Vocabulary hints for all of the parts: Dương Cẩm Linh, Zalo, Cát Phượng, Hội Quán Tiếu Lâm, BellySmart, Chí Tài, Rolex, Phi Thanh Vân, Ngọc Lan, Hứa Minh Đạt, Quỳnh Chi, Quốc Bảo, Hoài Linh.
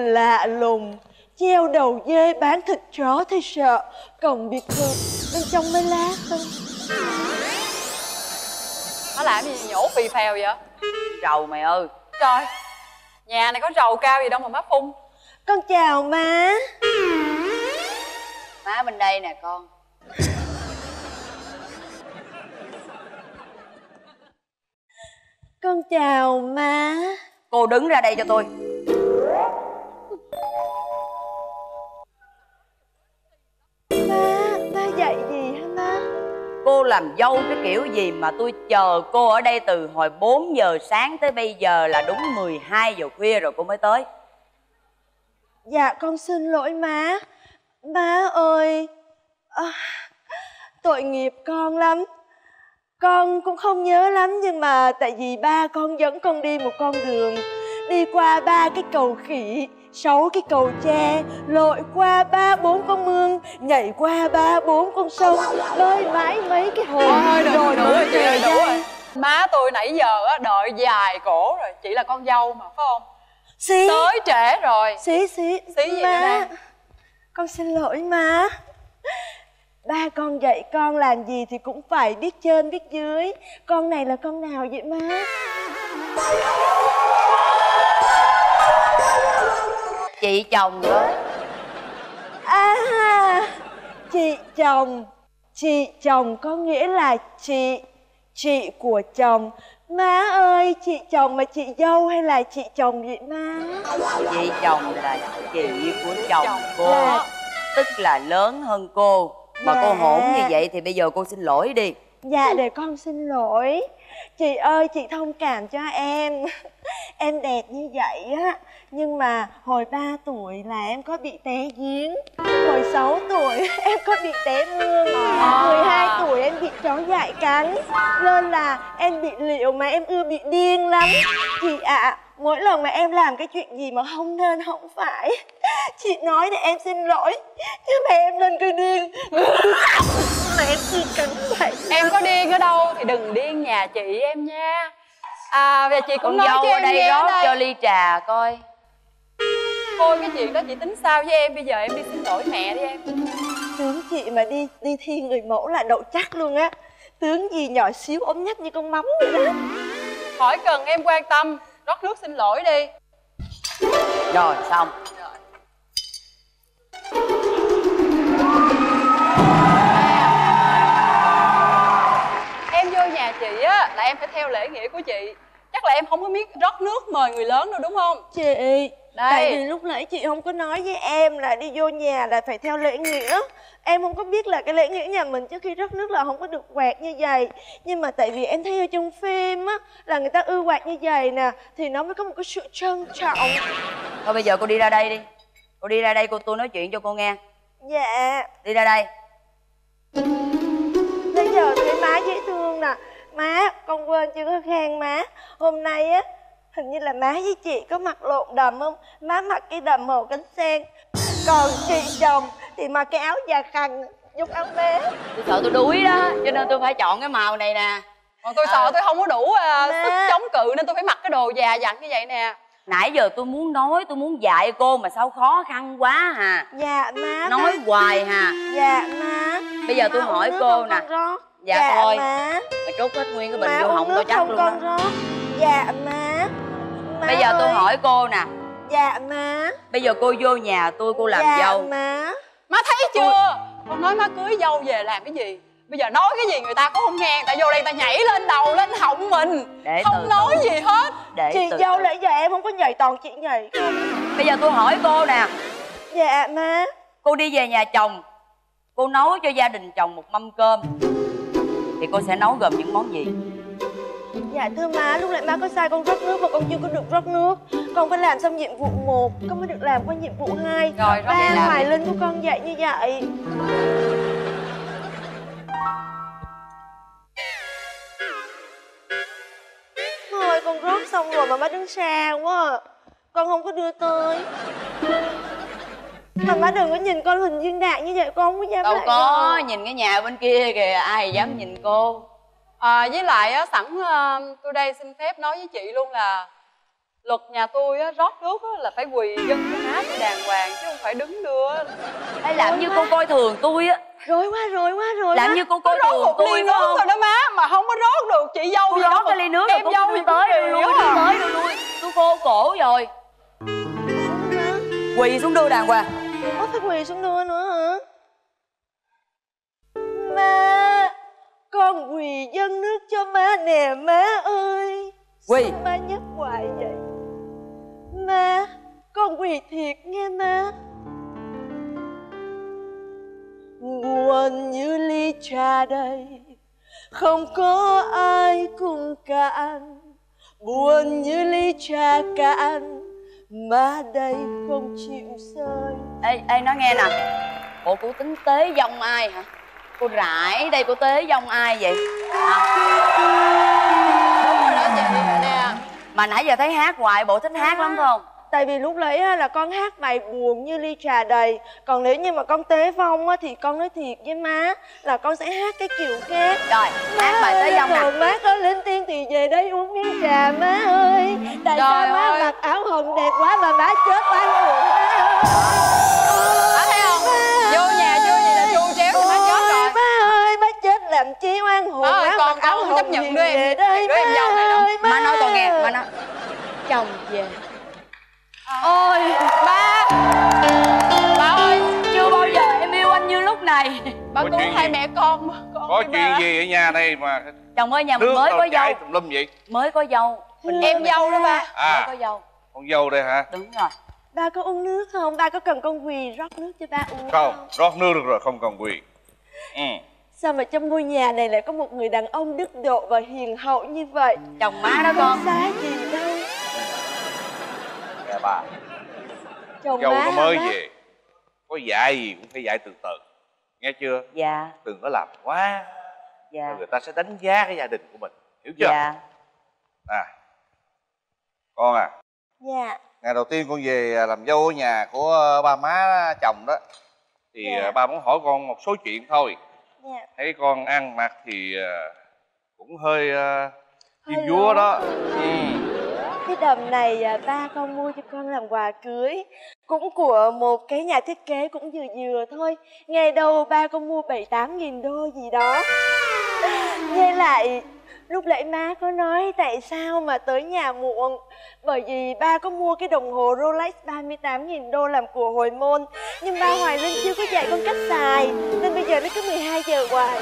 mà lạ lùng. Treo đầu dê bán thịt chó thì sợ, còn biệt thự bên trong mấy lá không. Nó làm gì nhổ phì phèo vậy? Rầu mày ơi. Trời, nhà này có rầu cao gì đâu mà má phun. Con chào má. Má bên đây nè con. Con chào má. Cô đứng ra đây cho tôi. Má dạy gì hả má? Cô làm dâu cái kiểu gì mà tôi chờ cô ở đây từ hồi 4 giờ sáng tới bây giờ là đúng 12 giờ khuya rồi cô mới tới. Dạ con xin lỗi má. Má ơi, tội nghiệp con lắm. Con cũng không nhớ lắm, nhưng mà tại vì ba con dẫn con đi một con đường, đi qua 3 cái cầu khỉ, 6 cái cầu tre, lội qua 3-4 con mương, nhảy qua 3-4 con sông, bơi mãi mấy cái hồ. Thôi đủ rồi. Má tôi nãy giờ á đợi dài cổ rồi, chỉ là con dâu mà phải không? Xí. Tới trễ rồi. Xí gì má. Nữa đây? Con xin lỗi má. Ba con dạy con làm gì thì cũng phải biết trên biết dưới. Con này là con nào vậy má? Chị chồng đó. À, chị chồng. Chị chồng có nghĩa là chị. Chị của chồng. Má ơi, chị chồng mà chị dâu hay là chị chồng vậy má? Chị chồng là chị của chồng cô. Tức là lớn hơn cô. Mà dạ, cô hỗn như vậy thì bây giờ cô xin lỗi đi. Dạ để con xin lỗi. Chị ơi, chị thông cảm cho em. Em đẹp như vậy á, nhưng mà hồi 3 tuổi là em có bị té giếng. Hồi 6 tuổi em có bị té mương. 12 tuổi em bị chó dại cắn. Nên là em bị liệu mà em ưa bị điên lắm. Chị ạ, mỗi lần mà em làm cái chuyện gì mà không nên không phải, chị nói để em xin lỗi, chứ mà em nên cứ điên mà em chỉ cần vậy. Em có điên ở đâu thì đừng điên nhà chị em nha. À vậy chị cũng nói dâu cho ở đây rót cho ly trà coi. Thôi cái chuyện đó chị tính sao với em, bây giờ em đi xin lỗi mẹ đi em. Tướng chị mà đi thi người mẫu là đậu chắc luôn á. Tướng gì nhỏ xíu ốm nhách như con móng vậy đó. Khỏi cần em quan tâm. Rót nước xin lỗi đi. Rồi xong. Rồi. Em vô nhà chị á là em phải theo lễ nghĩa của chị. Chắc là em không có biết rót nước mời người lớn đâu đúng không? Chị đây. Tại vì lúc nãy chị không có nói với em là đi vô nhà là phải theo lễ nghĩa. Em không có biết là cái lễ nghĩa nhà mình trước khi rót nước là không có được quạt như vậy. Nhưng mà tại vì em thấy ở trong phim á là người ta ưa quạt như vậy nè, thì nó mới có một cái sự trân trọng. Thôi bây giờ cô đi ra đây đi. Cô đi ra đây, cô tôi nói chuyện cho cô nghe. Dạ. Đi ra đây. Bây giờ thấy má dễ thương nè. Má, con quên chưa khen má. Hôm nay á, hình như là má với chị có mặc lộn đầm không? Má mặc cái đầm màu cánh sen, còn chị chồng thì mặc cái áo già khăn giúp áo bé. Tôi sợ tôi đuối đó, cho nên tôi phải chọn cái màu này nè. Còn tôi sợ tôi không có đủ sức chống cự nên tôi phải mặc cái đồ già dặn như vậy nè. Nãy giờ tôi muốn nói, tôi muốn dạy cô mà sao khó khăn quá hà. Dạ má. Nói má hoài hà. Dạ má. Bây giờ tôi hỏi cô nè. Dạ thôi má. Mày trút hết nguyên cái bình vô họng tôi chắc luôn đó. Dạ má. Bây giờ tôi hỏi cô nè. Dạ má. Bây giờ cô vô nhà tôi, cô làm dâu. Dạ má. Má thấy chưa? Con nói má cưới dâu về làm cái gì? Bây giờ nói cái gì người ta cũng không nghe. Người ta vô đây người ta nhảy lên đầu, lên họng mình. Không nói gì hết. Chị dâu lại giờ em không có nhảy toàn chị nhảy. Bây giờ tôi hỏi cô nè. Dạ má. Cô đi về nhà chồng, cô nấu cho gia đình chồng một mâm cơm, thì cô sẽ nấu gồm những món gì? Dạ thưa má, lúc nãy má có sai, con rót nước mà con chưa có được rót nước. Con phải làm xong nhiệm vụ 1, con mới được làm qua nhiệm vụ 2. Rồi, ba Hoài Linh của con dạy như vậy. Thôi con rót xong rồi mà má đứng xa quá à. Con không có đưa tới. Mà má đừng có nhìn con hình Viên Đạt như vậy, con không có dám. Đâu có, rồi. Nhìn cái nhà bên kia kìa, ai dám nhìn cô. Với lại sẵn tôi đây xin phép nói với chị luôn là Luật nhà tôi á, rót nước á, là phải quỳ dân hát đàng hoàng chứ không phải đứng đưa. Hay làm như cô coi thường tôi á. Rồi quá. Làm như cô coi thường tôi đúng không? Rồi đó má, mà không có rót được chị dâu gì đó. Cái ly nước em dâu gì tới đều lui, tôi khô cổ rồi. Quỳ xuống đưa đàng hoàng. Ủa phải quỳ xuống đưa nữa hả? Má, con quỳ dâng nước cho má nè má ơi. Quỳ. Sao má nhắc hoài vậy? Má, con quỳ thiệt nghe má. Nguồn như ly trà đầy, không có ai cùng cạn. Buồn như ly trà cạn, má đây không chịu rơi. Ê, nói nghe nè. Bộ cô tính tế dòng ai hả? Cô rải đây cô tế dòng ai vậy? Đúng rồi đó chị nè. Mà nãy giờ thấy hát hoài, bộ thích hát lắm phải không? Tại vì lúc nãy là con hát bài buồn như ly trà đầy. Còn nếu như mà con tế vong á, thì con nói thiệt với má là con sẽ hát cái kiểu khác. Rồi, hát bài tế vong nè. Má có lên tiên thì về đây uống miếng trà má ơi. Tại sao má mặc áo hồng đẹp quá mà má chết oan uổng má ơi. Má thấy không? Vô nhà vô vậy là chu chéo má chết rồi. Má ơi, má chết làm chi oan uổng má. Còn áo hồng chấp nhận đưa em dâu này đâu. Má nói con nghe, má nói. Chồng về. Ôi ba ơi, chưa bao giờ em yêu anh như lúc này. Ba cứu hai mẹ con. Có chuyện gì ở nhà này mà chồng ơi, nhà mình mới có dâu tùm vậy? Mới có dâu mình, em dâu đó ba. À, mới có dâu. Con dâu đây hả? Đúng rồi. Ba có uống nước không? Ba có cần con quỳ rót nước cho ba uống không? Rót nước được rồi, không cần quỳ. Sao mà trong ngôi nhà này lại có một người đàn ông đức độ và hiền hậu như vậy? Chồng má đó con. Xá gì đâu. Nè bà, chồng nó mới về, có dạy gì cũng phải dạy từ từ, nghe chưa? Dạ. Đừng có làm quá. Dạ. Người ta sẽ đánh giá cái gia đình của mình, hiểu chưa? Dạ. À, con à. Dạ. Ngày đầu tiên con về làm dâu ở nhà của ba má chồng đó, thì dạ, ba muốn hỏi con một số chuyện thôi. Dạ. Thấy con ăn mặc thì cũng hơi diêm dúa đó. Cái đầm này ba con mua cho con làm quà cưới, cũng của một cái nhà thiết kế cũng vừa thôi. Ngày đầu ba con mua 7-8 nghìn đô gì đó. Nghe lại lúc nãy má có nói tại sao mà tới nhà muộn, bởi vì ba có mua cái đồng hồ Rolex 38.000 đô làm của hồi môn, nhưng ba Hoài Linh chưa có dạy con cách xài nên bây giờ nó cứ 12 giờ hoài.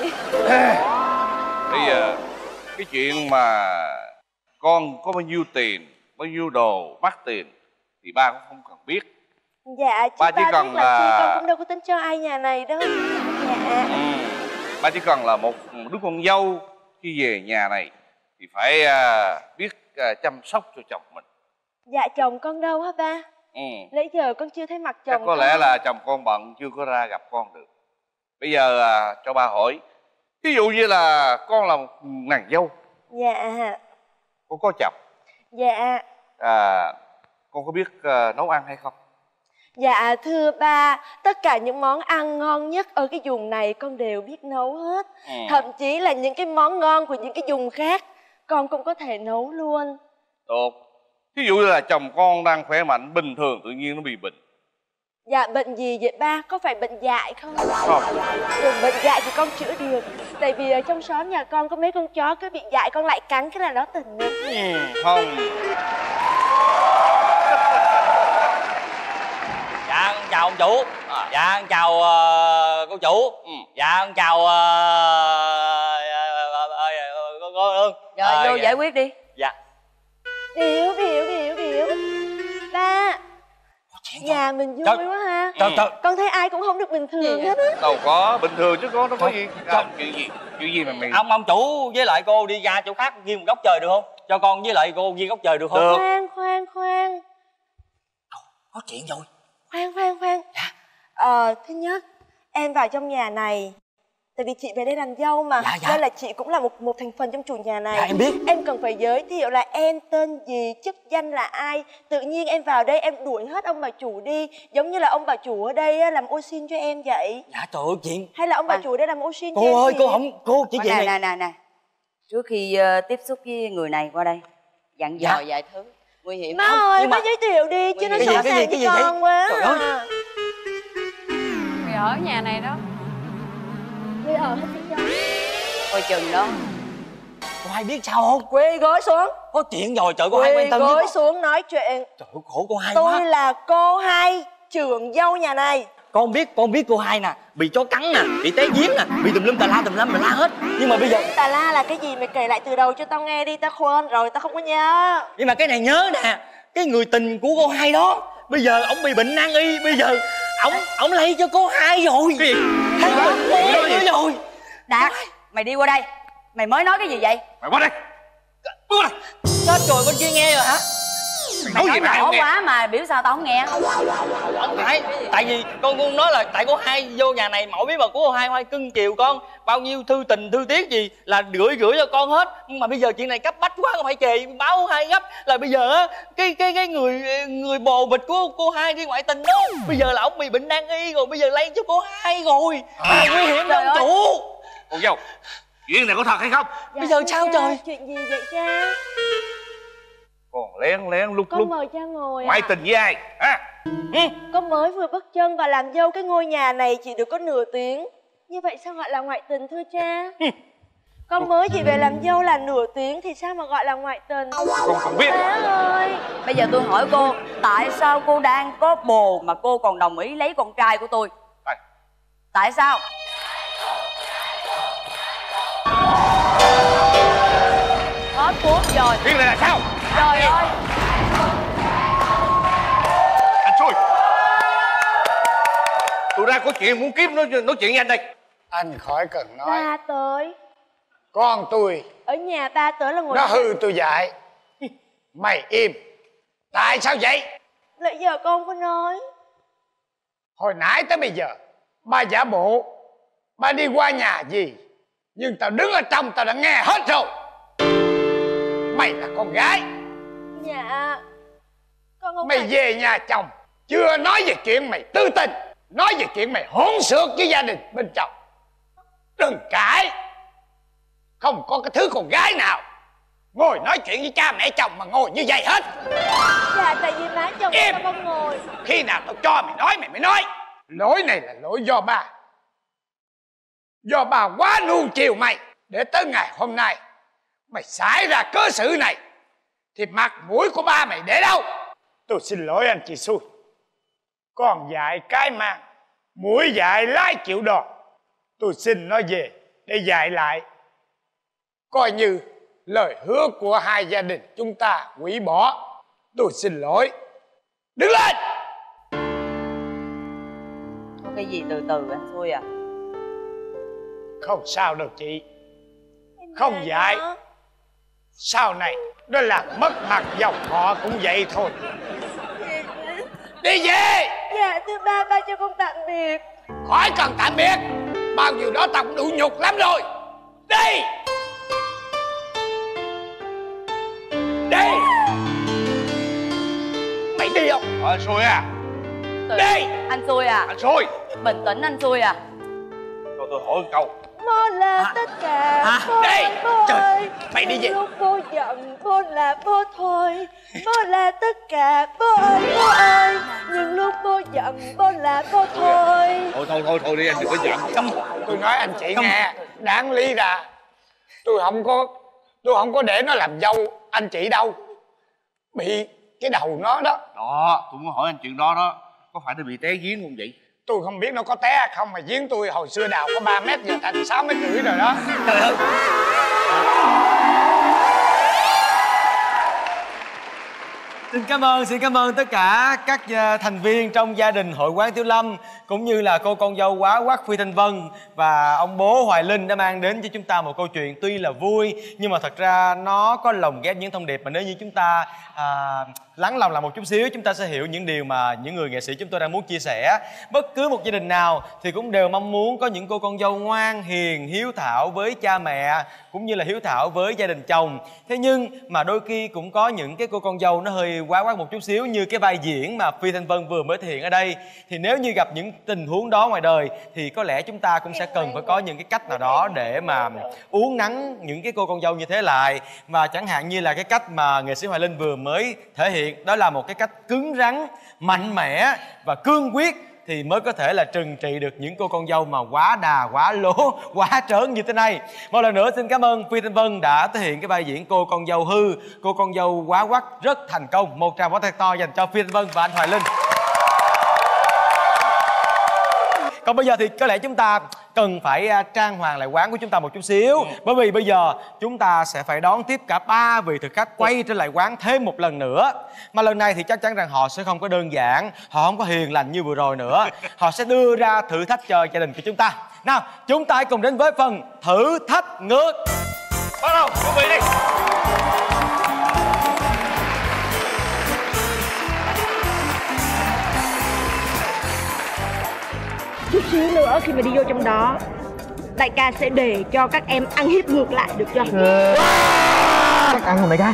Bây giờ cái chuyện mà con có bao nhiêu tiền, bao nhiêu đồ mắc tiền thì ba cũng không cần biết. Dạ, ba chỉ cần là con cũng đâu có tính cho ai nhà này đâu. Dạ. Ba chỉ cần là một đứa con dâu khi về nhà này thì phải biết chăm sóc cho chồng mình. Dạ, chồng con đâu hả ba? Nãy giờ con chưa thấy mặt chồng. Chắc có lẽ là chồng con bận chưa có ra gặp con được. Bây giờ cho ba hỏi, ví dụ như là con là một nàng dâu. Dạ. Con có chồng? Dạ. Con có biết nấu ăn hay không? Dạ thưa ba, tất cả những món ăn ngon nhất ở cái vùng này con đều biết nấu hết. Thậm chí là những cái món ngon của những cái vùng khác con cũng có thể nấu luôn. Được. Ví dụ như là chồng con đang khỏe mạnh bình thường tự nhiên nó bị bệnh. Dạ bệnh gì vậy ba? Có phải bệnh dại không? Không. Đừng, bệnh dại thì con chữa được. Tại vì ở trong xóm nhà con có mấy con chó cứ bị dại con lại cắn cái là nó tỉnh được. Không. Dạ con chào ông chủ. Dạ con chào cô chủ. Dạ con chào cô Hương. Rồi vô giải quyết đi. Dạ. Biểu ba. Nhà mình vui quá ha. Con thấy ai cũng không được bình thường hết á. Đâu có, bình thường chứ con, nó có gì. Chuyện gì mà mày. Ông chủ với lại cô đi ra chỗ khác ghi một góc trời được không? Cho con với lại cô ghi góc trời được không? Được. Khoan. Có chuyện rồi. Khoan. Dạ. Thứ nhất, em vào trong nhà này tại vì chị về đây làm dâu mà. Dạ. Nên là chị cũng là một thành phần trong chủ nhà này. Dạ, em biết. Em cần phải giới thiệu là em tên gì, chức danh là ai. Tự nhiên em vào đây em đuổi hết ông bà chủ đi, giống như là ông bà chủ ở đây làm ô xin cho em vậy. Dạ trời ơi chuyện. Hay là ông bà chủ ở đây làm ô xin cho em. Cô ơi chị? Cô không, cô chỉ vậy này. Nè. Trước khi tiếp xúc với người này qua đây dặn dò vài thứ. nguy hiểm. Má ơi, nhưng má giới thiệu đi chứ nó sợ sàng với con quá. Trời ơi, mày ở nhà này đó, mày ở hết đi con. Coi chừng đó. Có ai biết sao không? Quỳ gối xuống. Có chuyện rồi trời, có ai quan tâm chứ. Quỳ gối xuống nói chuyện. Trời ơi, khổ cô hai quá. Tôi là cô hai, trưởng dâu nhà này. Con biết cô hai nè, bị chó cắn nè, bị té giếng nè, bị tùm lum tà la hết. Nhưng mà bây giờ tà la là cái gì mày kể lại từ đầu cho tao nghe đi, tao quên rồi, tao không có nhớ. Nhưng mà cái này nhớ nè, cái người tình của cô hai đó, bây giờ ổng bị bệnh nan y, bây giờ ổng lây cho cô hai rồi. Cái gì? Hắn rồi. Đạt, mày đi qua đây. Mày mới nói cái gì vậy? Mày qua đây. Chết rồi, bên kia nghe rồi hả? Mày nói gì mà không nghe quá mà biểu sao tao không nghe? Không phải, tại vì con nói là tại cô hai vô nhà này, mẫu bí mật của cô hai cưng chiều con, bao nhiêu thư tình thư tiết gì là gửi cho con hết. Nhưng mà bây giờ chuyện này cấp bách quá, không phải chề báo cô hai gấp là bây giờ á, cái người bồ bịch của cô hai đi ngoại tình đó, bây giờ là ổng bị bệnh nan y rồi, bây giờ lây cho cô hai rồi, nguy hiểm lắm chủ. Cô dâu, chuyện này có thật hay không? Dạ, bây giờ sao cha, trời? Chuyện gì vậy cha? Còn lén lúc mời cha ngồi. Ngoại tình với ai? À? Ừ. Con mới vừa bước chân vào làm dâu cái ngôi nhà này chỉ được có nửa tiếng. Như vậy sao gọi là ngoại tình thưa cha? Con mới chỉ về làm dâu là nửa tiếng thì sao mà gọi là ngoại tình? Con không biết. Má ơi, bây giờ tôi hỏi cô, tại sao cô đang có bồ mà cô còn đồng ý lấy con trai của tôi? Tại sao? Hết cuốn rồi. Chuyện này là sao? Trời ơi, anh xui, tụi ra có chuyện muốn kiếp nói chuyện với anh đây. Anh khỏi cần nói. Ba tới. Con tôi ở nhà ba tới là ngồi. Nó hư tôi dạy. Mày im. Tại sao vậy? Lại giờ con có nói. Hồi nãy tới bây giờ ba giả bộ ba đi qua nhà gì, nhưng tao đứng ở trong tao đã nghe hết rồi. Mày là con gái. Dạ con không. Mày phải... về nhà chồng chưa nói về chuyện mày tư tình, nói về chuyện mày hỗn xược với gia đình bên chồng. Đừng cãi. Không có cái thứ con gái nào ngồi nói chuyện với cha mẹ chồng mà ngồi như vậy hết. Dạ tại vì má chồng tao không ngồi. Khi nào tao cho mày nói mày mới nói. Lỗi này là lỗi do ba. Do bà quá nuông chiều mày, để tới ngày hôm nay mày xảy ra cớ sự này thì mặt mũi của ba mày để đâu? Tôi xin lỗi anh chị xui. Con dạy cái mang, mũi dạy lái chịu đòn. Tôi xin nó về để dạy lại, coi như lời hứa của hai gia đình chúng ta hủy bỏ. Tôi xin lỗi. Đứng lên. Có cái gì từ từ anh xui à? Không sao đâu chị. Không dạy sau này nó làm mất mặt dòng họ cũng vậy thôi. Đi về. Dạ thưa ba, ba cho con tạm biệt. Khỏi cần tạm biệt, bao nhiêu đó tao cũng đủ nhục lắm rồi. Đi. Đi. Mày đi không? Anh xui à. Đi. Anh xui à. Anh xui. Bình tĩnh anh xui à. Cho tôi hỏi một câu. Môn là tất cả. Đây. Trời, mày đi về. Lúc cô giận, môn là bố thôi. Môn là tất cả, bố ơi, bố ơi. Nhưng lúc cô giận, môn là bố thôi. Thôi đi, anh đừng có giận. Tôi nói anh chị nghe, đáng lý ra tôi không có để nó làm dâu anh chị đâu. Bị cái đầu nó đó. Đó, tôi muốn hỏi anh chuyện đó đó. Có phải nó bị té giếng không vậy? Tôi không biết nó có té hay không mà giếng tôi hồi xưa đào có 3 mét, giờ thành 6,5 mét rồi đó. Trời ơi. Xin cảm ơn tất cả các thành viên trong gia đình Hội Quán Tiếu Lâm, cũng như là cô con dâu quá quát Phi Thanh Vân và ông bố Hoài Linh đã mang đến cho chúng ta một câu chuyện tuy là vui nhưng mà thật ra nó có lồng ghép những thông điệp mà nếu như chúng ta lắng lòng là một chút xíu, chúng ta sẽ hiểu những điều mà những người nghệ sĩ chúng tôi đang muốn chia sẻ. Bất cứ một gia đình nào thì cũng đều mong muốn có những cô con dâu ngoan, hiền, hiếu thảo với cha mẹ, cũng như là hiếu thảo với gia đình chồng. Thế nhưng mà đôi khi cũng có những cái cô con dâu nó hơi quá quát một chút xíu, như cái vai diễn mà Phi Thanh Vân vừa mới thể hiện ở đây. Thì nếu như gặp những tình huống đó ngoài đời thì có lẽ chúng ta cũng sẽ cần phải có những cái cách nào đó để mà uốn nắn những cái cô con dâu như thế lại. Và chẳng hạn như là cái cách mà nghệ sĩ Hoài Linh vừa mới thể hiện, đó là một cái cách cứng rắn, mạnh mẽ và cương quyết thì mới có thể là trừng trị được những cô con dâu mà quá đà, quá lố, quá trớn như thế này. Một lần nữa xin cảm ơn Phi Thanh Vân đã thể hiện cái vai diễn cô con dâu hư, cô con dâu quá quắt rất thành công. Một tràng pháo thật to dành cho Phi Thanh Vân và anh Hoài Linh. Còn bây giờ thì có lẽ chúng ta cần phải trang hoàng lại quán của chúng ta một chút xíu. Bởi vì bây giờ chúng ta sẽ phải đón tiếp cả 3 vị thực khách quay trở lại quán thêm một lần nữa. Mà lần này thì chắc chắn rằng họ sẽ không có đơn giản, họ không có hiền lành như vừa rồi nữa. Họ sẽ đưa ra thử thách cho gia đình của chúng ta. Nào, chúng ta hãy cùng đến với phần thử thách ngược. Bắt đầu, chuẩn bị đi. Chút xíu nữa khi mà đi vô trong đó, đại ca sẽ để cho các em ăn hiếp ngược lại được chưa? Chắc ăn không đại ca?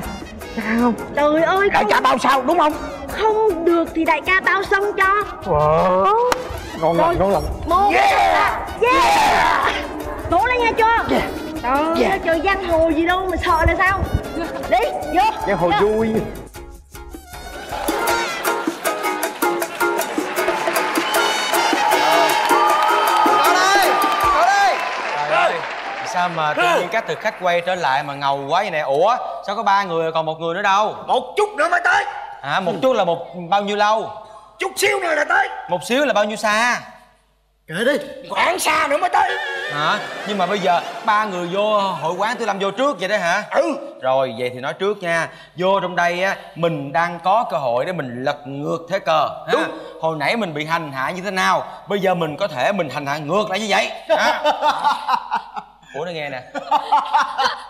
Chắc ăn không? Trời ơi! Đại ca bao sao đúng không? Không được thì đại ca bao xong cho. Wow. Ngon lắm, ngon lắm. Một, yeah, nổ lên nha chưa? Trời ơi, trời giang hồ gì đâu mà sợ là sao? Đi, vô. Giang hồ vui. Sao mà tự nhiên các thực khách quay trở lại mà ngầu quá vậy nè? Ủa sao có 3 người còn một người nữa đâu? Một chút nữa mới tới à? Một chút là một bao nhiêu lâu? Chút xíu nữa là tới. Một xíu là bao nhiêu xa? Kệ đi, khoảng xa nữa mới tới hả? Nhưng mà bây giờ 3 người vô hội quán Tiếu Lâm vô trước vậy đó hả? Ừ. Rồi vậy thì nói trước nha, vô trong đây á mình đang có cơ hội để mình lật ngược thế cờ. Đúng. Hồi nãy mình bị hành hạ như thế nào, bây giờ mình có thể mình hành hạ ngược lại như vậy. Ủa nó nghe nè,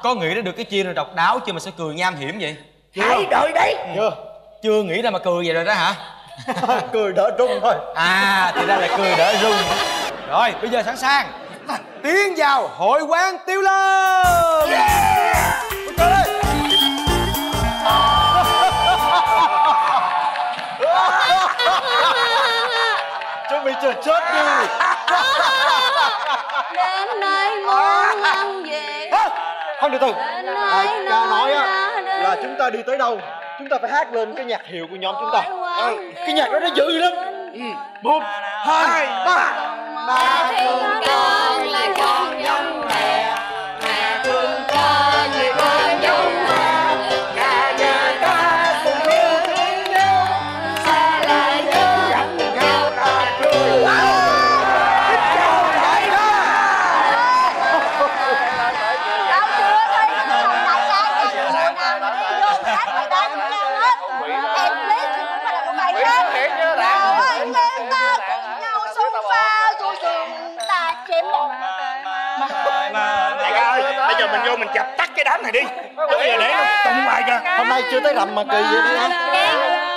có nghĩ ra được cái chiêu nào độc đáo chưa mà sẽ cười nham hiểm vậy? Hãy đợi đấy. Chưa nghĩ ra mà cười vậy rồi đó hả? Cười đỡ rung thôi. À thì ra là cười đỡ rung. Rồi bây giờ sẵn sàng tiến vào hội quán Tiếu Lâm. Chuẩn bị chờ chết đi. Đến nay muốn ăn về. Không được từ. Ca nói á là chúng ta đi tới đâu chúng ta phải hát lên cái nhạc hiệu của nhóm chúng ta. Cái nhạc đó nó dữ lắm. 1, 2, 3. Ba thương con là con dâu mẹ, mẹ thương con là con dâu mẹ, cả nhà ta cùng yêu thương nhau, xa là nhớ gặm nhau ta cười. Đại ca ơi, bây giờ mình vô mình chập tắt cái đám này đi. Bây giờ để nó tung bài ra. Hôm nay chưa tới rằm mà kỳ vậy đi anh.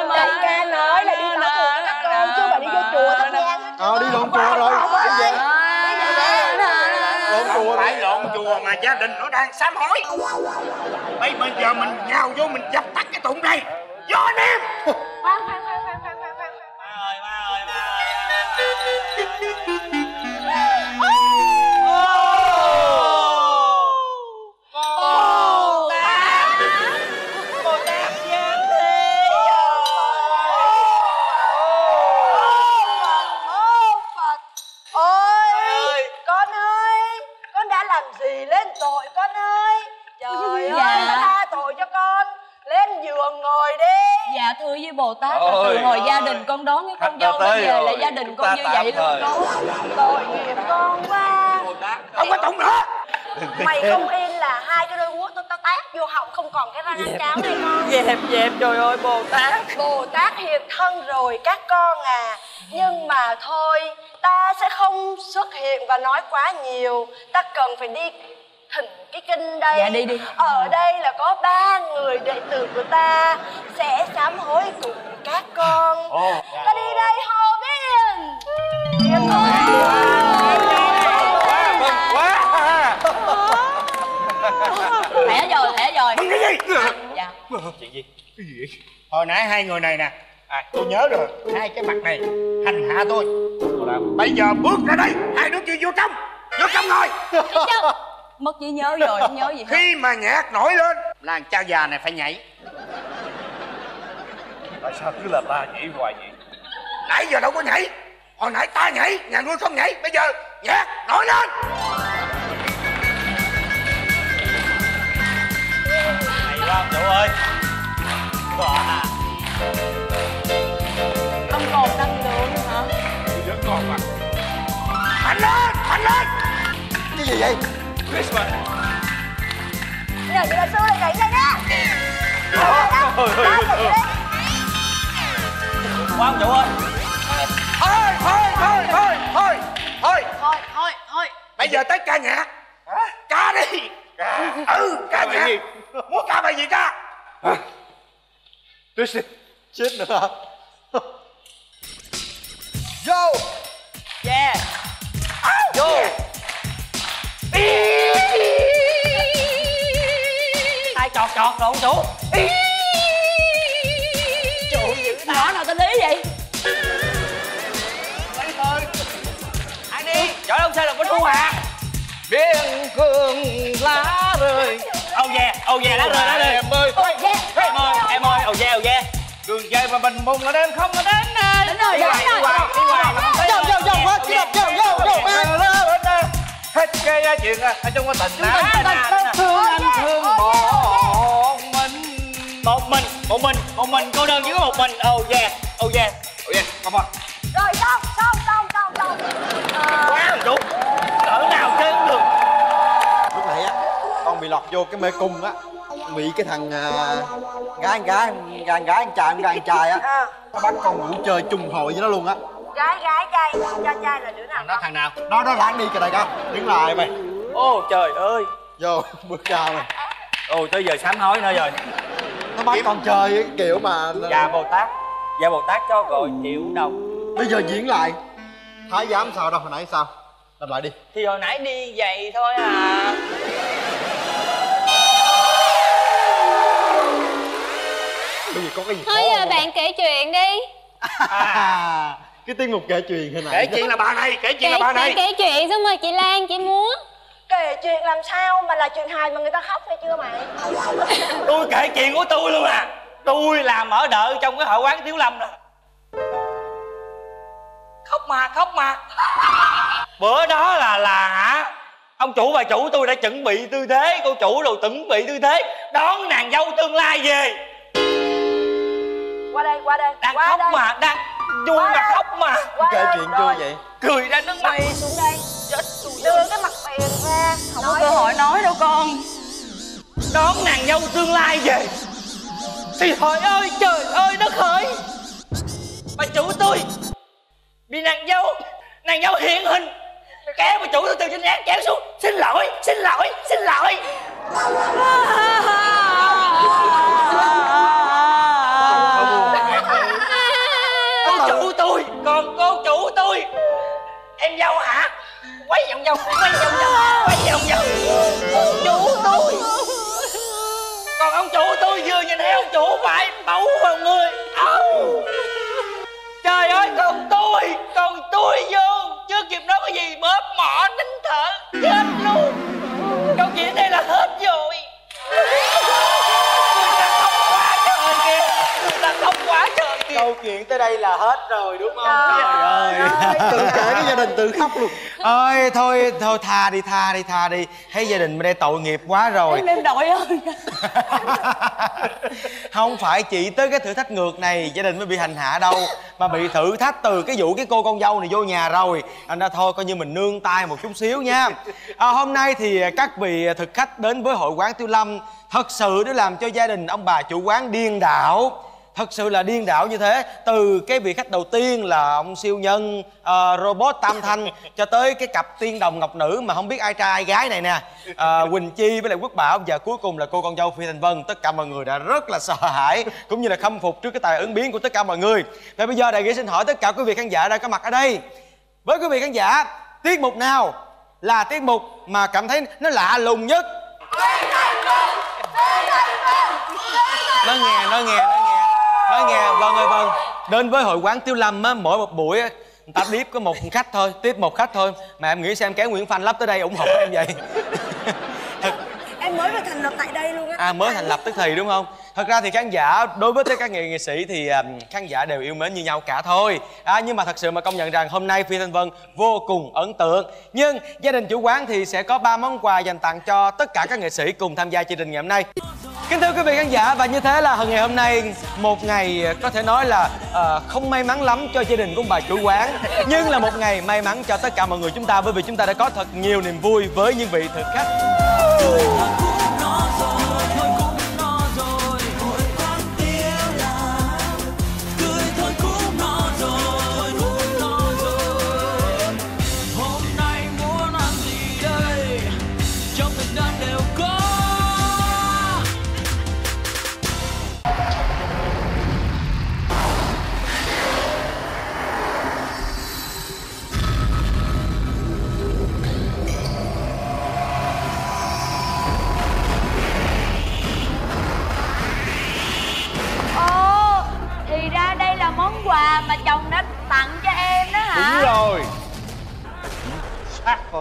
Đại ca nói là đi thỏa thuận các con chứ mà đi vô chùa thắp nhang. Đi lộn chùa rồi. Lộn chùa phải lộn chùa mà gia đình nó đang sám hối. Bây giờ mình nhào vô mình chập tắt cái tụng đây. Vô anh em. Khoan. Ba ơi. Thưa với Bồ Tát là từ hồi gia đình con đón cái con dâu nó về là gia đình con như vậy luôn. Tội nghiệp con quá. Không có tụng nữa. Mày không yên là hai cái đôi guốc tao tát vô họng không còn cái răng ăn cháo này con. Dẹp trời ơi Bồ Tát. Bồ Tát hiện thân rồi các con à. Nhưng mà thôi ta sẽ không xuất hiện và nói quá nhiều. Ta cần phải đi thỉnh cái kinh đây. Dạ đi đi. Ở đây là có 3 người đệ tử của ta sẽ sám hối cùng các con. Ta đi đây Hồ Biên. Em Thẻ rồi, thẻ rồi. Cái gì? Dạ. Chuyện gì? Cái gì vậy? Hồi nãy 2 người này nè, tôi nhớ rồi, 2 cái mặt này hành hạ tôi. Bây giờ bước ra đây, 2 đứa kia vô trong. Vô trong rồi. Mất trí nhớ rồi, không nhớ gì hết. Khi mà nhạc nổi lên là cha già này phải nhảy. Tại sao cứ là ta nhảy hoài vậy? Nãy giờ đâu có nhảy. Hồi nãy ta nhảy, nhà ngươi không nhảy. Bây giờ nhạc nổi lên. Hay quá Vũ ơi. Không còn năng lượng nữa hả? Vẫn còn mà. Mạnh lên, mạnh lên. Cái gì vậy? Christmas. Bây giờ chị đại sư lại nhảy lên nè. Quá Vũ ơi. Thôi. Bây giờ tới ca nhạc. Ca đi. Ca nhạc. Muốn ca bài gì ca? Tuyết sinh. Chết nữa hả? Vô. Yeah. Vô. Tay chọt chọt rồi ông chú. Chủ dữ nhỏ nào tên Lý vậy? Trời ông sao là có chú hả? Biên cương lá rơi. Oh yeah, lá rơi, lá rơi. Em ơi, em ơi, oh yeah đường dây mà mình mùng là đến không là đến đây. Đến rồi, đi hoài, đi hoài. Vô hết, vô hết cái chuyện ở trong cái tình á. Thương một mình cô đơn chỉ có một mình. Oh yeah, oh yeah, oh yeah, come on. Rồi xong. Quá đúng. Cỡ nào chơi cũng được. Lúc nãy á, con bị lọt vô cái mê cung á, bị cái thằng gái anh trai á, nó bắt con ngủ chơi chung hội với nó luôn á. Gái trai là đứa nào? Nó thằng nào? Nó lảng đi kìa đại ca, đứng lại mày. Ô trời ơi. Vô bước cao mày. Ôi tới giờ sám hối nữa rồi. Nó bắt con chơi cái kiểu mà. Dạ Bồ Tát cho rồi chịu đâu. Bây giờ diễn lại. Thái dám sao đâu, hồi nãy sao? Làm lại đi. Thì hồi nãy đi vậy thôi à. Bây giờ có cái gì khó thôi à, bạn kể chuyện đi. Cái tiết mục kể chuyện hồi nãy. Kể chuyện là bà này. Kể chuyện xong rồi chị Lan chị múa. Kể chuyện làm sao mà là chuyện hài mà người ta khóc hay chưa mày? Tôi kể chuyện của tôi luôn à. Tôi làm ở đợi trong cái hội quán Tiếu Lâm nè. Khóc mà bữa đó là ông chủ bà chủ tôi đã chuẩn bị tư thế, cô chủ đồ chuẩn bị tư thế đón nàng dâu tương lai về. Qua đây đang khóc đây. Mà đang vui mà khóc mà qua kể chuyện rồi. Chưa vậy cười ra nước mắt xuống đây đưa cái mặt tiền ra không có cơ hội nói đâu con. Đón nàng dâu tương lai về thì hỏi ơi trời ơi đất hỡi, bà chủ tôi bị nàng dâu hiện hình kéo bà chủ tôi từ trên án kéo xuống. Xin lỗi. Cô chủ tôi, em dâu hả? Quấy vòng vòng. Chủ tôi. Còn ông chủ tôi vừa nhìn thấy ông chủ phải bấu vào người. Trời ơi, còn tôi vô chưa kịp nói cái gì mớp mỏ nín thở chết luôn. Câu chuyện đây là hết rồi. Người ta khóc quá trời kìa. Câu chuyện tới đây là hết rồi đúng không? Trời ơi. Tự kể cái gia đình tự khóc luôn. Ơi thôi tha đi. Thấy gia đình bên đây tội nghiệp quá rồi. Em đội ơi. Không phải chỉ tới cái thử thách ngược này gia đình mới bị hành hạ đâu, mà bị thử thách từ cái vụ cái cô con dâu này vô nhà rồi. Anh ra thôi coi như mình nương tay một chút xíu nha. Hôm nay thì các vị thực khách đến với hội quán Tiếu Lâm thật sự để làm cho gia đình ông bà chủ quán điên đảo. thật sự là điên đảo như thế. Từ cái vị khách đầu tiên là ông siêu nhân robot tam thanh cho tới cái cặp tiên đồng ngọc nữ mà không biết ai trai ai gái này nè, Quỳnh Chi với lại Quốc Bảo, và cuối cùng là cô con dâu Phi Thanh Vân. Tất cả mọi người đã rất là sợ hãi cũng như là khâm phục trước cái tài ứng biến của tất cả mọi người. Và bây giờ đại nghĩa xin hỏi tất cả quý vị khán giả đang có mặt ở đây, với quý vị khán giả, tiết mục nào là tiết mục mà cảm thấy nó lạ lùng nhất? Nói nghe. Vâng ơi vâng. Đến với Hội Quán Tiếu Lâm á, mỗi một buổi á, người ta tiếp có một khách thôi, tiếp một khách thôi. Mà em nghĩ xem kéo Nguyễn Phanh lắp tới đây ủng hộ em vậy. Em mới được thành lập tại đây luôn á. À, mới thành lập tức thì đúng không? Thật ra thì khán giả đối với các nghệ sĩ thì khán giả đều yêu mến như nhau cả thôi. Nhưng mà thật sự mà công nhận rằng hôm nay Phi Thanh Vân vô cùng ấn tượng. Nhưng gia đình chủ quán thì sẽ có 3 món quà dành tặng cho tất cả các nghệ sĩ cùng tham gia chương trình ngày hôm nay. Kính thưa quý vị khán giả, và như thế là ngày hôm nay một ngày có thể nói là không may mắn lắm cho gia đình của bà chủ quán, nhưng là một ngày may mắn cho tất cả mọi người chúng ta, bởi vì chúng ta đã có thật nhiều niềm vui với những vị thực khách.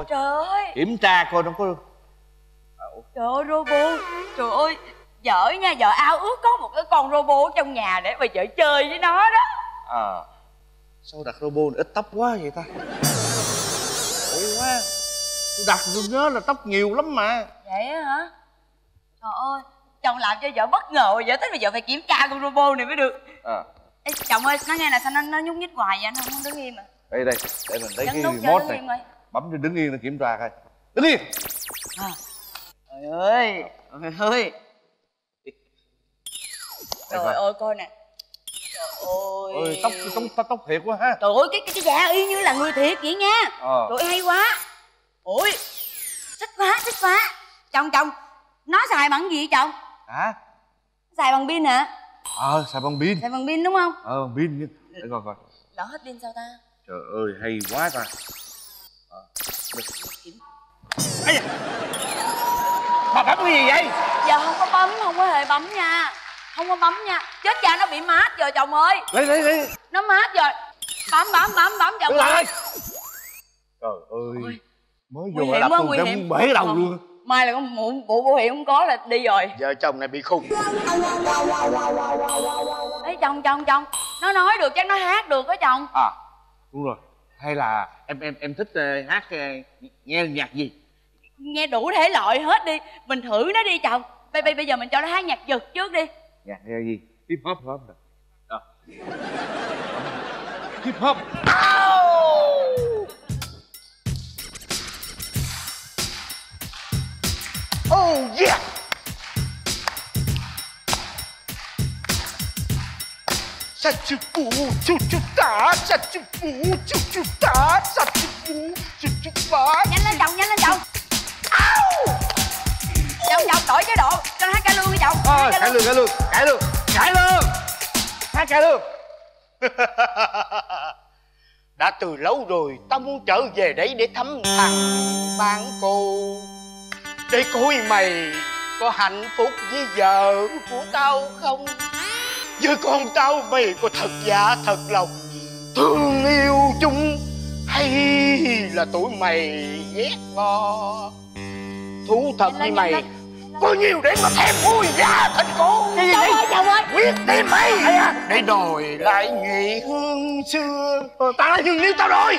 Trời ơi, kiểm tra coi nó có... Trời ơi, robot. Trời ơi, vợ nha, vợ ao ước có một cái con robot trong nhà để mà vợ chơi với nó đó. Sao đặt robot ít tóc quá vậy ta? Ủa quá, tôi đặt tôi nhớ là tóc nhiều lắm mà. Vậy hả? Trời ơi, chồng làm cho vợ bất ngờ, vợ tới bây giờ phải kiểm tra con robot này mới được. Ê, chồng ơi, nó nghe là sao nó nhúc nhích hoài vậy, anh không đứng im à? Đây đây, để mình lấy cái remote này. Bấm cho đứng yên để kiểm tra coi. Đứng yên. Trời ơi, trời ơi. Trời ơi, coi nè. Trời ơi, tóc thiệt quá ha. Trời ơi, cái dạ y như là người thiệt vậy nha. Trời ơi, hay quá. Ôi, thích quá, thích quá. Chồng, nó xài bằng gì vậy chồng? Hả? Xài bằng pin hả? Xài bằng pin. Xài bằng pin đúng không? Bằng pin. Để coi coi. Lỡ hết pin sao ta? Trời ơi, hay quá ta. Bà bấm cái gì vậy? Giờ không có bấm, không có hề bấm nha. Không có bấm nha. Chết cha, nó bị mát rồi chồng ơi. Lấy. Nó mát rồi. Bấm chồng ơi. Trời ơi. Mới vô là đập tôi đã muốn bể đầu luôn. Mai là con bộ hiệu không có là đi rồi. Vợ chồng này bị khùng. Ê chồng. Nó nói được chắc nó hát được đó chồng. Đúng rồi. Hay là em thích hát nghe nhạc gì? Nghe đủ thể loại hết đi, mình thử nó đi chồng. Bây giờ mình cho nó hát nhạc giật trước đi. Nhạc nghe gì? Hip hop hả? Hip hop. Oh yeah. Nhanh lên chồng, nhanh lên chồng. Chồng, đổi chế độ, cho nó hát cải lương đi chồng. Cải lương. Hát cải lương. Đã từ lâu rồi tao muốn trở về đấy để thăm thằng bạn cô, để coi mày có hạnh phúc với vợ của tao không, với con tao mày có thật dạ thật lòng thương yêu chúng, hay là tụi mày ghét bo. Thú thật như mày có nhiều để mà thèm vui ra thành cô. Cái gì vậy? Chồng ơi. Quyết tìm mày để đòi lại ngày hương xưa. Tao là dương liêu tao rồi.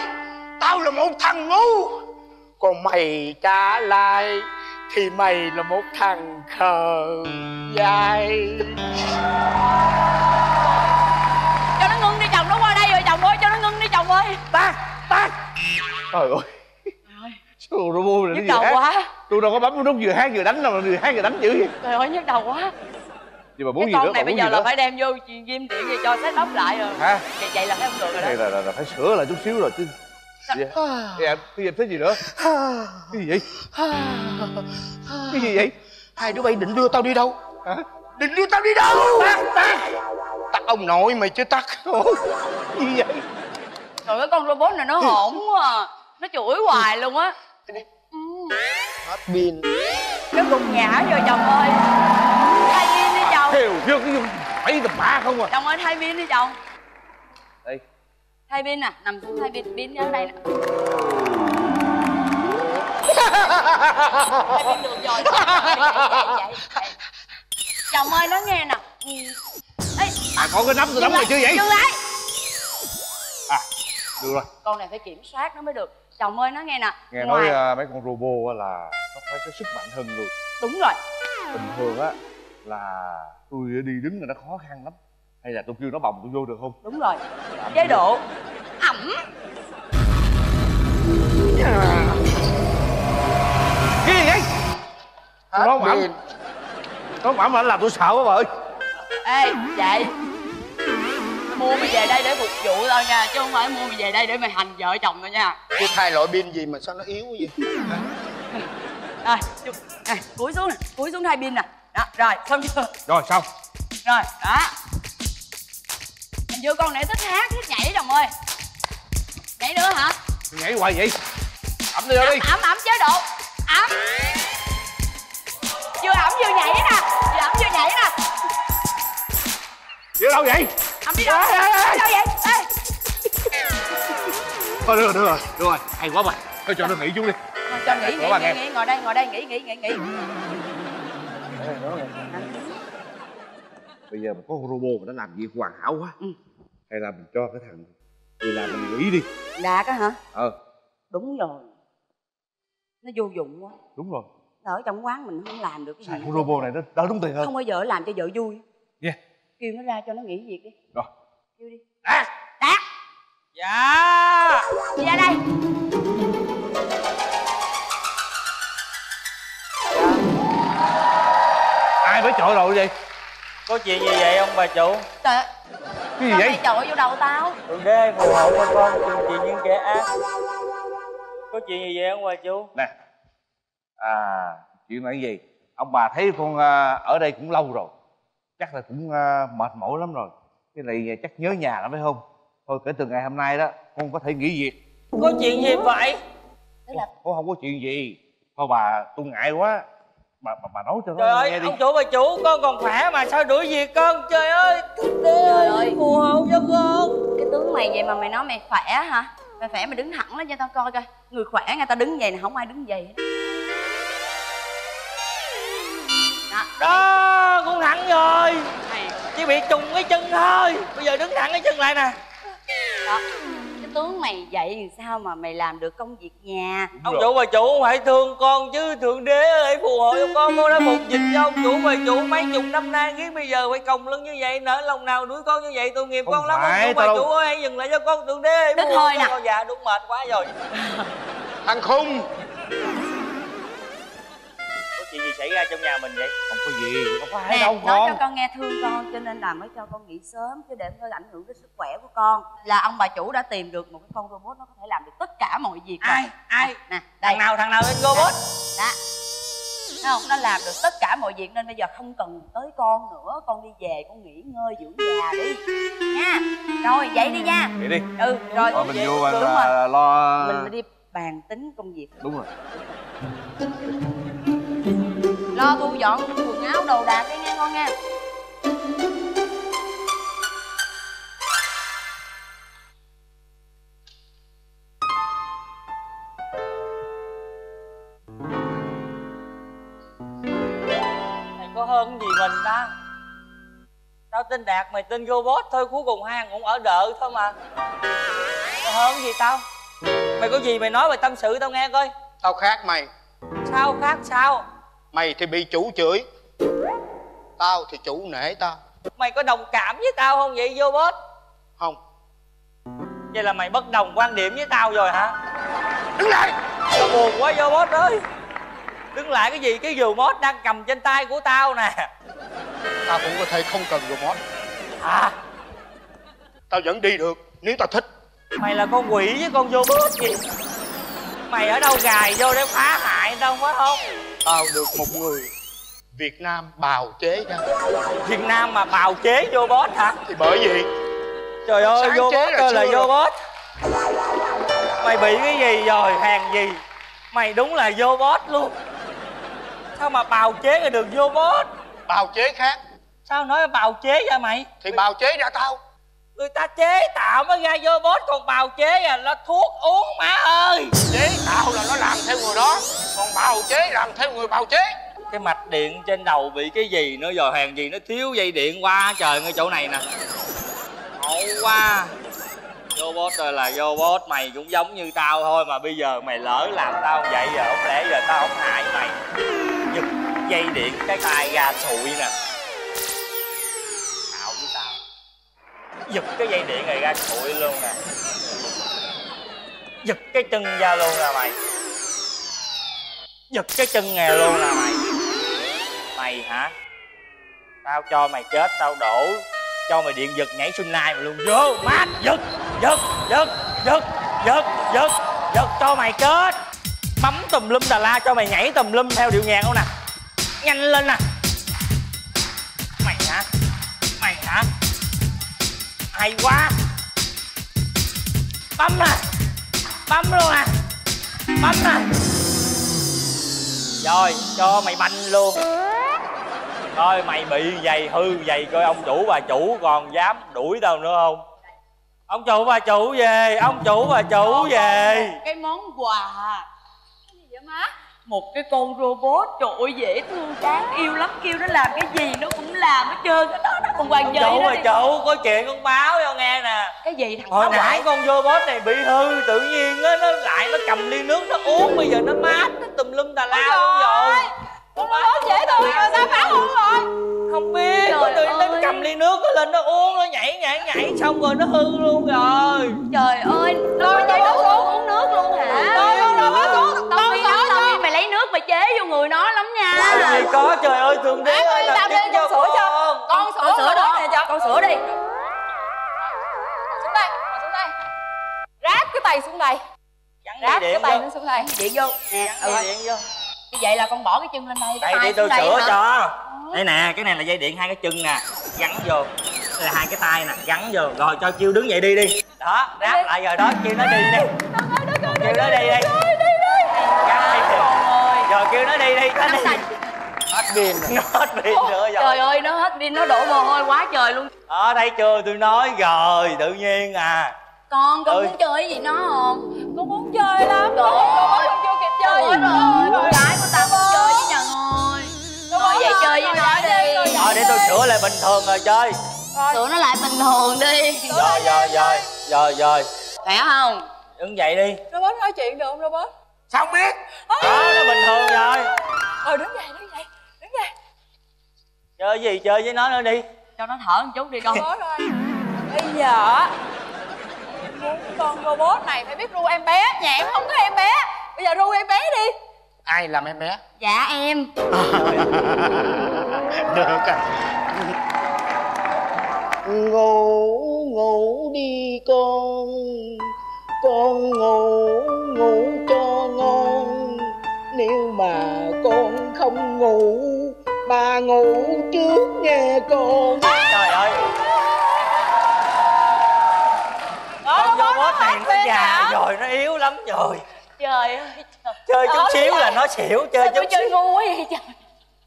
Tao là một thằng ngu. Còn mày trả lại thì mày là một thằng khờ dại. Cho nó ngưng đi chồng, nó qua đây rồi chồng ơi, cho nó ngưng đi chồng ơi. Tan. Trời ơi. Trời ơi. Robot này nhức đầu quá. Tôi đâu có bấm nút vừa hát vừa đánh đâu, vừa hát vừa đánh dữ vậy. Trời ơi nhức đầu quá. Nhưng mà muốn cái gì con nữa, này bây giờ là nữa. Phải đem vô diêm điện về cho set up lại rồi. Hả? Vậy là thấy không được rồi đó. Đây là phải sửa lại chút xíu rồi chứ. Dạ. Thì em thấy gì nữa? Cái gì vậy? Cái gì vậy? Hai đứa bay định đưa tao đi đâu? Hả? Định đưa tao đi đâu? Tắt ông nội mày chứ tắt. Gì vậy? Trời ơi, con robot này nó hổn quá à. Nó chửi hoài luôn á. Hết pin. Nó cùng nhả rồi chồng ơi. Thay pin đi chồng. Thiều phải tầm ba không à. Chồng ơi thay pin đi chồng. Đây. Thay pin nè, à, nằm xuống thay pin ở đây nè. Thay pin được rồi. Vậy. Chồng ơi nói nghe nè. Ê. À có cái nắp tôi đóng này chưa vậy? Dừng lại. À được rồi. Con này phải kiểm soát nó mới được. Chồng ơi nó nghe nè. Nghe ngoài... nói mấy con robot là nó phải có sức mạnh hơn luôn. Đúng rồi. Bình thường á là tôi đi đứng là nó khó khăn lắm. Hay là tôi kêu nó bồng tôi vô được không? Đúng rồi. Chế độ ẩm. Cái gì vậy? Nó không ẩm. Nó không ẩm là nó làm tôi sợ quá bà ơi. Ê chạy. Mua mày về đây để phục vụ tao nha, chứ không phải mua mày về đây để mày hành vợ chồng tao nha. Chứ thay loại pin gì mà sao nó yếu vậy? À, này, cúi xuống nè, cúi xuống thay pin nè. Đó, rồi, xong chưa? Rồi, xong. Rồi, đó. Hình như con này thích hát, thích nhảy chồng ơi. Nhảy nữa hả? Nhảy hoài vậy? Ẩm đi ơi. Ẩm chế độ. Ẩm. Chưa ẩm vừa nhảy nè. Chưa ẩm vừa nhảy nè. Đi đâu vậy? Ẩm đi đâu? Ê, ê, đâu vậy? Ê. Thôi được rồi, được rồi, được rồi. Hay quá mày. Thôi cho nó nghỉ chút đi. Thôi cho nghỉ, ngồi đây, nghỉ. Bây giờ mà có robot mà nó làm việc hoàn hảo quá. Ừ. Hay là mình cho cái thằng đi làm mình nghỉ đi. Đạt á hả? Ờ. Đúng rồi. Nó vô dụng quá. Đúng rồi. Ở trong quán mình không làm được cái gì. Con robot này nó đỡ đúng tiền hơn. Không bao giờ làm cho vợ vui. Dạ. Yeah. Kêu nó ra cho nó nghỉ việc đi. Rồi. Kêu đi. Đạt. Đạt. Dạ. Đi ra đây. Ai mới chọi rồi vậy? Có chuyện gì vậy ông bà chủ? Trời. Cái gì vậy? Mày chọi vô đầu tao. Thượng đế phù hộ cho con trừng trị những kẻ ác. Có chuyện gì vậy ông bà chủ? Nè. À, chuyện là cái gì? Ông bà thấy con ở đây cũng lâu rồi. Chắc là cũng mệt mỏi lắm rồi. Cái này chắc nhớ nhà lắm phải không? Thôi kể từ ngày hôm nay đó con có thể nghỉ việc. Có chuyện gì vậy? Ủa, không có chuyện gì. Thôi bà tôi ngại quá. Bà nói cho nó nghe đi. Trời ơi, ông chủ bà chủ, con còn khỏe mà sao đuổi việc con? Trời ơi, trời ơi, phù hộ cho con. Cái tướng mày vậy mà mày nói mày khỏe hả? Mày khỏe mày đứng thẳng lên cho tao coi coi. Người khỏe người ta đứng vậy nè, không ai đứng vậy. Đó, cũng thẳng rồi. Chỉ bị trùng cái chân thôi. Bây giờ đứng thẳng cái chân lại nè. Đó. Cái tướng mày vậy sao mà mày làm được công việc nhà? Đúng ông rồi. Chủ bà chủ không phải thương con chứ. Thượng đế ơi phù hộ cho con đã phục dịch cho ông chủ bà chủ mấy chục năm nay, khiến bây giờ phải còng lưng như vậy. Nỡ lòng nào đuổi con như vậy, tội nghiệp con lắm. Ông chủ bà chủ ơi hãy dừng lại cho con. Thượng đế ơi phù hộ cho con. Dạ đúng mệt quá rồi. Thằng khùng. Gì xảy ra trong nhà mình vậy? Không có gì, không có ai đâu con. Nói cho con nghe thương con cho nên là mới cho con nghỉ sớm, chứ để không ảnh hưởng đến sức khỏe của con. Là ông bà chủ đã tìm được một cái con robot nó có thể làm được tất cả mọi việc. Ai? Rồi. Ai? Nè, đây. Thằng nào lên robot? Đó. Không, nó làm được tất cả mọi việc nên bây giờ không cần tới con nữa. Con đi về, con nghỉ ngơi dưỡng già đi nha. Rồi, vậy đi nha. Vậy đi. Ừ, rồi. Rồi mình vô và lo. Mình đi bàn tính công việc. Đúng rồi. Lo thu dọn quần áo đồ đạc đi nghe con nha. Mày có hơn gì mình ta? Tao tin Đạt, mày tin robot thôi, cuối cùng hai thằng cũng ở đợ thôi mà. Có hơn gì tao? Mày có gì mày nói mày tâm sự tao nghe coi. Tao khác mày. Sao khác sao? Mày thì bị chủ chửi, tao thì chủ nể tao. Mày có đồng cảm với tao không vậy robot? Không. Vậy là mày bất đồng quan điểm với tao rồi hả? Đứng lại. Tao buồn quá robot ơi. Đứng lại cái gì? Cái dù mốt đang cầm trên tay của tao nè. Tao cũng có thể không cần dùng món. À, tao vẫn đi được nếu tao thích. Mày là con quỷ với con vô bướm gì? Mày ở đâu gài vô để phá hại tao phải không? Tao được một người Việt Nam bào chế ra. Việt Nam mà bào chế vô boss hả? Thì bởi vì trời ơi, vô boss là, vô boss. Mày bị cái gì rồi, hàng gì? Mày đúng là vô boss luôn. Sao mà bào chế ra được vô boss? Bào chế khác. Sao nói bào chế ra mày? Thì bào chế ra tao. Người ta chế tạo mới ra vô boss, còn bào chế là thuốc uống má ơi. Chế tạo là nó làm theo người đó, còn bào chế làm theo người bào chế. Cái mạch điện trên đầu bị cái gì nữa rồi, hàng gì nó thiếu dây điện qua trời ngay chỗ này nè. Ngộ quá. Vô boss rồi là vô boss, mày cũng giống như tao thôi. Mà bây giờ mày lỡ làm tao vậy giờ không lẽ giờ tao không hại mày. Giật dây điện cái tay ra sụi nè. Tạo với tao. Giật cái dây điện này ra sụi luôn nè. Giật cái chân ra luôn nè mày. Giật cái chân nghèo luôn nè mày. Mày hả? Tao cho mày chết, tao đổ cho mày điện giật nhảy Xuân Lai mày luôn. Vô mát, giật, giật, giật, giật, giật, giật, giật cho mày chết. Bấm tùm lum Đà La cho mày nhảy tùm lum theo điệu nhạc không nè. Nhanh lên nè. Mày hả? Mày hả? Hay quá. Bấm nè. Bấm luôn nè. Bấm nè. Rồi, cho mày banh luôn. Thôi mày bị giày hư giày coi ông chủ bà chủ còn dám đuổi tao nữa không? Ông chủ bà chủ về, ông chủ bà chủ về. Cái món quà. Cái gì vậy má? Một cái con robot trời ơi dễ thương đáng yêu lắm, kêu nó làm cái gì nó cũng làm hết trơn cái đó, nó còn hoàng dây. Ông chủ bà chủ có chuyện con báo cho nghe nè. Cái gì thằng hồi nãy con robot này bị hư tự nhiên á, nó lại nó cầm ly nước nó uống, bây giờ nó mát nó tùm lum Tà La luôn rồi. Con robot dễ thương rồi sao phá hư rồi? Không biết, nó lên cầm ly nước nó lên nó uống, nó nhảy nhảy nhảy xong rồi nó hư luôn rồi. Trời ơi, nó nhảy nó uống nước luôn hả? Mày chế vô người nó lắm nha. Mày có trời ơi thường đế ơi, làm đi cho sữa cho con sữa đó nè, cho con sữa đi. Xuống đây, xuống đây. Ráp cái tay xuống đây. Ráp cái tay nó xuống đây. Điện vô. Điện vô. Như vậy là con bỏ cái chân lên đây. Đây đi tôi sữa cho. Đây nè, cái này là dây điện hai cái chân nè, gắn vô. Đây là hai cái tay nè, gắn vô. Rồi cho Chiêu đứng dậy đi đi. Đó, ráp lại rồi đó, Chiêu nó đi đi. Chiêu nó đi đi. Rồi kêu nó đi đi, nó đi. Hết pin rồi. Nó hết pin nữa rồi. Trời ơi, nó hết pin, nó đổ mồ hôi quá trời luôn. Đó, thấy chưa, tôi nói rồi, tự nhiên à. Con muốn chơi cái gì nó không? Con muốn chơi lắm. Trời ơi, con chưa kịp chơi rồi. Con gái của tao muốn chơi với Trần ơi. Thôi vậy chơi với nó đi. Rồi để tôi sửa lại bình thường rồi chơi. Sửa nó lại bình thường đi. Rồi, rồi. Khỏe không? Đứng dậy đi. Robot nói chuyện được không Robot? Sao không biết? Đó, nó bình thường rồi. Ờ, đứng dậy, đứng dậy, đứng dậy. Chơi gì, chơi với nó nữa đi. Cho nó thở một chút đi con. Bây giờ con robot này phải biết ru em bé. Nhà em không có em bé. Bây giờ ru em bé đi. Ai làm em bé? Dạ em. Được à. Ngủ, ngủ đi con. Con ngủ, ngủ cho ngon. Nếu mà con không ngủ, bà ngủ trước nghe con. Trời ơi. Con robot này nó già rồi, nó yếu lắm rồi. Trời ơi trời. Chơi chút xíu là nó xỉu. Chơi chút xíu ngu quá vậy trời.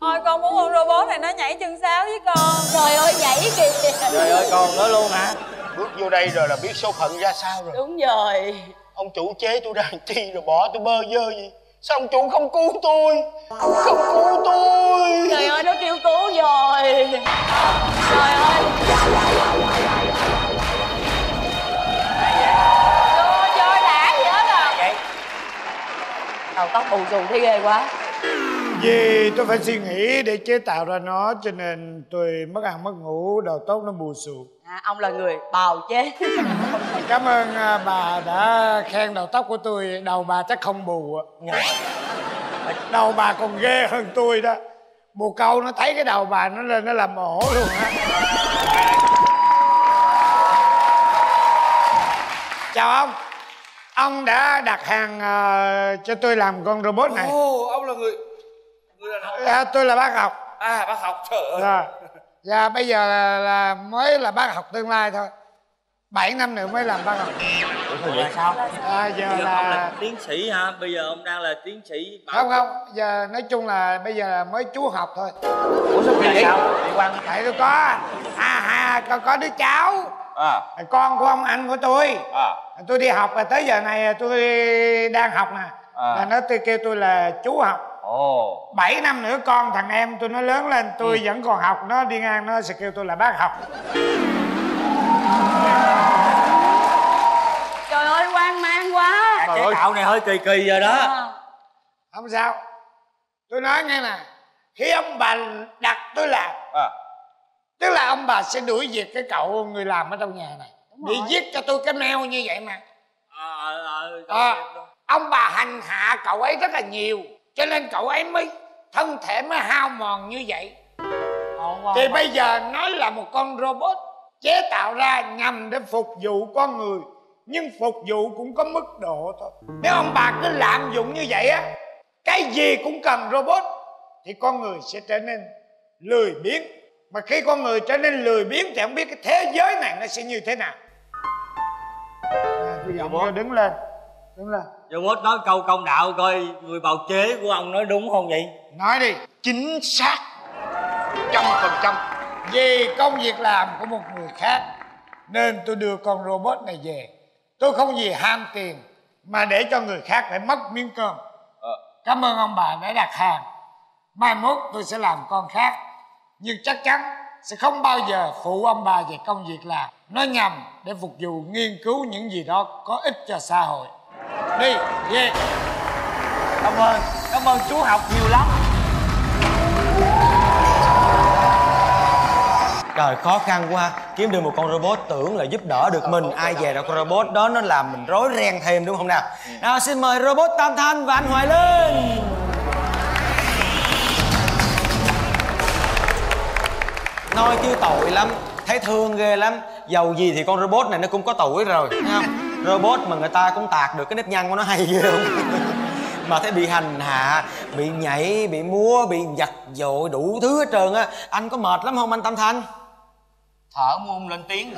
Thôi con muốn con robot này nó nhảy chân sáo với con. Trời ơi nhảy kìa. Trời ơi con nữa luôn hả? Bước vô đây rồi là biết số phận ra sao rồi. Đúng rồi. Ông chủ chế tôi ra chi rồi bỏ tôi bơ vơ gì. Sao ông chủ không cứu tôi? Không cứu tôi. Trời ơi nó kêu cứu rồi. Trời ơi. Trời ơi đã gì hết à. Vậy? Đầu tóc bù xù thấy ghê quá. Vì tôi phải suy nghĩ để chế tạo ra nó cho nên tôi mất ăn mất ngủ, đầu tóc nó bù xù. À, ông là người bào chế. Cảm ơn bà đã khen đầu tóc của tôi. Đầu bà chắc không bù. Đầu bà còn ghê hơn tôi đó. bồ câu nó thấy cái đầu bà nó lên nó làm mổ luôn á. Chào ông đã đặt hàng cho tôi làm con robot này. Ồ, ông là người đàn ông. À, tôi là bác học. À, bác học, trời ơi. Rồi. Dạ, bây giờ là mới là bác học tương lai thôi. 7 năm nữa mới làm bác học. Ủa, thôi vậy sao? À, giờ là... Ông là tiến sĩ hả? Bây giờ ông đang là tiến sĩ bảo... Không, không. Giờ nói chung là bây giờ là mới chú học thôi. Ủa, sao vậy? Tại tôi có... có đứa cháu. À. Con của ông anh của tôi. À. Tôi đi học và tới giờ này tôi đang học nè. À. Là nó kêu tôi là chú học. Ồ. 7 năm nữa con thằng em tôi nó lớn lên, tôi vẫn còn học, nó đi ngang nó sẽ kêu tôi là bác học. Trời ơi, hoang mang quá. À, cái cậu này hơi kỳ kỳ rồi đó. À. Không sao. Tôi nói nghe nè, khi ông bà đặt tôi làm, tức là ông bà sẽ đuổi việc cái cậu người làm ở trong nhà này. Đúng đi rồi. Giết cho tôi cái mèo như vậy mà. Ông bà hành hạ cậu ấy rất là nhiều, cho nên cậu ấy mới thân thể mới hao mòn như vậy. Thì bây giờ nói là một con robot chế tạo ra nhằm để phục vụ con người, nhưng phục vụ cũng có mức độ thôi. Nếu ông bà cứ lạm dụng như vậy á, cái gì cũng cần robot, thì con người sẽ trở nên lười biếng. Mà khi con người trở nên lười biếng thì không biết cái thế giới này nó sẽ như thế nào. Bây giờ ông đứng lên. Đúng rồi. Robot nói câu công đạo coi người bào chế của ông nói đúng không vậy? Nói đi. Chính xác 100%. Vì công việc làm của một người khác nên tôi đưa con robot này về. Tôi không vì ham tiền mà để cho người khác phải mất miếng cơm. Cảm ơn ông bà đã đặt hàng. Mai mốt tôi sẽ làm con khác, nhưng chắc chắn sẽ không bao giờ phụ ông bà về công việc làm. Nó nhằm để phục vụ nghiên cứu những gì đó có ích cho xã hội. Đi, về. Cảm ơn chú học nhiều lắm. Trời, khó khăn quá. Kiếm được một con robot tưởng là giúp đỡ được mình. Ai về là con robot đó nó làm mình rối ren thêm, đúng không nào? Nào, xin mời robot Tam Thanh và anh Hoài Linh. Nói chứ tội lắm, thấy thương ghê lắm. Dầu gì thì con robot này nó cũng có tuổi rồi, thấy không? Robot mà người ta cũng tạc được cái nếp nhăn của nó hay ghê không? Mà thấy bị hành hạ, bị nhảy, bị múa, bị giật dội đủ thứ hết trơn á. Anh có mệt lắm không anh Tam Thanh? Thở muôn lên tiếng.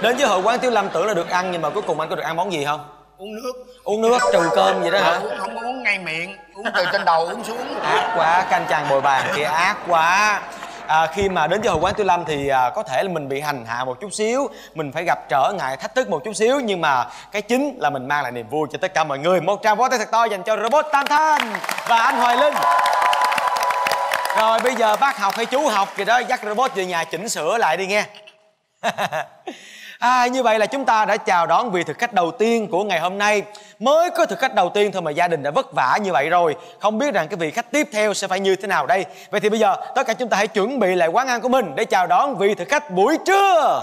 Đến với Hội Quán Tiếu Lâm tưởng là được ăn, nhưng mà cuối cùng anh có được ăn món gì không? Uống nước. Uống nước trừ cơm vậy đó hả? Uống không có uống ngay miệng, uống từ trên đầu uống xuống. Ác quá, canh chàng bồi bàn kìa, ác quá. Khi mà đến với Hội Quán Tiếu Lâm thì có thể là mình bị hành hạ một chút xíu, mình phải gặp trở ngại thách thức một chút xíu, nhưng mà cái chính là mình mang lại niềm vui cho tất cả mọi người. 100 vó tay thật to dành cho robot Tam Thanh và anh Hoài Linh. Rồi bây giờ bác học hay chú học gì đó, dắt robot về nhà chỉnh sửa lại đi nghe. Như vậy là chúng ta đã chào đón vị thực khách đầu tiên của ngày hôm nay. Mới có thực khách đầu tiên thôi mà gia đình đã vất vả như vậy rồi, không biết rằng cái vị khách tiếp theo sẽ phải như thế nào đây. Vậy thì bây giờ tất cả chúng ta hãy chuẩn bị lại quán ăn của mình để chào đón vị thực khách buổi trưa.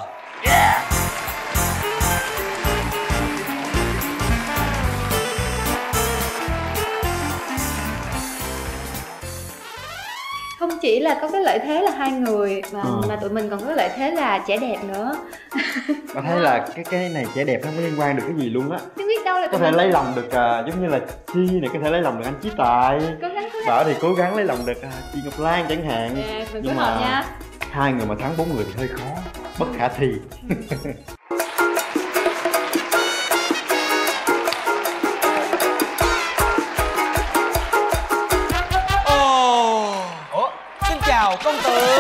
Không chỉ là có cái lợi thế là hai người mà tụi mình còn có lợi thế là trẻ đẹp nữa. Có thấy là cái này trẻ đẹp nó không liên quan được cái gì luôn á. Không biết đâu là có thể lấy lòng được giống như là Chi này có thể lấy lòng được anh Chí Tài. Bảo thì cố gắng lấy lòng được chị Ngọc Lan chẳng hạn. Nhưng mà hai người mà thắng 4 người thì hơi khó, bất khả thi. Công tử,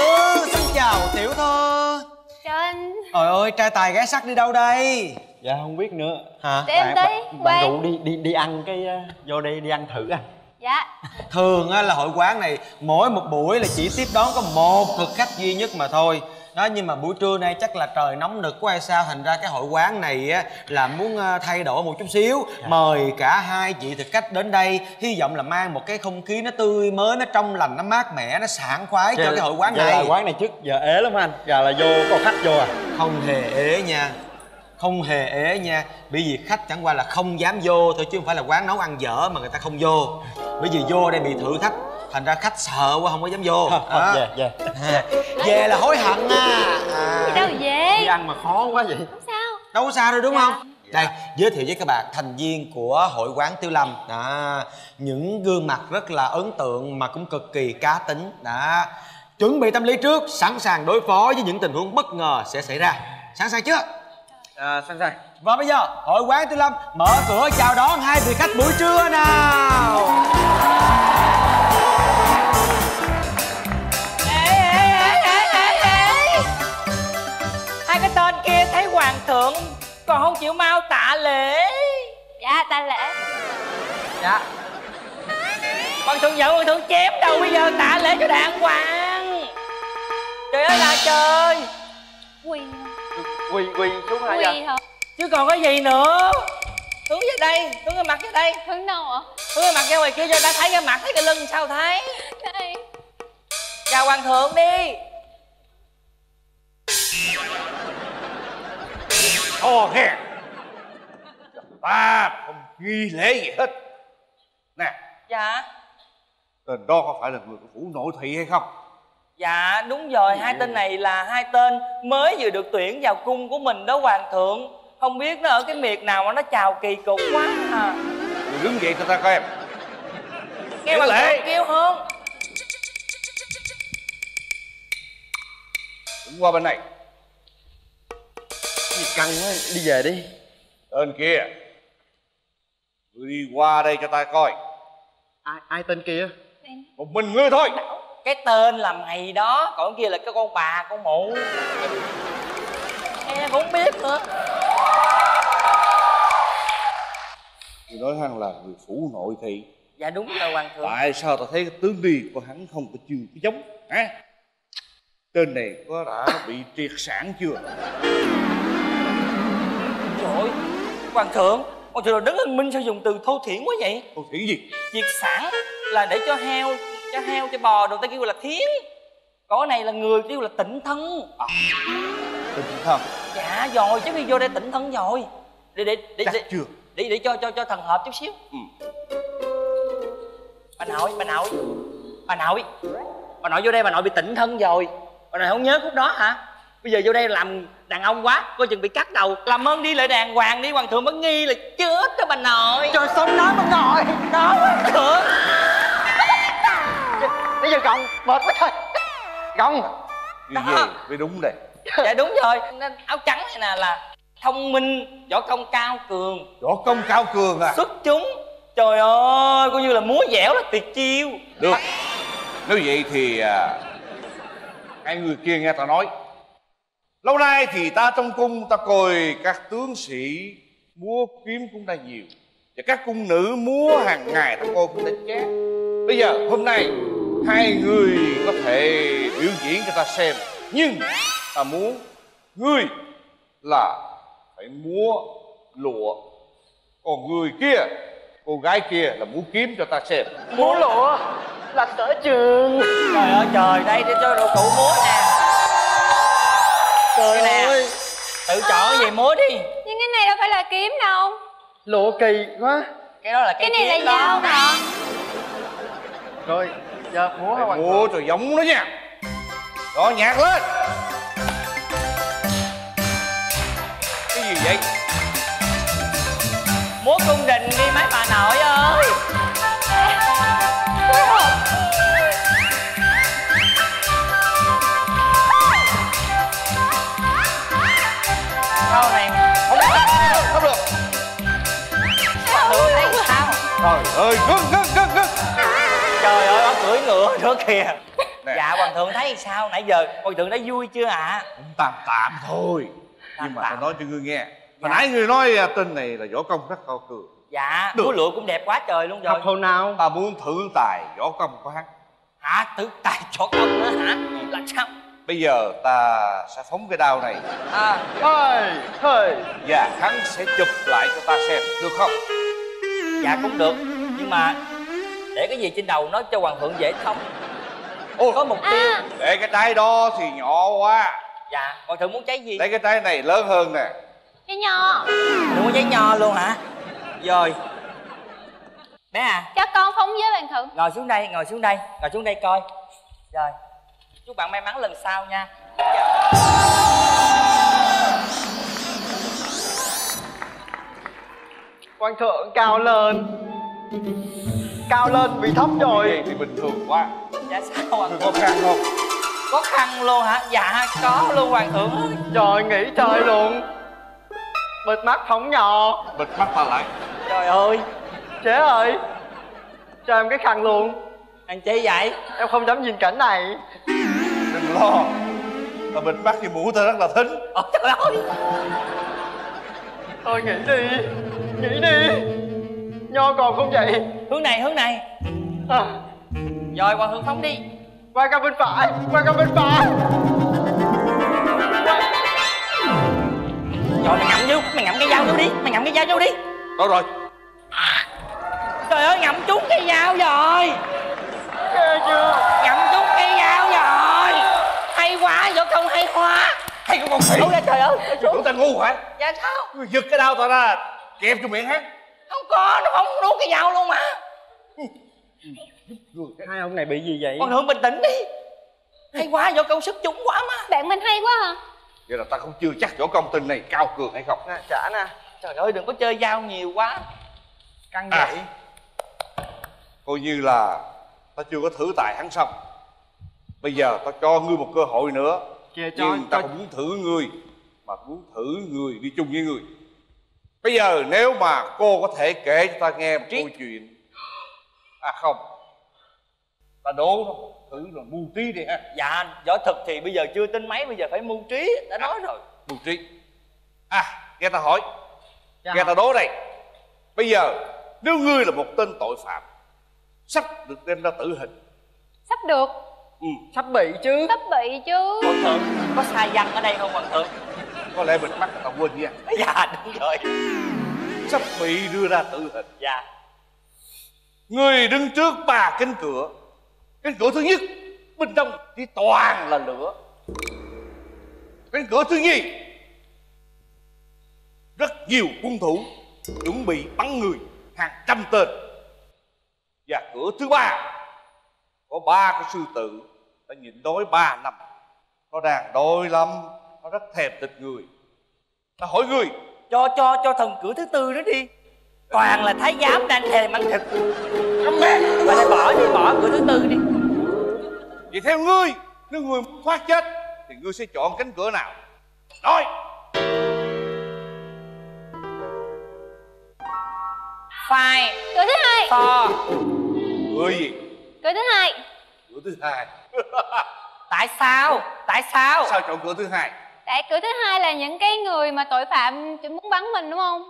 xin chào tiểu thơ. Chào anh. Trời ơi, trai tài gái sắc đi đâu đây? Dạ không biết nữa. Hả? Để em tí. Bạn rượu đi ăn cái vô đây đi ăn thử à? Dạ. Thường á là hội quán này mỗi một buổi là chỉ tiếp đón có một thực khách duy nhất mà thôi. Đó, nhưng mà buổi trưa nay chắc là trời nóng nực quá hay sao, thành ra cái hội quán này á là muốn thay đổi một chút xíu, mời cả hai vị thực khách đến đây, hy vọng là mang một cái không khí nó tươi mới, nó trong lành, nó mát mẻ, nó sảng khoái cho cái hội quán này. Là quán này trước giờ ế lắm anh, giờ là vô có khách vô à? Không hề ế nha, không hề ế nha, bởi vì khách chẳng qua là không dám vô thôi chứ không phải là quán nấu ăn dở mà người ta không vô, bởi vì vô đây bị thử thách. thành ra khách sợ quá không có dám vô. Về là hối hận á. Đâu về đi ăn mà khó quá vậy. Không sao, đâu có sao đâu đúng không. Đây, giới thiệu với các bạn thành viên của Hội Quán Tiếu Lâm. Đó, những gương mặt rất là ấn tượng mà cũng cực kỳ cá tính. Đó, chuẩn bị tâm lý trước, sẵn sàng đối phó với những tình huống bất ngờ sẽ xảy ra. Sẵn sàng chưa? Sẵn sàng. Và bây giờ, Hội Quán Tiếu Lâm mở cửa chào đón hai vị khách buổi trưa nào. Ê. Hai cái tên kia thấy hoàng thượng còn không chịu mau tạ lễ. Dạ tạ lễ. Dạ hoàng thượng giận, hoàng thượng chém đâu. Bây giờ tạ lễ cho đàng hoàng. Trời ơi là trời. Quỳ xuống hả? Quỳ hả? Chứ còn cái gì nữa. Tướng về đây, tướng cái mặt về đây. Tướng đâu ạ? Tướng cái mặt ra ngoài kia cho đã thấy cái mặt, thấy cái lưng sao thấy. Đây. Chào hoàng thượng đi. Thò hèn, ta không nghi lễ gì hết. Nè. Dạ. Tên đó có phải là người của phủ nội thị hay không? Dạ đúng rồi. Hai tên này là hai tên mới vừa được tuyển vào cung của mình đó hoàng thượng. Không biết nó ở cái miệt nào mà nó chào kỳ cục quá à. Người đứng dậy cho ta coi em. Nghe hoàng thượng kêu không? Đứng qua bên này. Căng quá, đi về đi. Tên kia, ngươi đi qua đây cho ta coi. Ai tên kia? Một mình ngươi thôi. Cái tên là mày đó, còn kia là cái con bà, con mụ. Em cũng biết nữa. Người nói hắn là người phủ nội thị. Dạ đúng rồi hoàng thượng. Tại sao ta thấy cái tướng đi của hắn không có chiều cái giống hả? Tên này có đã bị triệt sản chưa? Ôi, hoàng thượng đấng anh minh sao dùng từ thô thiển quá vậy? Thô thiển gì? Diệt sản là để cho heo, cho bò đồ ta kêu là thiến. Còn cái này là người kêu là tịnh thân. Tịnh thân? Dạ rồi, chứ khi vô đây tịnh thân rồi. Để cho thần hợp chút xíu. Bà nội vô đây bà nội bị tịnh thân rồi. Bà nội không nhớ khúc đó hả? Bây giờ vô đây làm đàn ông quá, coi chừng bị cắt đầu. Làm ơn đi lại đàng hoàng đi, hoàng thượng mới nghi là chết đó bà nội. Trời xong nói bà nội, đó hoàng thượng. Bây giờ gồng, mệt quá thôi. Gồng đi về, mới đúng đây. Dạ đúng rồi, nên áo trắng này nè là thông minh, võ công cao cường. Võ công cao cường à? Xuất chúng. Trời ơi, coi như là múa dẻo là tuyệt chiêu. Được, nếu vậy thì hai người kia nghe ta nói. Lâu nay thì ta trong cung ta coi các tướng sĩ múa kiếm cũng đã nhiều, và các cung nữ múa hàng ngày ta coi cũng đã chán. Bây giờ hôm nay hai người có thể biểu diễn cho ta xem, nhưng ta muốn ngươi là phải múa lụa, còn người kia, cô gái kia là múa kiếm cho ta xem. Múa lụa là sở trường. Trời ơi trời, đây để cho đồ cụ múa nè. Cười nè, tự chọn cái gì múa đi. Nhưng cái này đâu phải là kiếm đâu. Lộ kỳ quá. Cái đó là cái này kiếm là dao đó. Rồi, giờ múa hả hoàng thượng? Múa rồi giống nó nha. Rồi nhạc lên. Cái gì vậy? Múa cung đình đi mấy bà nội ơi. Trời ơi, ngưng. Trời ơi, nó cưỡi ngựa nữa kìa. Dạ, hoàng thượng thấy sao nãy giờ? Hoàng thượng đã vui chưa ạ? Cũng tạm thôi. Nhưng mà tao nói cho ngươi nghe. Hồi nãy ngươi nói tên này là võ công rất cao cường. Dạ, múa lụa cũng đẹp quá trời luôn rồi. Học hồi nào? Ta muốn thử tài võ công của hắn. Hả? Thử tài võ công nữa hả? Làm sao? Bây giờ ta sẽ phóng cái đao này. Thôi. Và hắn sẽ chụp lại cho ta xem, được không? Dạ cũng được, nhưng mà để cái gì trên đầu nó cho hoàng thượng dễ thông. Ôi, có mục tiêu. Để cái trái đó thì nhỏ quá. Dạ, hoàng thượng muốn trái gì? Để cái trái này lớn hơn nè. Trái nho. Đừng có trái nho luôn hả? Rồi. Bé à, các con không với bạn Thượng. Ngồi xuống đây, ngồi xuống đây, ngồi xuống đây coi. Rồi, chúc bạn may mắn lần sau nha. Quan Thượng cao lên. Cao lên bị thấp rồi thì bình thường quá. Dạ sao Hoàng Thượng? Có khăn không? Có khăn luôn hả? Dạ có luôn Hoàng Thượng. Trời nghỉ trời luôn. Bịt mắt không nhỏ. Bịt mắt ta lại. Trời ơi, chế ơi, cho em cái khăn luôn. Anh chế vậy? Em không dám nhìn cảnh này. Đừng lo, mà bịt mắt thì mũ ta rất là thính. Trời ơi. Thôi nghỉ đi, nghỉ đi. Nho còn không vậy. Hướng này, hướng này à. Rồi qua hướng phóng đi. Qua qua bên phải, qua qua bên phải. Rồi mày ngậm vô, mày ngậm cái dao vô đi. Mày ngậm cái dao vô đi. Đâu rồi? Trời ơi, ngậm trúng cái dao rồi. Ghê chưa? Ngậm trúng cái dao rồi. Hay quá, võ công hay quá. Hay cũng còn khỉ. Trời ơi, chúng ta ngu hả? Dạ sao? Giật cái đao tao ra, kẹp cho miệng hắn. Không có, nó không nuốt cái dao luôn mà. Hai ông này bị gì vậy? Con Thượng bình tĩnh đi. Hay quá, võ công sức chúng quá mà. Bạn mình hay quá hả? Vậy là ta không chưa chắc võ công tình này cao cường hay không. Nè, trả nè. Trời ơi, đừng có chơi dao nhiều quá. Căng vậy. Coi như là ta chưa có thử tài hắn xong. Bây giờ ta cho ngươi một cơ hội nữa. Chê cho, nhưng ta không muốn thử ngươi, mà muốn thử người đi chung với ngươi. Bây giờ nếu mà cô có thể kể cho ta nghe một câu chuyện. À không, ta đố không? Thử rồi mưu trí đi ha. Dạ, võ thuật thì bây giờ chưa tin mấy, bây giờ phải mưu trí. Đã nói rồi. Mưu trí. À, nghe ta hỏi. Dạ. Nghe ta đố đây. Bây giờ nếu ngươi là một tên tội phạm sắp được đem ra tử hình. Sắp được? Ừ. Sắp bị chứ. Sắp bị chứ. Hoàng Thượng, có sai văn ở đây không Hoàng Thượng? Có lẽ bịt mắt là tao quên nha. Dạ đúng rồi. Sắp bị đưa ra tử hình. Dạ. Người đứng trước ba cánh cửa. Cánh cửa thứ nhất, bên trong thì toàn là lửa. Cánh cửa thứ nhì, rất nhiều quân thủ chuẩn bị bắn người hàng trăm tên. Và cửa thứ ba, có ba cái sư tử đã nhịn đói 3 năm. Nó đang đói lắm, nó rất thèm thịt người. Ta hỏi người cho thần cửa thứ tư đó đi. Toàn là thái giám đang thèm ăn thịt. Không biết. Và lại bỏ đi, bỏ cửa thứ tư đi. Vậy theo ngươi, nếu ngươi muốn thoát chết thì ngươi sẽ chọn cánh cửa nào? Nói. Phải. Cửa thứ hai. To. Cửa gì? Cửa thứ hai. Cửa thứ hai. Tại sao? Tại sao? Sao chọn cửa thứ hai? Tại cửa thứ hai là những cái người mà tội phạm muốn bắn mình đúng không?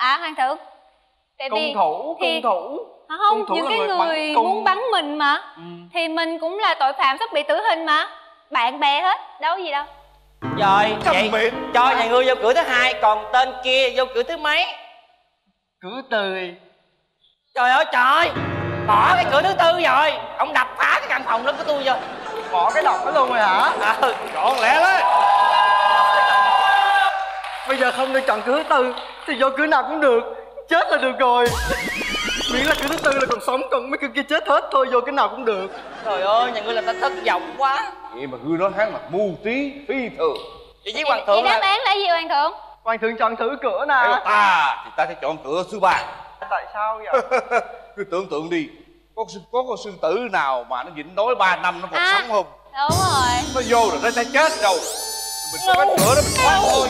Hoàng Thượng. Công thủ. Không, những cái người muốn bắn mình mà. Thì mình cũng là tội phạm sắp bị tử hình mà. Bạn bè hết, đâu gì đâu. Rồi, vậy cho nhà ngươi vô cửa thứ hai, còn tên kia vô cửa thứ mấy? Cửa tư. Trời ơi trời, bỏ cái cửa thứ tư rồi. Ông đập phá cái căn phòng đó của tôi vô. Bỏ cái đọc đó luôn rồi hả? Ừ, trọn lẹ lên. Bây giờ không được chọn cửa thứ tư thì vô cửa nào cũng được, chết là được rồi. Miễn là cửa thứ tư là còn sống, còn mấy cửa kia chết hết thôi, vô cái nào cũng được. Trời ơi, nhà ngươi làm ta thất vọng quá. Vậy mà ngươi nói hắn là mưu trí phi thường. Vậy chứ Hoàng Thượng đáp án là gì Hoàng Thượng? Hoàng Thượng chọn thử cửa nè. Thì ta sẽ chọn cửa thứ ba. Tại sao vậy? Cứ tưởng tượng đi, có con sư tử nào mà nó nhịn đói 3 năm nó còn sống không? Đúng rồi. Nó vô rồi nó sẽ chết rồi. Mình có cánh cửa đó mình thoát thôi.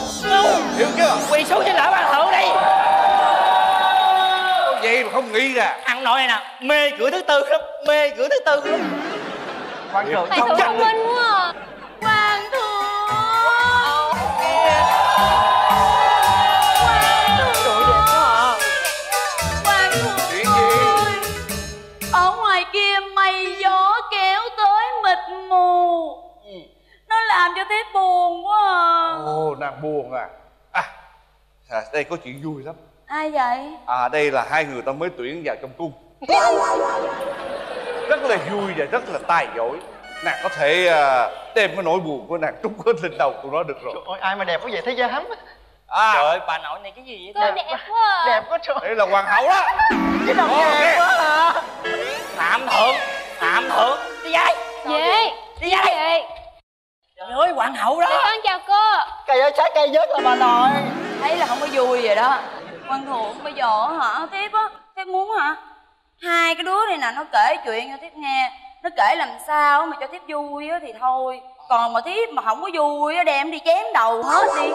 Hiểu chưa? Quỳ xuống trên lỡ Hoàng Thượng đi. Vậy mà không nghĩ ra. Ăn nội này nè, mê cửa thứ tư lắm, mê cửa thứ tư lắm. Hoàng Thượng thông minh quá. Hoàng Thượng. Nó làm cho thấy buồn quá à. Ồ, nàng buồn à. Đây có chuyện vui lắm. Ai vậy? Đây là hai người ta mới tuyển vào trong cung. Rất là vui và rất là tài giỏi. Nàng có thể đem cái nỗi buồn của nàng trút hết lên đầu tụi nó được rồi. Trời ơi, ai mà đẹp quá vậy, thấy da hấm. Trời ơi, bà nội này cái gì vậy? Cô đẹp quá à. Đẹp quá trời. Đây là hoàng hậu đó. Cái đồng đẹp quá. Phượng đi dạy gì đi dạy trời ơi hoàng hậu đó. Con chào cô. Cây ơi trái cây vớt là bà nội thấy là không có vui vậy đó. Quan Thượng bây giờ hả Tiếp á, Tiếp muốn hả hai cái đứa này nè nó kể chuyện cho Tiếp nghe, nó kể làm sao mà cho Tiếp vui á thì thôi, còn mà Tiếp mà không có vui á đem đi chém đầu hết đi.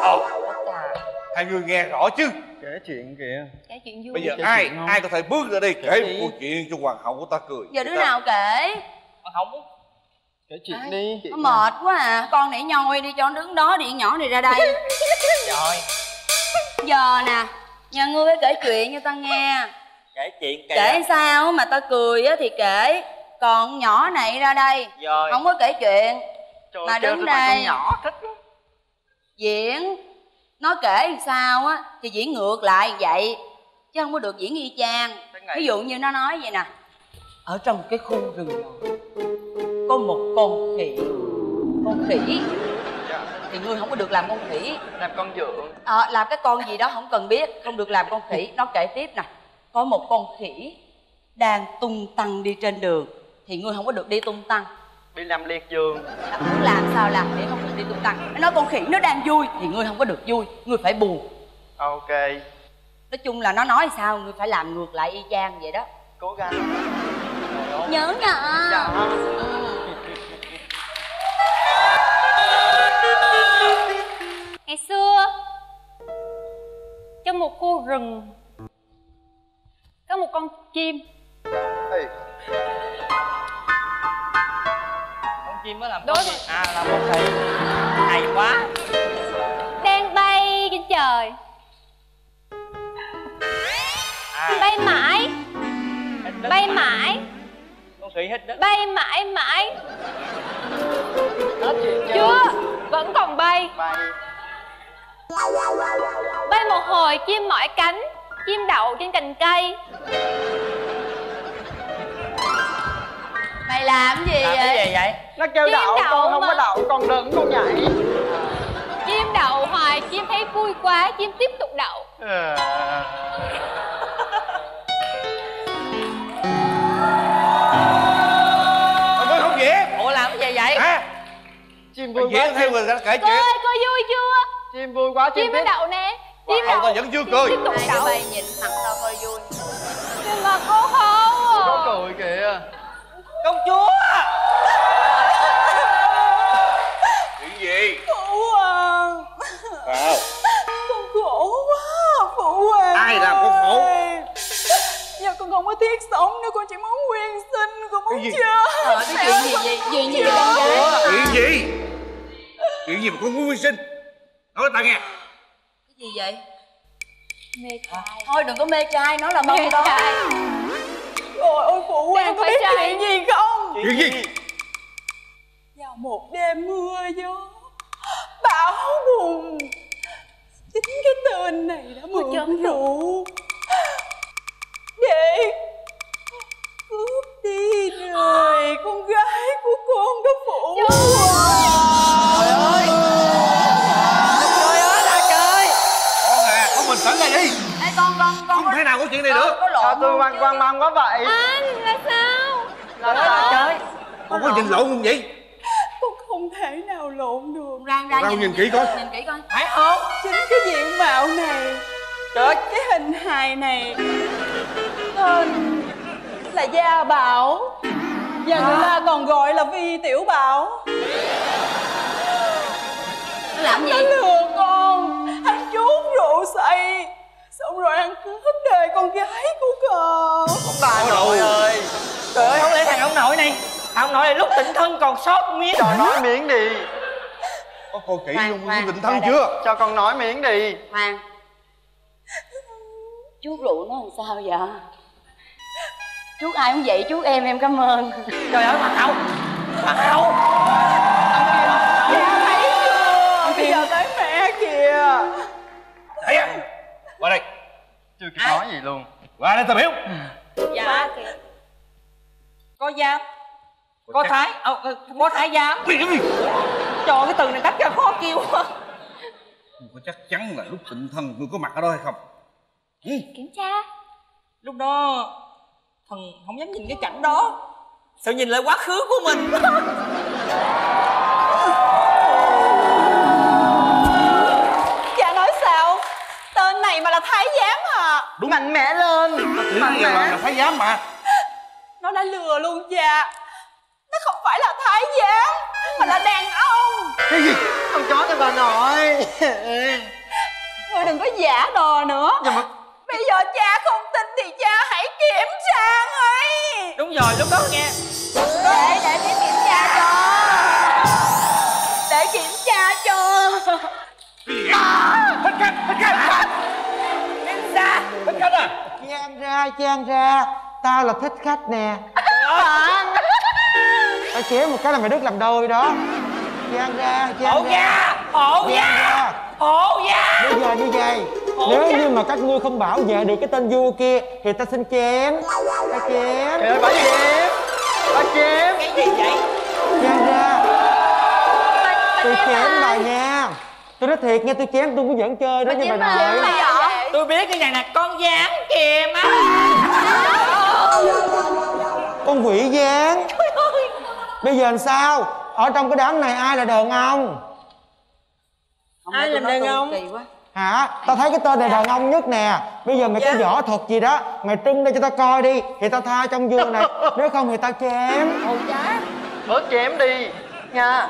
Hai người nghe rõ chứ? Kể chuyện kìa. Kể chuyện vui. Bây giờ ai có thể bước ra đi kể một câu chuyện cho hoàng hậu của ta cười. Giờ đứa nào kể? Hoàng hậu muốn kể chuyện đi. Nó mệt quá à. Con nãy nhoi đi cho đứng đó, điện nhỏ này ra đây. Rồi. Giờ nè, nhà ngươi phải kể chuyện cho ta nghe. Kể chuyện kìa. Kể sao mà ta cười á thì kể, còn nhỏ này ra đây. Rồi. Không có kể chuyện. Trời mà đứng đây. Nhỏ thích lắm. Diễn nó kể sao á thì diễn ngược lại vậy chứ không có được diễn y chang. Ví dụ như nó nói vậy nè: ở trong cái khu rừng này, có một con khỉ. Con khỉ thì ngươi không có được làm con khỉ, làm con dượng, làm cái con gì đó không cần biết, không được làm con khỉ. Nó kể tiếp nè: có một con khỉ đang tung tăng đi trên đường thì ngươi không có được đi tung tăng, đi làm liệt giường. Muốn làm sao làm để không được đi tung tăng. Nó nói con khỉ nó đang vui thì ngươi không có được vui, ngươi phải buồn. Ok. Nói chung là nó nói sao ngươi phải làm ngược lại y chang vậy đó. Cố gắng. Nhớ nha. Ngày xưa trong một khu rừng có một con chim. Hey. Chim đó làm con gì? À làm con khỉ. Hay quá. Đang bay trên trời. Bay mãi. Bay mãi. Con khỉ hết đất. Bay mãi mãi. Chưa, vẫn còn bay. Bay một hồi chim mỏi cánh, chim đậu trên cành cây. Mày làm gì vậy? Cái gì vậy? Nó kêu đậu, con không có đậu, con đừng, con nhảy. Chim đậu hoài, chim thấy vui quá, chim tiếp tục đậu. Con không dễ. Ủa làm cái gì vậy? Hả? Chim vui quá. Theo người ta kể chuyện. Cô vui chưa? Chim vui quá, chim mới đậu nè. Chim đậu vẫn chưa cười. Tiếp tục đậu. Mày nhìn mặt tao coi vui. Nhưng mà cô không. Có cười kìa. Công chúa. Chuyện gì? Phụ hoàng. Sao? Con khổ quá phụ hoàng. Ai làm con khổ? Giờ con không có thiết sống nữa, con chỉ muốn quyên sinh, con muốn chơi. Cái chuyện gì vậy? Chuyện gì con gái? Chuyện gì? Chuyện gì mà con muốn quyên sinh? Nói ta nghe. Cái gì vậy? Mê trai. Thôi đừng có mê trai, nó là mê trai. Trời ơi phụ hoàng có biết chuyện gì không? Chuyện gì? Vào một đêm mưa gió bão bùng, chính cái tên này đã mượn rượu để cướp đi đời con gái của con đó phụ hoàng. Trời ơi, trời ơi là trời. Con à, con mình sẵn đây đi. Ê con không thể nào có chuyện này được. Sao tôi quan mang quá vậy? Anh là sao? Là sao trời? Con có nhìn lộn không vậy? Con không thể nào lộn được. Rang nhìn kỹ coi. Nhìn kỹ coi. Phải không? Chính cái diện mạo này, trời, cái hình hài này, tên là Gia Bảo, và người ta còn gọi là Vi Tiểu Bảo. Nó làm gì? Nó lừa con, anh trốn rượu say. Xong rồi ăn cướp đời con gái của con. Ông bà nội ơi. Trời ơi, không lẽ thằng ông nội này, lúc tỉnh thân còn sót miếng. Trời nói miếng đi. Có coi kỹ luôn tỉnh thân chưa? Cho con nói miếng đi. Hoàng, chuốt rượu nó làm sao vậy? Chuốt ai cũng vậy, chuốt em cảm ơn. Trời ơi mà hậu, dạ thấy chưa? Bây giờ tới mẹ kìa. Thấy không? Qua đây. Chưa kịp nói gì luôn. Qua đây tao hiểu. Dạ kìa. Có giam. Có thái. Có thái giám. Trời, cái từ này tách ra khó kêu quá. Có chắc chắn là lúc tịnh thân ngươi có mặt ở đó hay không? Kiểm tra. Lúc đó thần không dám nhìn cái cảnh đó. Sao nhìn lại quá khứ của mình. Dạ nói sao, tên này mà là thái giám à. Đúng. Mạnh mẽ lên. Mạnh mẽ là thái giám mà. Nó đã lừa luôn cha. Nó không phải là thái giám mà là đàn ông. Cái gì? Con chó cho bà nội. Thôi đừng có giả đò nữa. Nhưng mà bây giờ cha không tin thì cha hãy kiểm tra ngay. Đúng rồi, lúc đó nghe. Để kiểm tra cho. Để kiểm tra cho. Thích khách. Em ra. Thích khách à? Trang ra. Tao là thích khách nè. Tao chéo một cái là mày đứt làm đôi đó. Trang ra. Bây giờ như vậy, nếu như mà các ngươi không bảo vệ được cái tên vua kia thì ta xin chém. Ta chém. Cái gì vậy? Trang ra. Tôi chém bà nha. Tôi nói thiệt nha, tôi chém tôi cũng vẫn chơi đó nha bà nội. Tôi biết cái này là con gián kìa má. Con quỷ gián. Bây giờ làm sao? Ở trong cái đám này ai là đàn ông? Ai là đàn ông? Hả? Tao thấy cái tên này đàn ông nhất nè. Bây giờ mày có võ thuật gì đó, mày trưng đây cho tao coi đi. Thì tao tha trong vườn này, nếu không thì tao chém. Bớt chém đi nha.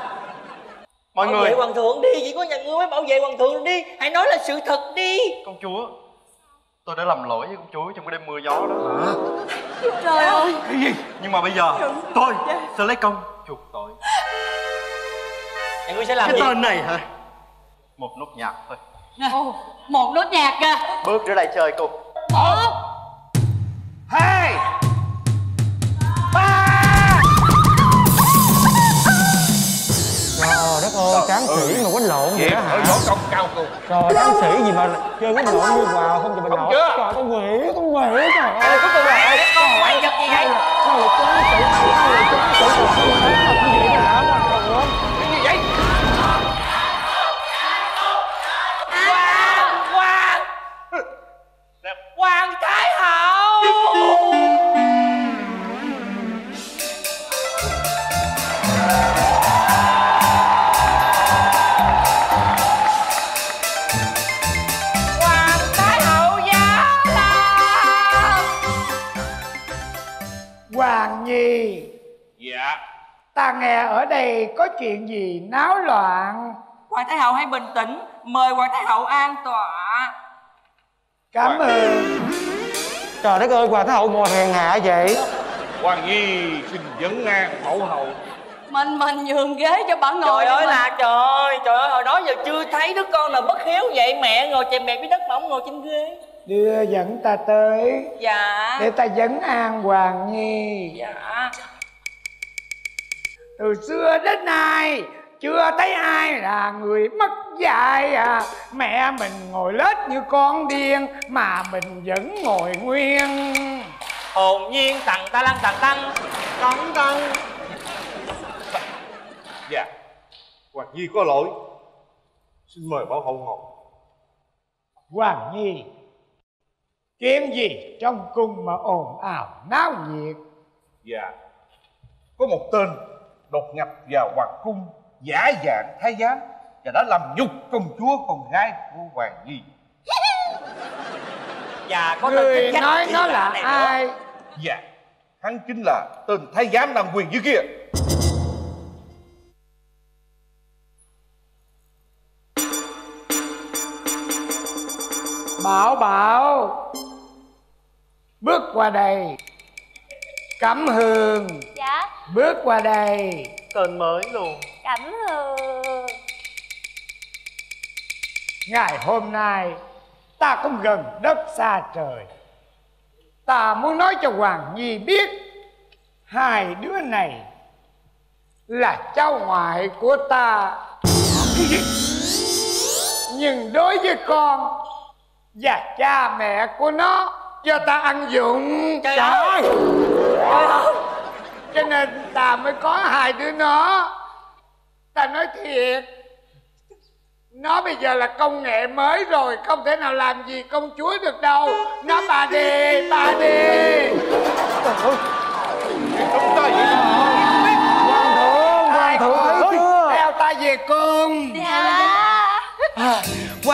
Mọi người bảo vệ hoàng thượng đi, chỉ có nhà ngươi mới bảo vệ hoàng thượng đi. Hãy nói là sự thật đi. Công chúa, tôi đã làm lỗi với công chúa trong cái đêm mưa gió đó. Trời ơi. Cái gì? Nhưng mà bây giờ tôi sẽ lấy công chuộc tội. Nhà ngươi sẽ làm cái gì? Cái tên này hả? Một nốt nhạc thôi. Một nốt nhạc kìa. Bước trở lại chơi cùng. 1, 2, 3. Trời đất ơi, cán sĩ mà quánh lộn vậy đó hả? Võ công cao cường. Trời, cán sĩ gì mà chơi quánh lộn như vào không cho mình nổi. Trời, con quỷ, trời ơi. Cái con quậy dập gì vậy? Cái gì vậy? Hoàng Thái Hậu. Hoàng Thái Hậu giá là Hoàng Nhi. Dạ. Ta nghe ở đây có chuyện gì náo loạn. Hoàng Thái Hậu hãy bình tĩnh. Mời Hoàng Thái Hậu an tọa. Cảm ơn. Trời đất ơi, Hoàng Thái Hậu ngồi hèn hạ vậy. Hoàng Nhi xin vấn an mẫu hậu. Mình nhường ghế cho bà ngồi. Trời ơi là trời ơi, hồi đó giờ chưa thấy đứa con nào bất hiếu vậy. Mẹ ngồi chèm mẹ với đất mỏng ngồi trên ghế. Đưa dẫn ta tới. Dạ. Để ta vấn an Hoàng Nhi. Dạ. Từ xưa đến nay chưa thấy ai là người mất dạy à. Mẹ mình ngồi lết như con điên mà mình vẫn ngồi nguyên. Hồn nhiên tằng ta lăng tằng tăng. Tằng tăng. Dạ. Hoàng Nhi có lỗi. Xin mời bảo hậu ngồi. Hoàng Nhi, chuyện gì trong cung mà ồn ào náo nhiệt? Dạ. Có một tên đột nhập vào hoàng cung giả dạng thái giám và đã làm nhục công chúa con gái của Hoàng Nhi. Dạ, có người nói nó là ai? Dạ, hắn chính là tên thái giám làm quyền dưới kia. Bảo, bước qua đây. Cẩm Hương. Dạ. Bước qua đây. Tên mới luôn. Cẩm Hương. Ngày hôm nay ta cũng gần đất xa trời. Ta muốn nói cho Hoàng Nhi biết hai đứa này là cháu ngoại của ta. Nhưng đối với con và cha mẹ của nó do ta ăn dụng. Trời ơi. Cho nên ta mới có hai đứa nó. Ta nói thiệt, nó bây giờ là công nghệ mới rồi, không thể nào làm gì công chúa được đâu. Nó bà đi.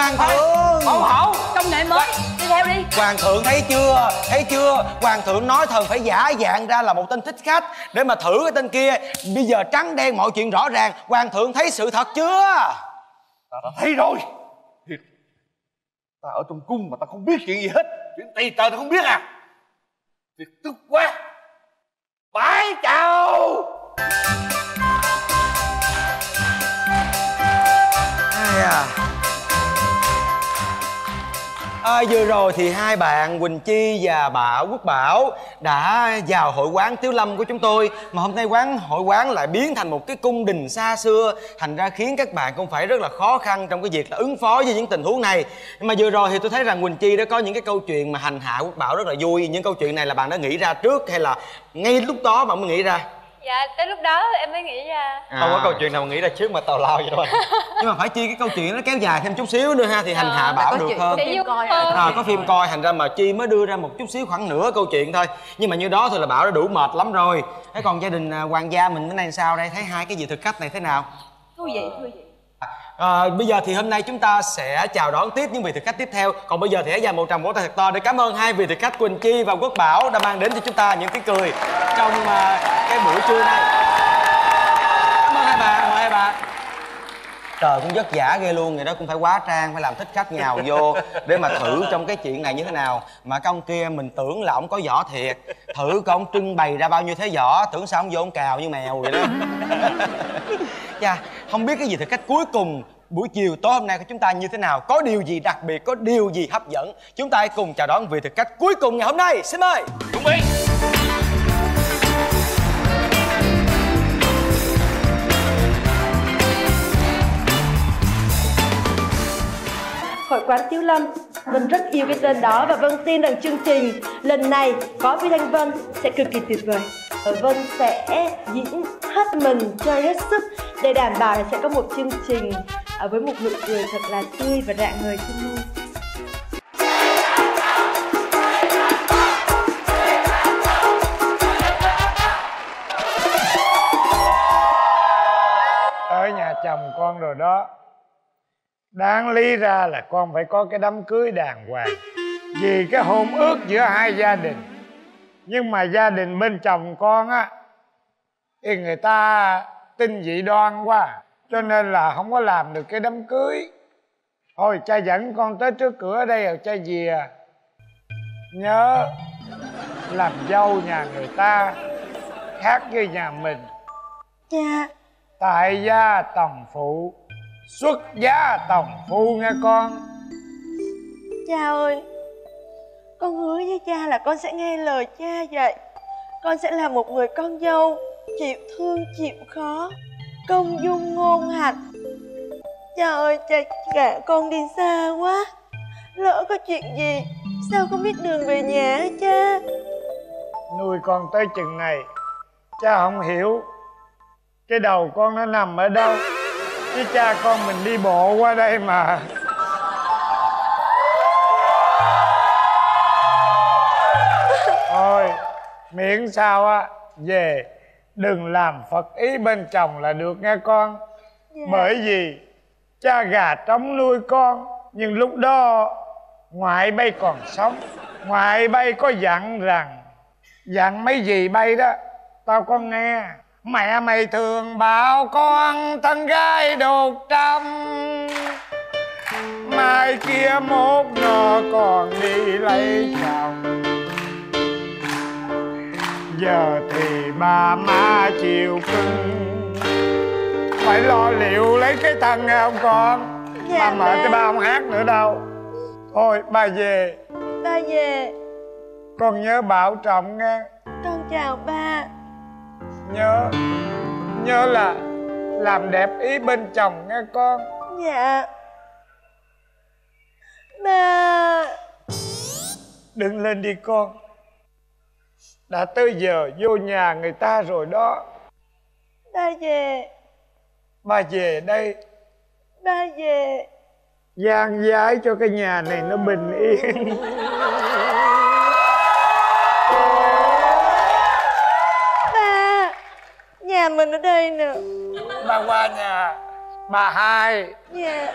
Hoàng thượng. Hậu hậu công nghệ mới đi theo đi. Hoàng thượng thấy chưa, thấy chưa, hoàng thượng nói thần phải giả dạng ra là một tên thích khách để mà thử cái tên kia. Bây giờ trắng đen mọi chuyện rõ ràng, hoàng thượng thấy sự thật chưa? Ta đã thấy rồi. Thiệt, ta ở trong cung mà ta không biết chuyện gì hết. Chuyện tày trời ta không biết à? Thiệt tức quá. Bái chào. Vừa rồi thì hai bạn Quỳnh Chi và bà Quốc Bảo đã vào hội quán Tiếu Lâm của chúng tôi, mà hôm nay hội quán lại biến thành một cái cung đình xa xưa, thành ra khiến các bạn cũng phải rất là khó khăn trong cái việc là ứng phó với những tình huống này. Nhưng mà vừa rồi thì tôi thấy rằng Quỳnh Chi đã có những cái câu chuyện mà hành hạ Quốc Bảo rất là vui. Những câu chuyện này là bạn đã nghĩ ra trước hay là ngay lúc đó bạn mới nghĩ ra? Dạ, tới lúc đó em mới nghĩ ra. Không có câu chuyện nào nghĩ ra trước mà tào lao vậy đâu. Nhưng mà phải chia cái câu chuyện nó kéo dài thêm chút xíu nữa ha, thì hành hạ Bảo được hơn. Có phim coi, thành ra mà Chi mới đưa ra một chút xíu, khoảng nửa câu chuyện thôi. Nhưng mà như đó thôi là Bảo đã đủ mệt lắm rồi. Thế còn gia đình hoàng gia mình bữa nay sao đây? Thấy hai cái vị thực khách này thế nào? Thú vị. Bây giờ thì hôm nay chúng ta sẽ chào đón tiếp những vị thực khách tiếp theo. Còn bây giờ thì hãy dành một tràng vỗ tay thật to để cảm ơn hai vị thực khách Quỳnh Chi và Quốc Bảo đã mang đến cho chúng ta những tiếng cười trong cái buổi trưa nay. Cảm ơn hai bạn, mời hai bạn. Trời cũng vất vả ghê luôn, người đó cũng phải hóa trang, phải làm thích khách nhào vô để mà thử trong cái chuyện này như thế nào. Mà cái ông kia mình tưởng là ông có võ thiệt, thử coi ông trưng bày ra bao nhiêu thế võ, tưởng sao ông vô ông cào như mèo vậy đó. Chà, không biết cái gì thực khách cuối cùng buổi chiều tối hôm nay của chúng ta như thế nào, có điều gì đặc biệt, có điều gì hấp dẫn. Chúng ta hãy cùng chào đón vị thực khách cuối cùng ngày hôm nay. Xin mời. Chuẩn bị. Hội quán Tiếu Lâm, Vân rất yêu cái tên đó và Vân tin rằng chương trình lần này có Phi Thanh Vân sẽ cực kỳ tuyệt vời. Vân sẽ diễn hết mình, chơi hết sức để đảm bảo là sẽ có một chương trình với một nụ cười thật là tươi và rạng người trên môi. Tới nhà chồng con rồi đó. Đáng lý ra là con phải có cái đám cưới đàng hoàng vì cái hôn ước giữa hai gia đình. Nhưng mà gia đình bên chồng con á thì người ta tin dị đoan quá, cho nên là không có làm được cái đám cưới. Thôi cha dẫn con tới trước cửa đây rồi cha về. Nhớ làm dâu nhà người ta khác với nhà mình. Cha. Tại gia tòng phụ, xuất giá tòng phu nghe con. Cha ơi, con hứa với cha là con sẽ nghe lời cha vậy. Con sẽ là một người con dâu chịu thương chịu khó, công dung ngôn hạnh. Cha ơi, cha gả con đi xa quá, lỡ có chuyện gì sao con biết đường về nhà hả cha? Nuôi con tới chừng này cha không hiểu cái đầu con nó nằm ở đâu, chứ cha con mình đi bộ qua đây mà. Thôi miễn sao á về đừng làm phật ý bên chồng là được nghe con. Bởi vì cha gà trống nuôi con, nhưng lúc đó ngoại bay còn sống. Ngoại bay có dặn rằng, dặn mấy gì bay đó tao con nghe. Mẹ mày thường bảo con thân gái đột trăm, mai kia mốt nó còn đi lấy chồng. Giờ thì ba má chịu cưng, phải lo liệu lấy cái thằng nghe không con? Dạ, ba mệt cái ba không hát nữa đâu. Thôi ba về. Ba về. Con nhớ bảo trọng nghe. Con chào ba. Nhớ, nhớ là làm đẹp ý bên chồng nghe con. Dạ ba. Đừng lên đi con, đã tới giờ vô nhà người ta rồi đó. Ba về. Ba về đây. Ba về. Dang dái cho cái nhà này nó bình yên. Nhà mình ở đây nè. Ba qua nhà bà hai. Dạ.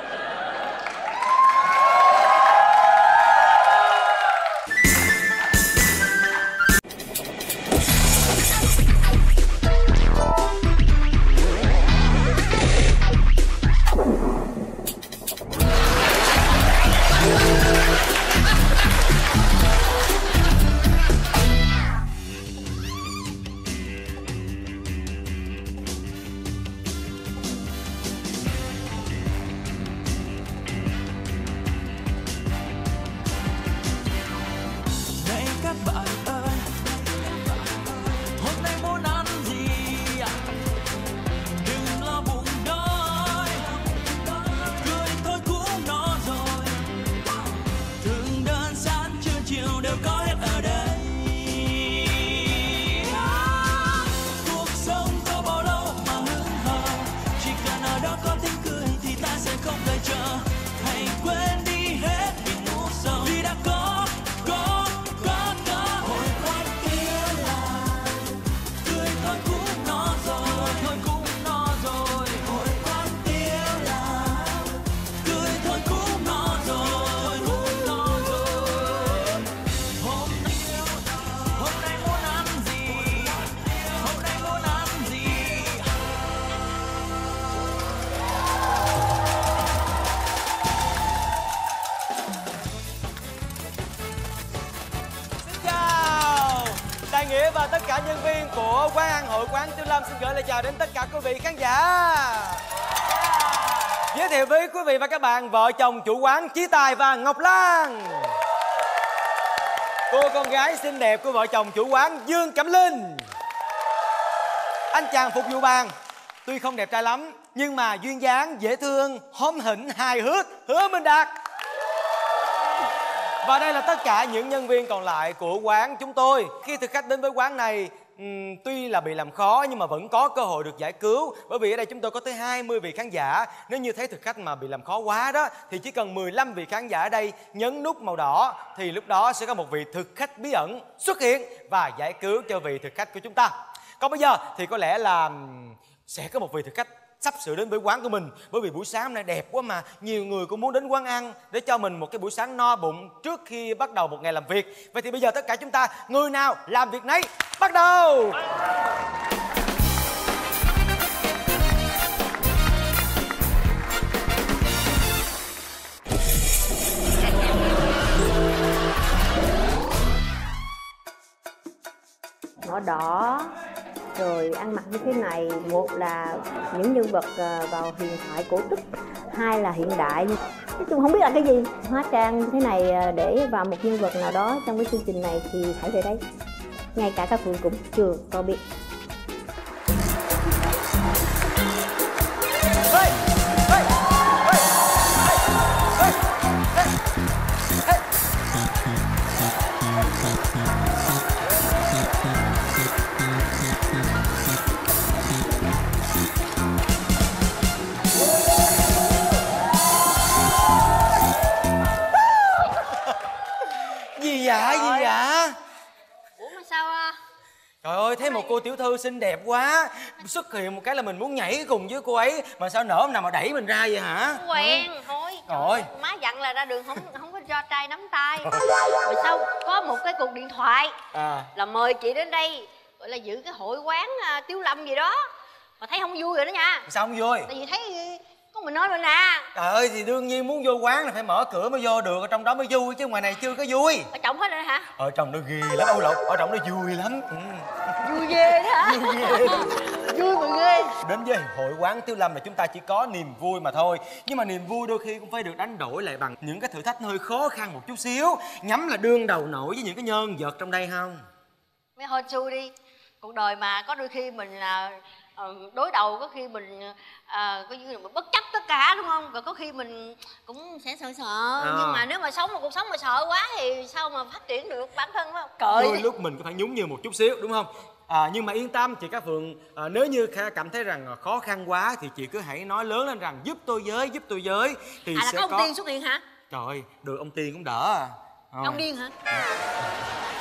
cả nhân viên của quán ăn Hội Quán Tiếu Lâm xin gửi lời chào đến tất cả quý vị khán giả. Giới thiệu với quý vị và các bạn vợ chồng chủ quán Chí Tài và Ngọc Lan. Cô con gái xinh đẹp của vợ chồng chủ quán Dương Cẩm Linh. Anh chàng phục vụ bàn tuy không đẹp trai lắm nhưng mà duyên dáng, dễ thương, hóm hỉnh, hài hước, Hứa Minh Đạt. Và đây là tất cả những nhân viên còn lại của quán chúng tôi. Khi thực khách đến với quán này, tuy là bị làm khó nhưng mà vẫn có cơ hội được giải cứu. Bởi vì ở đây chúng tôi có tới 20 vị khán giả. Nếu như thấy thực khách mà bị làm khó quá đó thì chỉ cần 15 vị khán giả ở đây nhấn nút màu đỏ thì lúc đó sẽ có một vị thực khách bí ẩn xuất hiện và giải cứu cho vị thực khách của chúng ta. Còn bây giờ thì có lẽ là sẽ có một vị thực khách sắp sửa đến với quán của mình. Bởi vì buổi sáng hôm nay đẹp quá mà nhiều người cũng muốn đến quán ăn để cho mình một cái buổi sáng no bụng trước khi bắt đầu một ngày làm việc. Vậy thì bây giờ tất cả chúng ta người nào làm việc nấy, bắt đầu. Màu đỏ. Rồi ăn mặc như thế này, một là những nhân vật vào huyền thoại cổ tích, hai là hiện đại. Nói chung không biết là cái gì. Hóa trang như thế này để vào một nhân vật nào đó trong cái chương trình này thì phải về đấy. Ngay cả Cát Phượng cũng chưa có biết. Trời ơi, thấy một cô tiểu thư xinh đẹp quá, xuất hiện một cái là mình muốn nhảy cùng với cô ấy. Mà sao nở nào mà đẩy mình ra vậy hả? Quen thôi. Trời ơi, má dặn là ra đường không có cho trai nắm tay. Rồi sau có một cái cuộc điện thoại là mời chị đến đây, gọi là giữ cái hội quán Tiếu Lâm gì đó. Mà thấy không vui rồi đó nha. Sao không vui? Tại vì thấy có mình nói rồi nè. Trời ơi, thì đương nhiên muốn vô quán là phải mở cửa mới vô được, ở trong đó mới vui chứ ngoài này chưa có vui. Ở trong hết rồi hả? Ở trong nó ghê lắm, Âu Lộc, ở trong nó vui lắm. Vui ghê đó hả? Vui mà ghê. Đến với Hội Quán Tiếu Lâm là chúng ta chỉ có niềm vui mà thôi. Nhưng mà niềm vui đôi khi cũng phải được đánh đổi lại bằng những cái thử thách hơi khó khăn một chút xíu. Nhắm là đương đầu nổi với những cái nhân vật trong đây không? Mấy hôn xui đi. Cuộc đời mà có đôi khi mình là đối đầu, có khi mình coi như là mình bất chấp tất cả đúng không? Rồi có khi mình cũng sẽ sợ. Nhưng mà nếu mà sống một cuộc sống mà sợ quá thì sao mà phát triển được bản thân phải không? Cởi đôi lúc mình cũng phải nhún nhường một chút xíu đúng không? Nhưng mà yên tâm chị Cát Phượng, nếu như cảm thấy rằng khó khăn quá thì chị cứ hãy nói lớn lên rằng giúp tôi với, giúp tôi với. Thì à, là sẽ có ông Tiên xuất hiện hả? Trời ơi, được ông Tiên cũng đỡ à. Ông điên hả?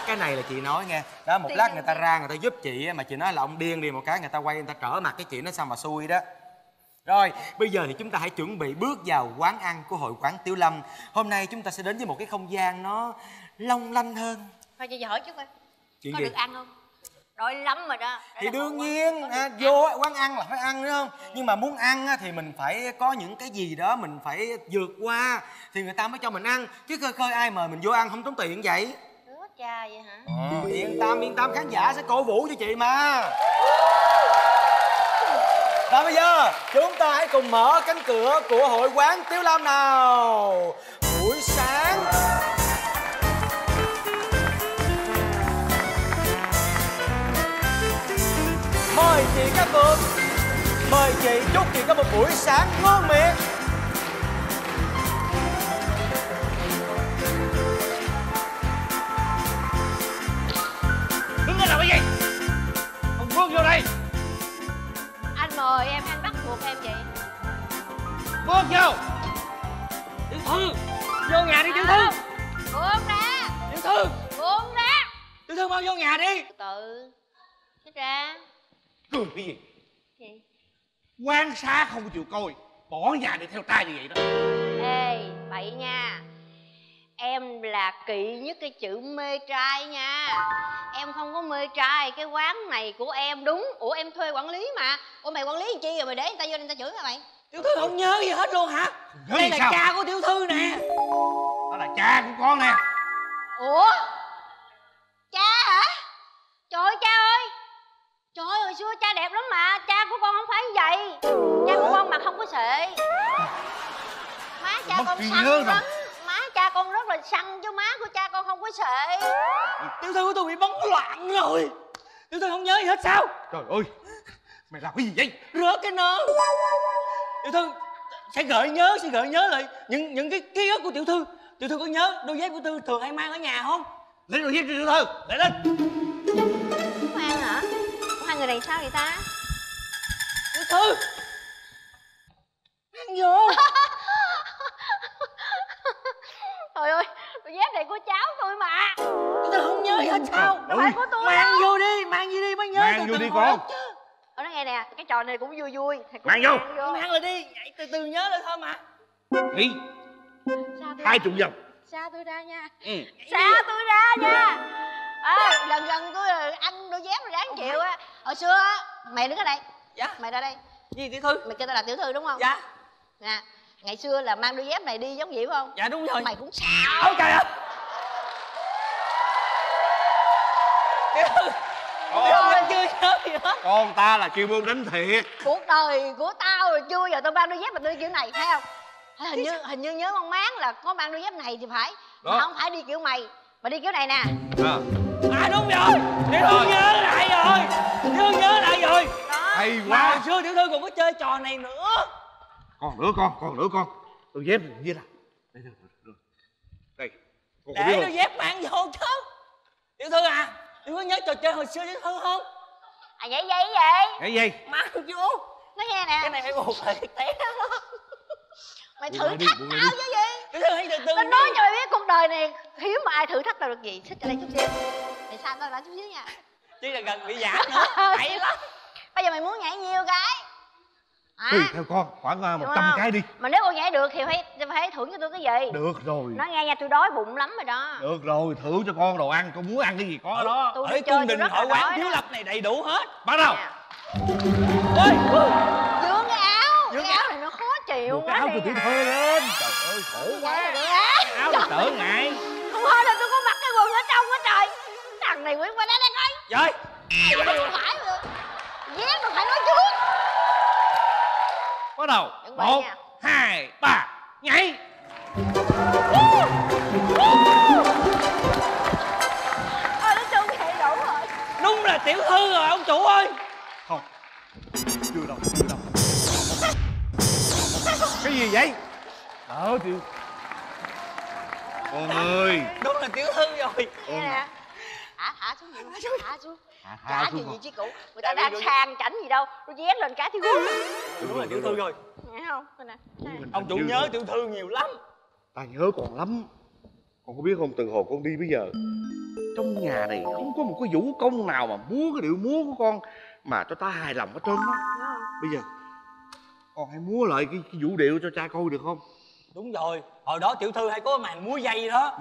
Cái này là chị nói nghe đó, một lát người ta ra người ta giúp chị mà chị nói là ông điên đi, một cái người ta quay người ta trở mặt cái chị nó sao mà xui đó. Rồi bây giờ thì chúng ta hãy chuẩn bị bước vào quán ăn của Hội Quán Tiếu Lâm. Hôm nay chúng ta sẽ đến với một cái không gian nó long lanh hơn. Thôi chị hỏi chứ coi chuyện có gì? Được ăn không? Đói lắm rồi đó. Thì đương nhiên vô quán ăn là phải ăn đúng không? Nhưng mà muốn ăn thì mình phải có những cái gì đó mình phải vượt qua thì người ta mới cho mình ăn. Chứ khơi khơi ai mời mình vô ăn không tốn tiền vậy. Đứa cha vậy hả? Yên tâm khán giả sẽ cổ vũ cho chị mà. Và bây giờ chúng ta hãy cùng mở cánh cửa của Hội Quán Tiếu Lâm nào. Buổi sáng. Mời chị Cát Phượng, mời chị, chúc chị có một buổi sáng ngon miệng. Đứng lên làm cái gì? Ông Phương vô đây. Anh mời em, anh bắt buộc em vậy. Phương vô. Tiểu Thư, vô nhà đi Tiểu Thư. Phương ra. Tiểu Thư. Phương ra. Tiểu Thư mau vô nhà đi. Tự ra. Cười cái gì? Gì? Quan sát không chịu coi, bỏ nhà đi theo ta như vậy đó. Ê, bậy nha. Em là kỵ nhất cái chữ mê trai nha. Em không có mê trai, cái quán này của em đúng. Ủa em thuê quản lý mà. Ủa mày quản lý làm chi rồi mày để người ta vô người ta chửi hả mày? Tiểu Thư không nhớ gì hết luôn hả? Đây là sao? Cha của Tiểu Thư nè. Đó là cha của con nè. Ủa? Cha hả? Trời ơi cha ơi. xưa cha đẹp lắm mà, cha của con không phải như vậy. Cha của con mà không có sệ. Má cha con săn lắm. Má cha con rất là săn chứ má của cha con không có sệ. Tiểu thư của tôi bị bấn loạn rồi. Tiểu thư không nhớ gì hết sao? Trời ơi, mày làm cái gì vậy? Rớt cái nơ. Tiểu thư sẽ gợi nhớ lại những cái ký ức của tiểu thư. Tiểu thư có nhớ đôi dép của tôi thường hay mang ở nhà không? Lấy đôi dép cho tiểu thư, lại lên. Khoan hả? Hai người này sao vậy ta? Tiểu thư, ăn vô. Trời ơi, đôi dép này của cháu tôi mà. Tiểu thư không nhớ gì hết sao? Đâu phải của tôi. Mang vô đi, mang vô đi mới nhớ. Mang vô đi con. Ở đó nghe nè, cái trò này cũng vui vui. Mang vô. Mang lại đi, vậy từ từ nhớ lại thôi mà. Nghĩ. Hai chục dòng. Xa tôi ra nha. Xa tôi ra nha. Lần gần tôi ăn đôi dép rồi đáng chịu á. Hồi xưa á, mày đứng ở đây. Dạ. Mày ra đây. Gì tiểu thư? Mày kêu tao là tiểu thư đúng không? Dạ. Nè, ngày xưa là mang đôi dép này đi giống vậy phải không? Dạ đúng rồi. Mày cũng xạo. Ôi trời ơi. Con ta là kêu buông đánh thiệt. Cuộc đời của tao rồi chưa giờ tao mang đôi dép mà tôi kiểu này thấy không? Hình như nhớ con Mán là có mang đôi dép này thì phải đó. Mà không phải đi kiểu mày mà đi kiểu này nè. Đúng rồi, tiểu thư nhớ lại rồi, tiểu thư nhớ lại rồi đó. Hay quá. Hồi xưa tiểu thư còn có chơi trò này nữa. Còn nữa con đôi dép này như là đây con để đôi dép mang vô chứ. Tiểu thư à, tiểu có nhớ trò chơi hồi xưa tiểu thư không? À vậy vậy vậy vậy vậy mang vô nó nghe nè. Cái này phải buộc phải té đó. Mày thử thách tao chứ gì? Tao nói cho mày biết cuộc đời này hiếm mà ai thử thách tao được gì. Xích ra đây chút xíu. Mày xa tao lại chút xíu nha. Chứ là gần bị giả nữa. Hay lắm. Bây giờ mày muốn nhảy nhiều cái? Tùy theo con, khoảng 100 cái đi. Mà nếu con nhảy được thì phải thưởng cho tôi cái gì? Được rồi. Nó nghe nha, tôi đói bụng lắm rồi đó. Được rồi, thưởng cho con đồ ăn, con muốn ăn cái gì có đó. Ở cung đình Hội Quán Tiếu Lâm này đầy đủ hết. Bắt đầu. Dướng cái áo. Cái áo này nó khó chịu quá. Áo của tiểu thư lên. Trời ơi khổ quá. Áo sợ ngại. Không thôi là tôi có mặc cái quần ở trong á trời. Thằng này quên qua đó đây coi. Trời. Phải rồi. Dép rồi phải nói trước. Bắt đầu. 1, 2, 3, nhảy. Ôi nó trông vậy đủ rồi. Đúng là tiểu thư rồi ông chủ ơi. Không. Chưa đâu. Cái gì vậy? Tiểu con ơi. Đúng là tiểu thư rồi. Nghe nè. Thả xuống gì? Thả xuống. Thả gì vậy chứ cụ? Người ta đang sang chảnh gì đâu. Tôi dé lên cái thiếu gút. Đúng là tiểu thư rồi. Nghe không? Ông chủ nhớ tiểu thư nhiều lắm. Ta nhớ còn lắm. Con có biết không, từ hồi con đi bây giờ trong nhà này không có một cái vũ công nào mà múa cái điệu múa của con mà cho ta hài lòng hết trơn á. Bây giờ con hãy múa lại cái vũ điệu cho cha coi được không? Đúng rồi, hồi đó tiểu thư hay có màn múa dây đó.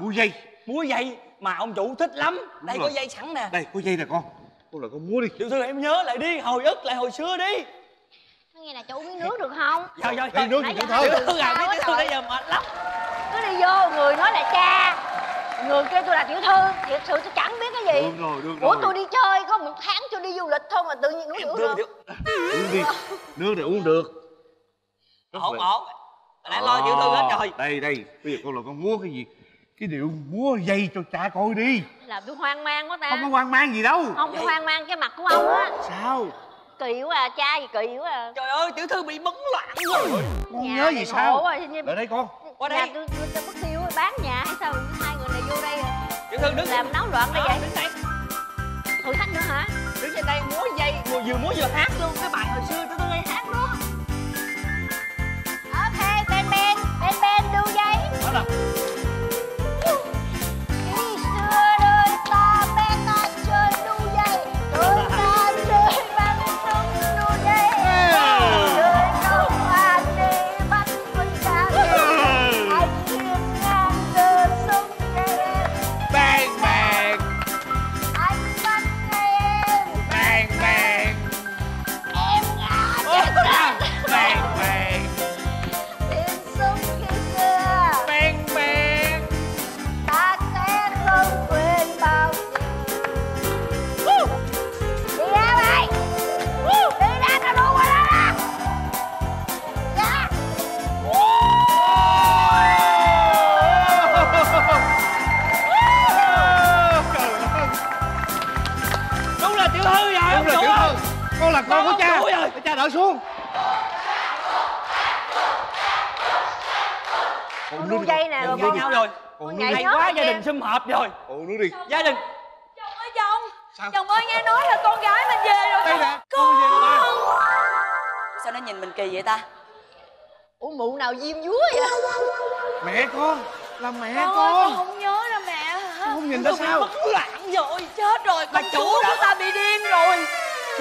Múa dây mà ông chủ thích lắm. Đúng đây rồi. Có dây sẵn nè. Đây có dây nè con. Con lại con múa đi. Tiểu thư em nhớ lại đi, hồi ức lại hồi xưa đi. Nghe nè, cho uống miếng nước được không? Rồi. Đi nước thì thôi. Tiểu thư à, tiểu thư bây giờ mệt lắm. Cứ đi vô, người nói là cha, người kêu tôi là tiểu thư, thiệt sự tôi chẳng biết cái gì. Được rồi. Ủa tôi đi chơi có một tháng tôi đi du lịch thôi mà tự nhiên uống được. Uống đi, nước này uống được. Ổn. Đã lo chữ tư hết rồi. Đây, bây giờ con là con múa cái gì? Cái điệu múa dây cho cha coi đi. Làm tôi hoang mang quá ta. Không có hoang mang gì đâu. Không có hoang mang cái mặt của ông á. Sao? Kỳ quá à, cha gì kỳ quá à. Trời ơi, tiểu thư bị bấn loạn rồi. Con nhớ gì sao? Lại đây con. Qua đây. Làm tôi mất tiêu bán nhà hay sao? Hai người này vô đây rồi. Tiểu thư đứng. Làm náo loạn đây vậy. Đứng đây. Thử thách nữa hả? Đứng trên đây múa dây, vừa múa vừa hát luôn cái bài hồi xưa tôi nghe hát đó. Ben đu dây. Đó là khi xưa đời ta bé ta chơi đu dây, tụi ta chơi bắn súng đu dây, chơi công an đi bắt quân ta đi, anh hiên ngang giờ súng cây em, bang bang, anh bắt cây em, bang bang, em ngã chết. Tiểu Thư rồi, ông chủ ơi. Con là con của cha. Để cha đỡ xuống. Con nuôi dây nè, rồi nhau rồi. Con hay quá, gia đình sum họp rồi. Con nuôi đi. Gia đình. Chồng ơi chồng. Sao? Chồng ơi, nghe nói là con gái mình về rồi. Đây nè, con về rồi. Sao nó nhìn mình kỳ vậy ta? Ủa mụ nào diêm dúa vậy? Mẹ con, là mẹ con. Con không nhớ là mẹ hả? Không nhìn ra sao? Mất loạn rồi, chết rồi, con chủ của ta bị điên rồi.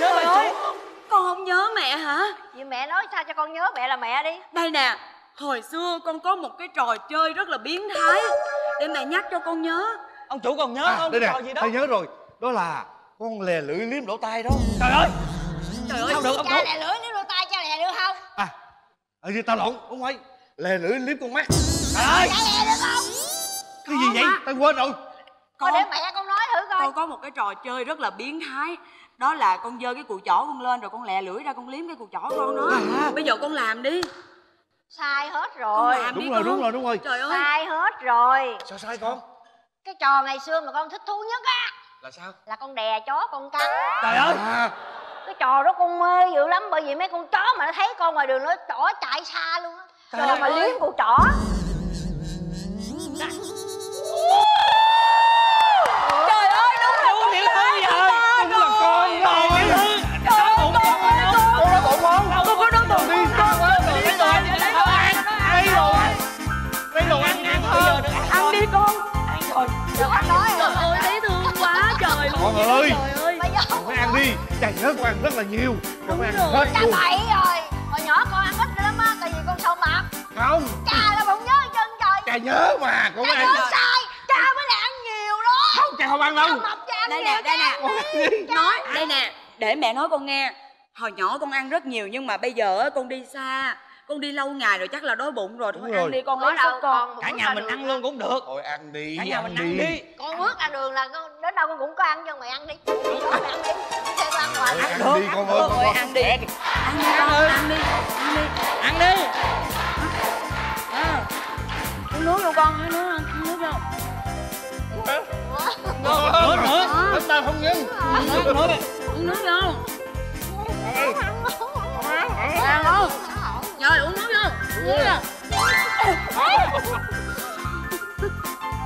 Nhớ bà chủ không? Con không nhớ mẹ hả? Vậy mẹ nói sao cho con nhớ mẹ là mẹ đi. Đây nè, hồi xưa con có một cái trò chơi rất là biến thái. Để mẹ nhắc cho con nhớ. Ông chủ còn nhớ không? Đây nè, thầy nhớ rồi. Đó là con lè lưỡi liếm lỗ tai đó. Trời ơi, trời ơi, sao được ông chủ? Cha lè lưỡi liếm lỗ tai, cha lè được không? À, ở đây tao lộn, không phải. Lè lưỡi liếm con mắt. Trời ơi, cha lè được không? Cái gì vậy? Tao quên rồi. Thôi để mẹ con nói thử coi. Con có một cái trò chơi rất là biến thái. Đó là con dơ cái cùi chỏ con lên rồi con lè lưỡi ra con liếm cái cùi chỏ con đó. Bây giờ con làm đi. Sai hết rồi. Đúng rồi. Trời ơi, sai hết rồi. Sao sai con? Cái trò ngày xưa mà con thích thú nhất á là sao? Là con đè chó con cắn. Trời ơi, cái trò đó con mê dữ lắm. Bởi vì mấy con chó mà nó thấy con ngoài đường nó trỏ chạy xa luôn á. Rồi mà liếm cùi trỏ. Trời ơi, đúng là con Tiểu Thư rồi. Con là con rồi. Sao bụng con á? Con nói bụng không? Con có nói bụng đi. Con ơi, con ăn đi, chà nhớ con ăn rất là nhiều. Con ăn hết luôn. Cha bậy rồi, hồi nhỏ con ăn ít lắm á, tại vì con sâu mập. Không. Cha là không nhớ chân trời. Cha nhớ mà, con ăn. Cha nhớ sai, cha mới là ăn nhiều đó. Không, cha không ăn đâu. Sâu mập cha ăn nhiều. Đây nè. Nói, đây nè, để mẹ nói con nghe. Hồi nhỏ con ăn rất nhiều nhưng mà bây giờ con đi xa. Con đi lâu ngày rồi chắc là đói bụng rồi. Thôi ăn đi con, nói đâu con. Cả nhà mình ăn luôn cũng được. Thôi ăn đi. Cả nhà mình ăn đi. Con bước ra đường là đến đâu con cũng có ăn cho mày ăn đi. Ăn đi con ơi. Ăn đi. Ăn đi. Uống nước đâu con, uống nước đâu. Nữa. Chúng ta không ngưng. Uống nước đâu. Ăn không? Trời, uống nước luôn.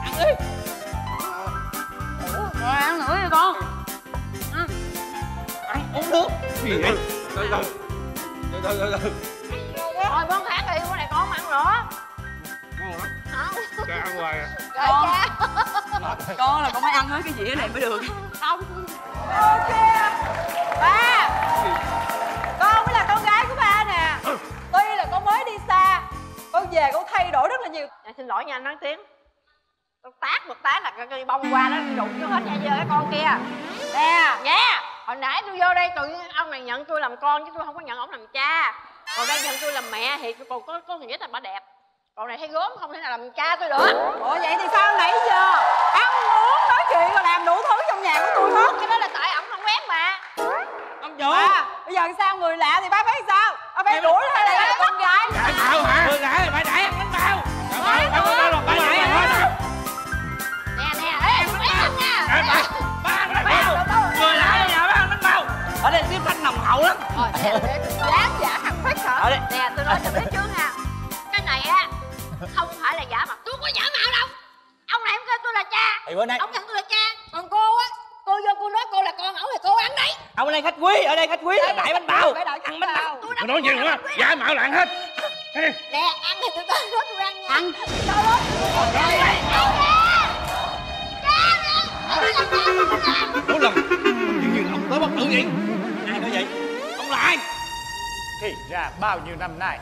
Ăn đi. Rồi ăn nữa đi con. Ăn uống nước. Gì vậy? Từ từ. Rồi con khác đi, con này con ăn nữa. Không. Cha ăn hoài à? Con là con phải ăn hết cái dĩa này mới được. Không. Ok. Ba. Con mới là con gái của ba nè. Tuy là con mới đi xa, con về con thay đổi rất là nhiều. Dạ, xin lỗi nha, anh nói tiếng. Con tát một cái là cái bông qua nó đụng vô hết nha, giờ cái con kia. Nè, nha. Hồi nãy tôi vô đây tự nhiên ông này nhận tôi làm con chứ tôi không có nhận ổng làm cha. Còn đây nhận tôi làm mẹ thì còn có nghĩa là bà đẹp. Còn này thấy gốm không thể nào làm cha tôi được. Ủa vậy thì sao nãy giờ ăn uống nói chuyện rồi làm đủ thứ trong nhà của tôi hết? Cái đó là tại ổng không quét mà. À, bây giờ sao người lạ thì ba phải sao? Ba phải đuổi hay là con gái? Dạ sao hả? Người lạ thì phải đẩy ăn bánh bao. Nè, người lạ thì ba ăn bánh bao. Ở đây tiếp thanh nồng hậu lắm. Đáng giả thằng Phích hả? Nè, tôi nói cho biết trước nha. Cái này á không phải là giả mặt. Tôi có giả mạo đâu. Ông này không kêu tôi là cha. Ông nhận tôi là cha. Còn cô á, cô vô cô nói cô là con ổng thì cô ăn đấy. Ông đây khách quý, ở đây khách quý là đại bánh bao. Ăn bánh bao. Tôi nói nhiều quá, giả mạo là ăn hết. Nè, ăn thì tụi tôi nói tôi ăn nha. Ăn. Sao đó. Mỗi lần những gì ông tới bất tử vậy. Ai nói vậy? Ông là ai? Thì ra bao nhiêu năm nay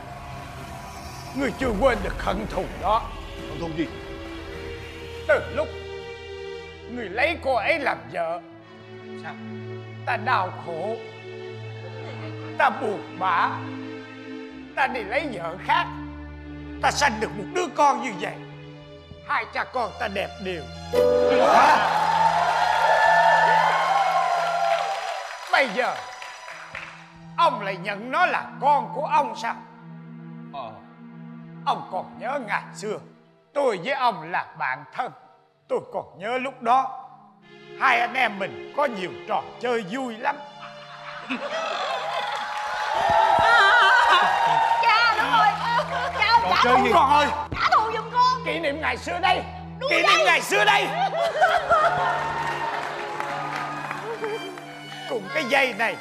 người chưa quên được hận thù đó. Hận thù gì? Từ lúc người lấy cô ấy làm vợ, sao ta đau khổ, ta buồn bã, ta đi lấy vợ khác, ta sanh được một đứa con như vậy. Hai cha con ta đẹp đều. Bây giờ ông lại nhận nó là con của ông sao? Ông còn nhớ ngày xưa tôi với ông là bạn thân. Tôi còn nhớ lúc đó hai anh em mình có nhiều trò chơi vui lắm. Cha đúng rồi, cha ông trả thù rồi, trả thù giùm con. Kỷ niệm ngày xưa đây, đúng kỷ niệm ngày xưa đây. Cùng cái dây này,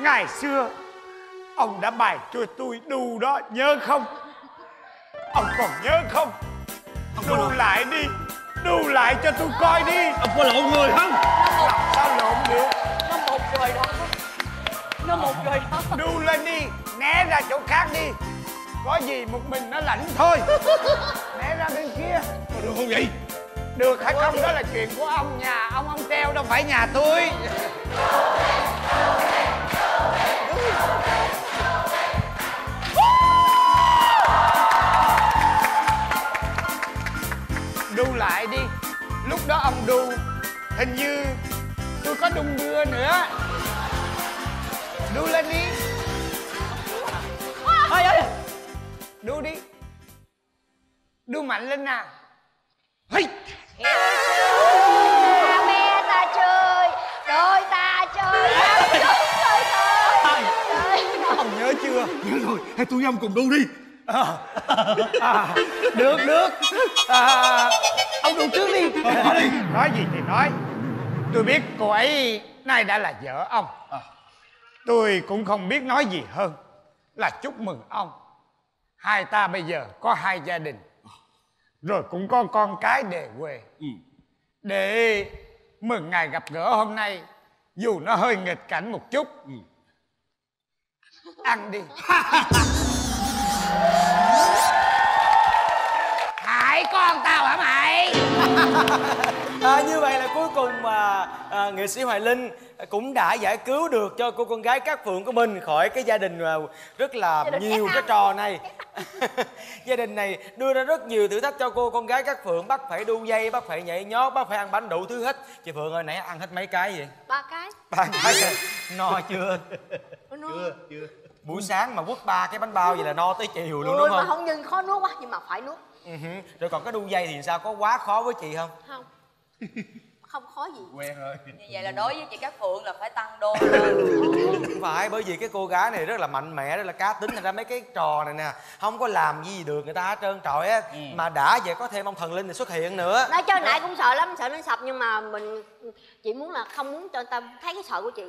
ngày xưa ông đã bài cho tôi đu đó, nhớ không? Ông còn nhớ không? Đu lại đi, đu lại cho tôi coi đi. Ông có lộn người không? Sao lộn được? Nó một người đó, nó một người đó. Đu lên đi, né ra chỗ khác đi. Có gì một mình nó lãnh thôi. Né ra bên kia. Có được không vậy? Được hay không đó là chuyện của ông, nhà ông treo đâu phải nhà tôi. Đu lại đi. Lúc đó ông đu hình như tôi có đung đưa nữa. Đu lên đi. Ơi ơi, đu đi, đu mạnh lên nào. Hey. Mẹ ta chơi, đôi ta chơi, trời trời. Ông nhớ chưa? Nhớ rồi, hay tôi với ông cùng đu đi. Được, được. Ông đu trước đi. Nói gì thì nói. Tôi biết cô ấy nay đã là vợ ông. Tôi cũng không biết nói gì hơn là chúc mừng ông. Hai ta bây giờ có hai gia đình, rồi cũng có con cái để quê. Để mừng ngày gặp gỡ hôm nay, dù nó hơi nghịch cảnh một chút. Ăn đi. Hải con tao hả mày? Như vậy là cuối cùng mà nghệ sĩ Hoài Linh cũng đã giải cứu được cho cô con gái Cát Phượng của mình khỏi cái gia đình rất là nhiều cái trò này. Gia đình này đưa ra rất nhiều thử thách cho cô con gái Cát Phượng. Bắt phải đu dây, bắt phải nhảy nhót, bắt phải ăn bánh đủ thứ hết. Chị Phượng ơi, nãy ăn hết mấy cái vậy? 3 cái. 3 cái. No chưa? Chưa, chưa. Buổi sáng mà quất 3 cái bánh bao vậy là no tới chiều luôn. Ôi, đúng không? Mà không nhưng khó nuốt quá, nhưng mà phải nuốt. Rồi còn cái đu dây thì sao, có quá khó với chị không? Không. Không khó gì. Quen rồi. Như vậy là đối với chị Cát Phượng là phải tăng đô lên. Không phải, bởi vì cái cô gái này rất là mạnh mẽ, rất là cá tính, thành ra mấy cái trò này nè không có làm gì được người ta hết trơn trọi á. Mà đã vậy có thêm ông thần linh này xuất hiện nữa. Nói chơi nãy cũng sợ lắm, sợ nó sập, nhưng mà mình chỉ muốn là không muốn cho tâm thấy cái sợ của chị.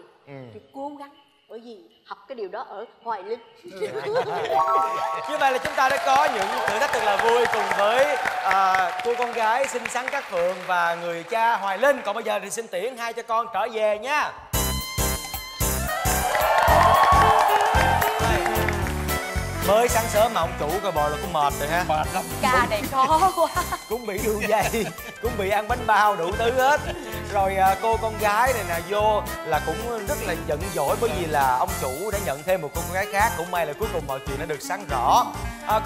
Chị cố gắng, bởi vì học cái điều đó ở Hoài Linh. Như vậy là chúng ta đã có những thử thách thật là vui cùng với cô con gái xinh xắn Cát Phượng và người cha Hoài Linh. Còn bây giờ thì xin tiễn hai cha con trở về nha. Mới sáng sớm mà ông chủ coi bò là cũng mệt rồi ha. Mệt lắm. Cha này khó quá. Cũng bị đu dây, cũng bị ăn bánh bao đủ thứ hết. Rồi cô con gái này nè vô là cũng rất là giận dỗi, bởi vì là ông chủ đã nhận thêm một cô con gái khác. Cũng may là cuối cùng mọi chuyện đã được sáng rõ.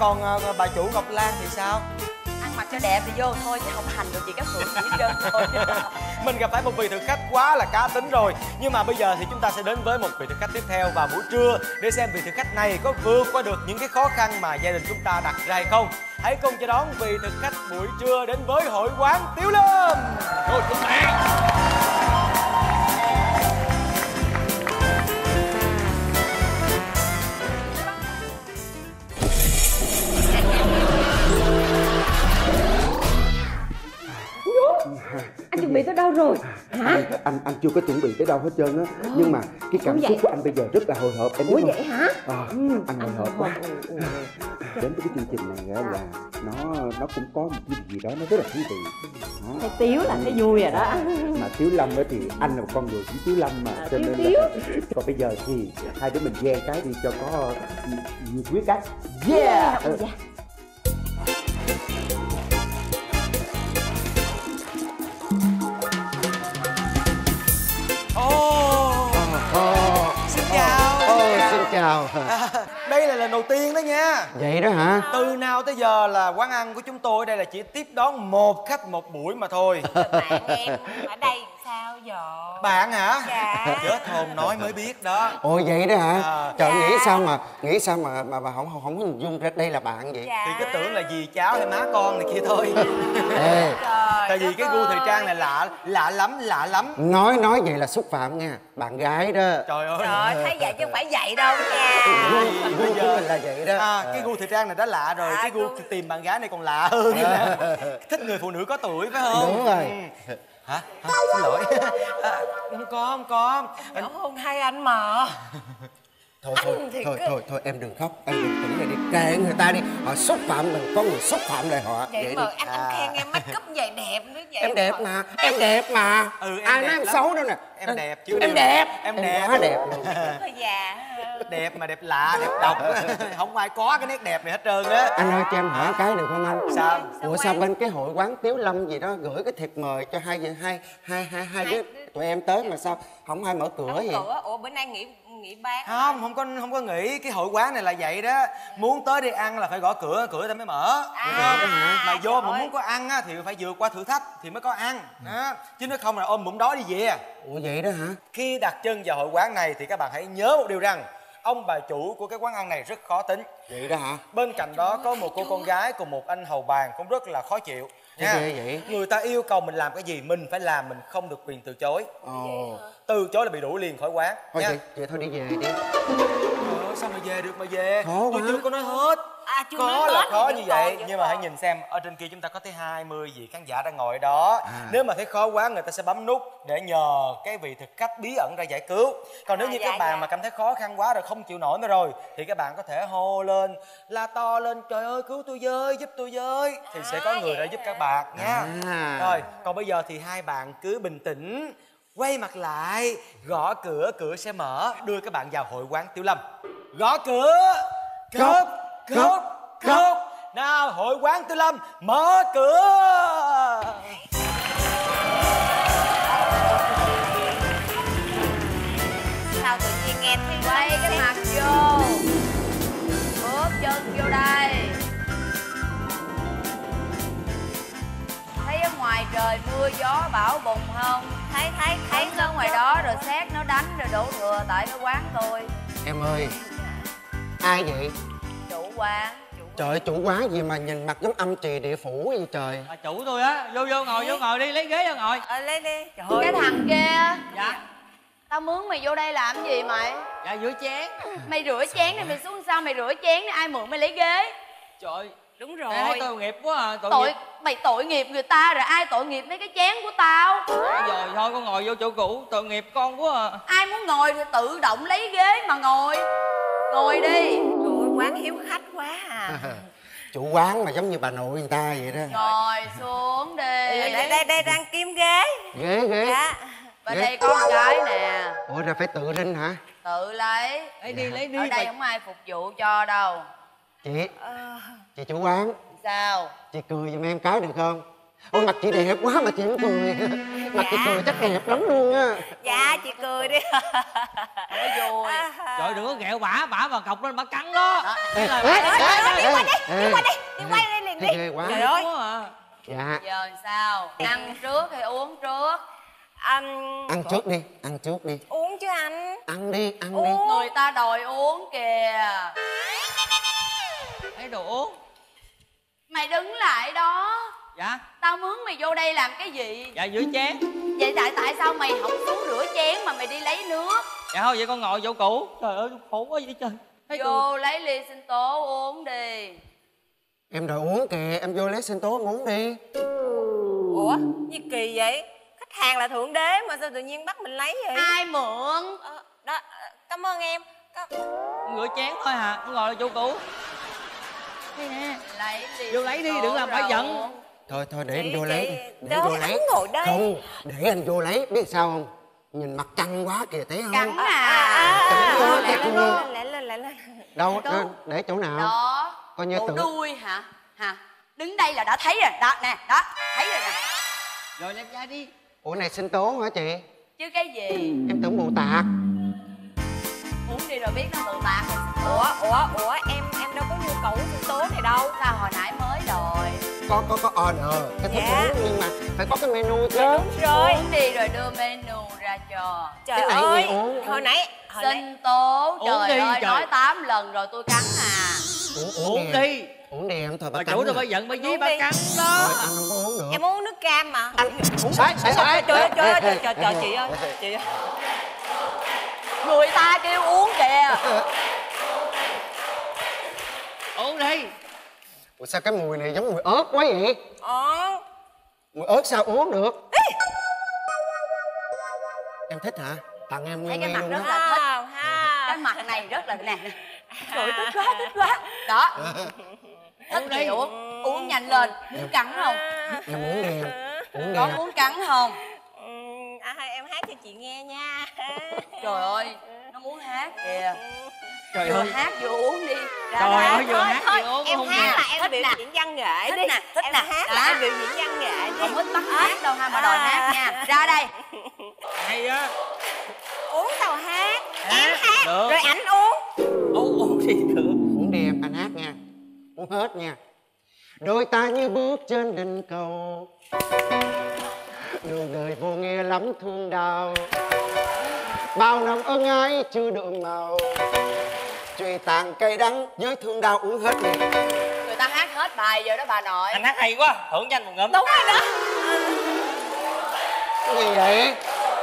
Còn bà chủ Ngọc Lan thì sao? Ăn mặc cho đẹp thì vô thôi, chứ không hành được gì các cụ gì hết trơn thôi. Mình gặp phải một vị thực khách quá là cá tính rồi. Nhưng mà bây giờ thì chúng ta sẽ đến với một vị thực khách tiếp theo vào buổi trưa, để xem vị thực khách này có vượt qua được những cái khó khăn mà gia đình chúng ta đặt ra hay không. Hãy cùng chào đón vị thực khách buổi trưa đến với Hội Quán Tiếu Lâm. Rồi các bạn. Anh chuẩn bị tới đâu rồi hả? Anh chưa có chuẩn bị tới đâu hết trơn á. Nhưng mà cái cảm xúc của anh bây giờ rất là hồi hộp, em biết không? Vậy hả? Anh hồi hộp quá. Đến với cái chương trình này là nó cũng có một cái gì đó nó rất là thú vị. Thấy Tiếu là thấy vui rồi đó. Mà Tiếu Lâm thì anh là một con người cũng Tiếu Lâm mà, cho nên là còn bây giờ thì hai đứa mình ve cái đi cho có nhiệt huyết cách. Yeah. Đây là lần đầu tiên đó nha. Vậy đó hả? Từ nào tới giờ là quán ăn của chúng tôi đây là chỉ tiếp đón một khách một buổi mà thôi. Bạn em ở đây sao vợ. Bạn hả? Dạ. Chết hồn nói mới biết đó. Ồ vậy đó hả? Trời dạ. nghĩ sao mà không hình dung ra đây là bạn vậy. Dạ. Thì cứ tưởng là dì cháu hay má con này kia thôi. Ê. Trời. Tại vì cái gu thời trang này lạ lắm. Nói vậy là xúc phạm nha, bạn gái đó. Trời ơi. Trời, thấy vậy chứ không phải vậy đâu nha. Gu giờ là vậy đó. Cái gu thời trang này đã lạ rồi, cái gu tìm bạn gái này còn lạ hơn. Thích người phụ nữ có tuổi phải không? Đúng rồi. Hả? Xin lỗi. Không có. Nhỏ hơn hai anh mà. Thôi em đừng khóc, em đừng tỉnh này đi, kệ người ta đi, họ xúc phạm mình, có người xúc phạm lại họ. Vậy mà anh khen em make up vậy đẹp nữa vậy. Em đẹp mà, Ừ, ai nói em xấu đâu nè. Em đẹp chứ. Em đẹp. Quá đẹp. Dạ. Đẹp mà đẹp lạ, đẹp độc. Không ai có cái nét đẹp này hết trơn á. Anh ơi cho em hỏi cái được không anh? Sao? Ủa sao bên cái hội quán Tiếu Lâm gì đó gửi cái thiệp mời cho hai đứa tụi em tới mà sao không ai mở cửa vậy? Ủa bữa nay nghỉ bán. Không có nghỉ, cái hội quán này là vậy đó. Muốn tới đi ăn là phải gõ cửa ta mới mở. Mà vô mà muốn có ăn á thì phải vượt qua thử thách thì mới có ăn. Chứ nó không là ôm bụng đói đi về. Ủa vậy đó hả? Khi đặt chân vào hội quán này thì các bạn hãy nhớ một điều rằng ông bà chủ của cái quán ăn này rất khó tính. Vậy đó hả? Bên cạnh đó có một cô con gái cùng một anh hầu bàn cũng rất là khó chịu. Vậy? Người ta yêu cầu mình làm cái gì mình phải làm, mình không được quyền từ chối. Từ chối là bị đuổi liền khỏi quán. Thôi vậy thôi đi về đi. Sao mà về được mà về? Tôi chưa có nói hết. Có là khó như vậy nhưng mà hãy nhìn xem ở trên kia chúng ta có tới 20 vị khán giả đang ngồi đó. Nếu mà thấy khó quá người ta sẽ bấm nút để nhờ cái vị thực khách bí ẩn ra giải cứu. Còn nếu như các bạn mà cảm thấy khó khăn quá rồi không chịu nổi nữa rồi thì các bạn có thể hô lên, la to lên, trời ơi cứu tôi với, giúp tôi với, thì sẽ có người ra giúp các bạn nha. Rồi còn bây giờ thì hai bạn cứ bình tĩnh, quay mặt lại, gõ cửa, cửa sẽ mở, đưa các bạn vào hội quán Tiếu Lâm. Gõ cửa. Cốp. Nào hội quán Tiếu Lâm mở cửa. Sao tự nhiên nghe thấy quay cái mặt vô. Bước chân vô đây. Thấy ở ngoài trời mưa gió bão bùng không? Thấy nó ngoài đó rồi sét nó đánh rồi đổ thừa tại cái quán tôi. Em ơi. Ai vậy? Chủ quán. Trời ơi, chủ quán gì mà nhìn mặt giống âm trì địa phủ vậy trời. Chủ tôi á, vô ngồi đi, lấy ghế ra ngồi. Lấy đi. Trời ơi. Cái thằng kia. Dạ. Tao mướn mày vô đây làm gì mày? Dạ rửa chén. Mày rửa chén này mày xuống sao mày rửa chén này, ai mượn mày lấy ghế? Trời. Đúng rồi. Em thấy tội nghiệp quá à, tội nghiệp. Mày tội nghiệp người ta rồi ai tội nghiệp mấy cái chén của tao. Rồi thôi con ngồi vô chỗ cũ, tội nghiệp con quá à. Ai muốn ngồi thì tự động lấy ghế mà ngồi. Ngồi đi. Quán hiếu khách quá à. Chủ quán mà giống như bà nội người ta vậy đó. Rồi xuống đi. Đây đang kiếm ghế. Ghế. Dạ. Và ghế. Đây có cái nè. Ủa ra phải tự lên hả? Tự lấy. Lấy đi. Ở đây không ai phục vụ cho đâu. Chị chủ quán. Sao? Chị cười giùm em cái được không? Ôi mặt chị đẹp quá mà chị cũng cười. Mặt chị cười chắc đẹp lắm luôn á. Dạ chị cười đi. Nói vui. Trời đừng có ghẹo bả mà cọc lên bả cắn đó. Đi quay đi liền đi. Trời ơi. Dạ. Giờ sao? Ăn trước hay uống trước? Ăn trước đi. Uống chứ anh. Ăn đi. Người ta đòi uống kìa. Thấy đồ uống. Mày đứng lại đó. Dạ. Tao mướn mày vô đây làm cái gì? Dạ rửa chén. Vậy tại sao mày không xuống rửa chén mà mày đi lấy nước? Dạ thôi vậy con ngồi vô cũ. Trời ơi khổ quá vậy trời. Thấy vô cười. Lấy ly sinh tố uống đi. Em đòi uống kìa, em vô lấy sinh tố uống đi. Ủa gì kỳ vậy? Khách hàng là thượng đế mà sao tự nhiên bắt mình lấy vậy? Ai mượn? Đó, cảm ơn em. Rửa chén thôi hả? Con ngồi vô cũ. Đây nè. Vô lấy đi, đừng làm phải giận. Thôi để anh vô lấy. Không, để anh vô lấy, biết sao không? Nhìn mặt căng quá kìa, thấy không? Căng à. Lại lên. Đâu, để chỗ nào? Đó. Coi như tự đuôi hả? Hả? Đứng đây là đã thấy rồi, đó nè, đó, thấy rồi nè. Rồi đem ra đi. Ủa này sinh tố hả chị? Chứ cái gì? Em tưởng mù tạt. Uống đi rồi biết nó mù tạt. Ủa, em đâu có cậu sinh tố này đâu. Sao hồi nãy mới rồi. Có order cái thức uống nhưng mà phải có cái menu chứ. Đúng rồi. Uống đi rồi đưa menu ra cho. Trời ơi, hồi nãy sinh tố, trời ơi, nói 8 lần rồi tôi cắn à. Uống đi. Uống đi em, thôi bà cắn. Chủ tôi mới giận mới dí bà cắn đó. Em không có uống nữa. Em uống nước cam mà. Anh uống. Trời chị ơi, chị ơi. Người ta kêu uống kìa. Uống đi. Ủa sao cái mùi này giống mùi ớt quá vậy? Mùi ớt sao uống được? Ê! Em thích hả? Tặng em nghe cái mặt rất là thích. Cái mặt này rất là nè. Trời thích quá đó. Thích thì uống nhanh lên. Muốn cắn không? Em uống đi. Có muốn cắn không? Em hát cho chị nghe nha. Trời ơi, nó muốn hát kìa. Trời ơi, hát vừa uống đi. Trời ơi, vừa hát vừa uống. Em hát là em biểu diễn văn nghệ đi. Thích nè, hát là em biểu diễn văn nghệ. Không thích bắt hát đâu ha, mà đòi hát nha. Ra đây. Hay á. Uống tàu hát. Em hát rồi ảnh uống. Uống gì được. Uống đi em, anh hát nha. Uống hết nha. Đôi ta như bước trên đỉnh cầu, đường đời vô nghĩa lắm thương đau. Bao năm ân ái chưa đượm màu, truy tàn cây đắng với thương đau. Uống hết đi. Người ta hát hết bài rồi đó bà nội. Anh hát hay quá, thưởng cho anh một ngụm. Đúng rồi đó. Cái gì vậy?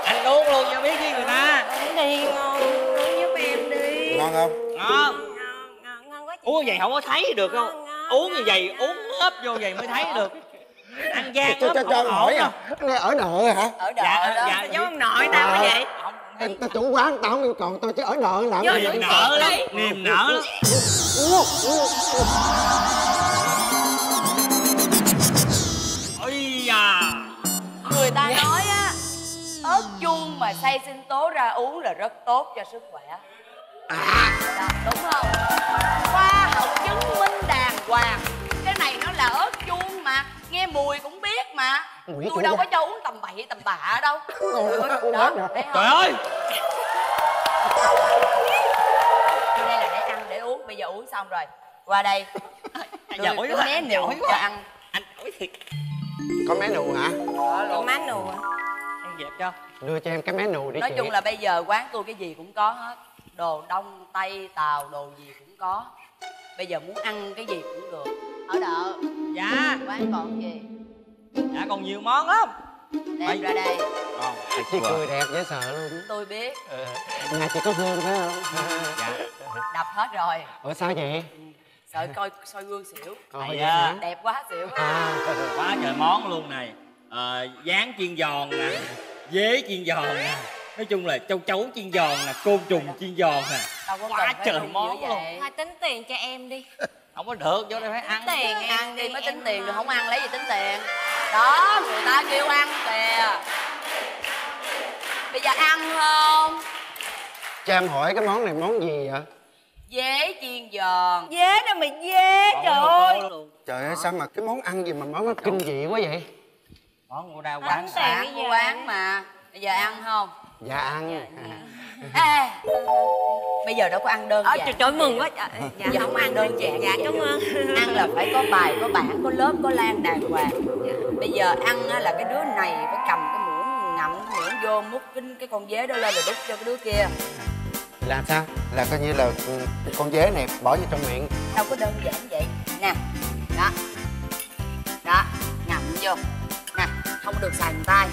Anh uống luôn cho biết với người ta. Uống đi, ngon. Uống giúp em đi. Ngon không? Ngon. Ngon quá chị. Uống vậy không có thấy được không? Uống như vậy, uống ấp vô vậy mới thấy được. Ăn gian lắm, không hỏi à. Này ở nợ hả? Ở nợ. Dạ, giống ông nội tao mới vậy. Tao chủ quán tao không yêu cầu tao chứ ở nợ làm gì. Niềm nợ lắm, niềm nợ lắm. Ây da. Người ta nói á, ớt chuông mà xay sinh tố ra uống là rất tốt cho sức khỏe. Đúng không? Khoa học chứng minh đàng hoàng. Cái này nó là ớt chuông mà. Nghe mùi cũng biết mà. Tôi đâu có cho uống tầm bậy tầm bạ đâu. Đó, trời ơi. Đây là để ăn để uống. Bây giờ uống xong rồi. Qua đây. Dạ uống quá. Mé nụ cho ăn. Anh ối thiệt. Có mé nụ hả? Có mé nụ. Em dẹp cho. Đưa cho em cái mé nụ đi. Nói chung là bây giờ quán tôi cái gì cũng có hết. Đồ Đông, Tây, Tàu, đồ gì cũng có. Bây giờ muốn ăn cái gì cũng được. Ở đợ. Dạ. Quán còn gì? Dạ còn nhiều món lắm. Đem mày ra đây. Chị cười đẹp dễ sợ luôn. Tôi biết. Nhà chị có gương phải không? Dạ. Đập hết rồi. Ủa sao vậy? Sợ coi soi gương xỉu. Trời ơi. Đẹp quá xỉu. Quá trời món luôn này. Dán chiên giòn nè, dế chiên giòn nè. Nói chung là châu chấu chiên giòn nè, côn trùng chiên giòn nè. Quá trời món luôn. Thôi tính tiền cho em đi. Không có được, vô đây phải ăn. Tính tiền, ăn đi mới tính tiền, rồi không ăn lấy gì tính tiền. Đó, người ta kêu ăn kìa. Bây giờ ăn không? Cho em hỏi cái món này món gì vậy? Dế chiên giòn. Dế đâu mà dế, trời ơi. Trời ơi, sao mà cái món ăn gì mà món kinh dị quá vậy? Món của đa quán sáng của quán mà. Bây giờ ăn không? Dạ ăn. Ê, bây giờ đâu có ăn đơn giản. Trời ơi mừng quá. Dạ không ăn đơn giản. Dạ cảm ơn. Ăn là phải có bài, có bản, có lớp, có lan đàng hoàng. Bây giờ ăn là cái đứa này phải cầm cái muỗng ngậm muỗng vô múc cái con dế đó lên rồi đút cho cái đứa kia. Làm sao? Là coi như là con dế này bỏ vô trong miệng. Đâu có đơn giản vậy nè. Đó. Đó, ngậm vô. Nè, không được xài bằng tay.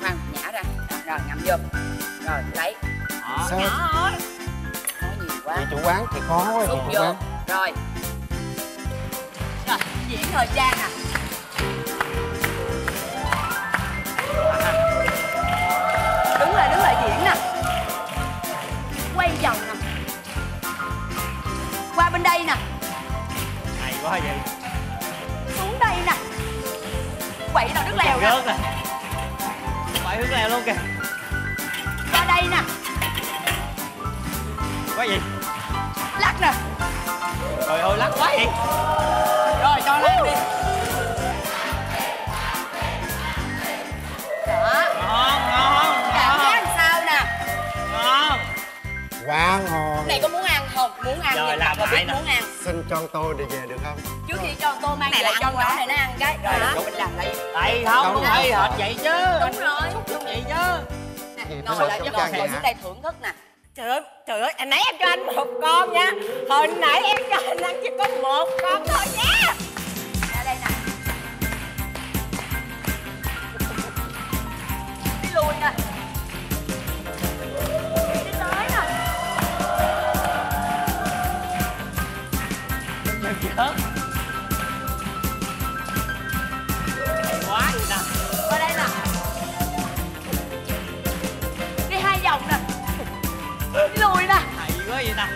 Khoan, nhả ra. Rồi, ngậm vô. Rồi, lấy. Sao? Nhỏ thôi. Nói nhiều quá. Chủ quán thì khó quá. Đúng vô. Rồi. Rồi, diễn thời trang nè. Đứng lại diễn nè. Quay vòng nè. Qua bên đây nè. Hay quá vậy. Xuống đây nè. Quậy nào đứt lèo nè. Quậy đứt lèo luôn kìa. Qua đây nè. Quá gì? Lắc nè. Trời ơi lắc quá vậy. Rồi cho lắc đi. Đó. Ngon. Cảm giác sao nè. Ngon. Quá ngon. Cái này có muốn ăn không? muốn ăn rồi, làm lại nè. Xin cho tô đi về được không? Trước khi cho tô mang về cho nhỏ này nó ăn cái rồi chút mình làm lại. Tại không có phải hệt vậy chứ. Đúng rồi, chút giống vậy chứ. Ngồi lại cho ngồi xuống đây thưởng thức nè. Trời ơi, nãy em cho anh một con nha. Hồi nãy em cho anh ăn chỉ có một con thôi nha. Ra đây nè. Đi luôn nè. Đi tới nè. Trời quá vậy nè. Qua đây nè. Đi hai vòng nè. Đi lùi nè. Hay quá vậy nè.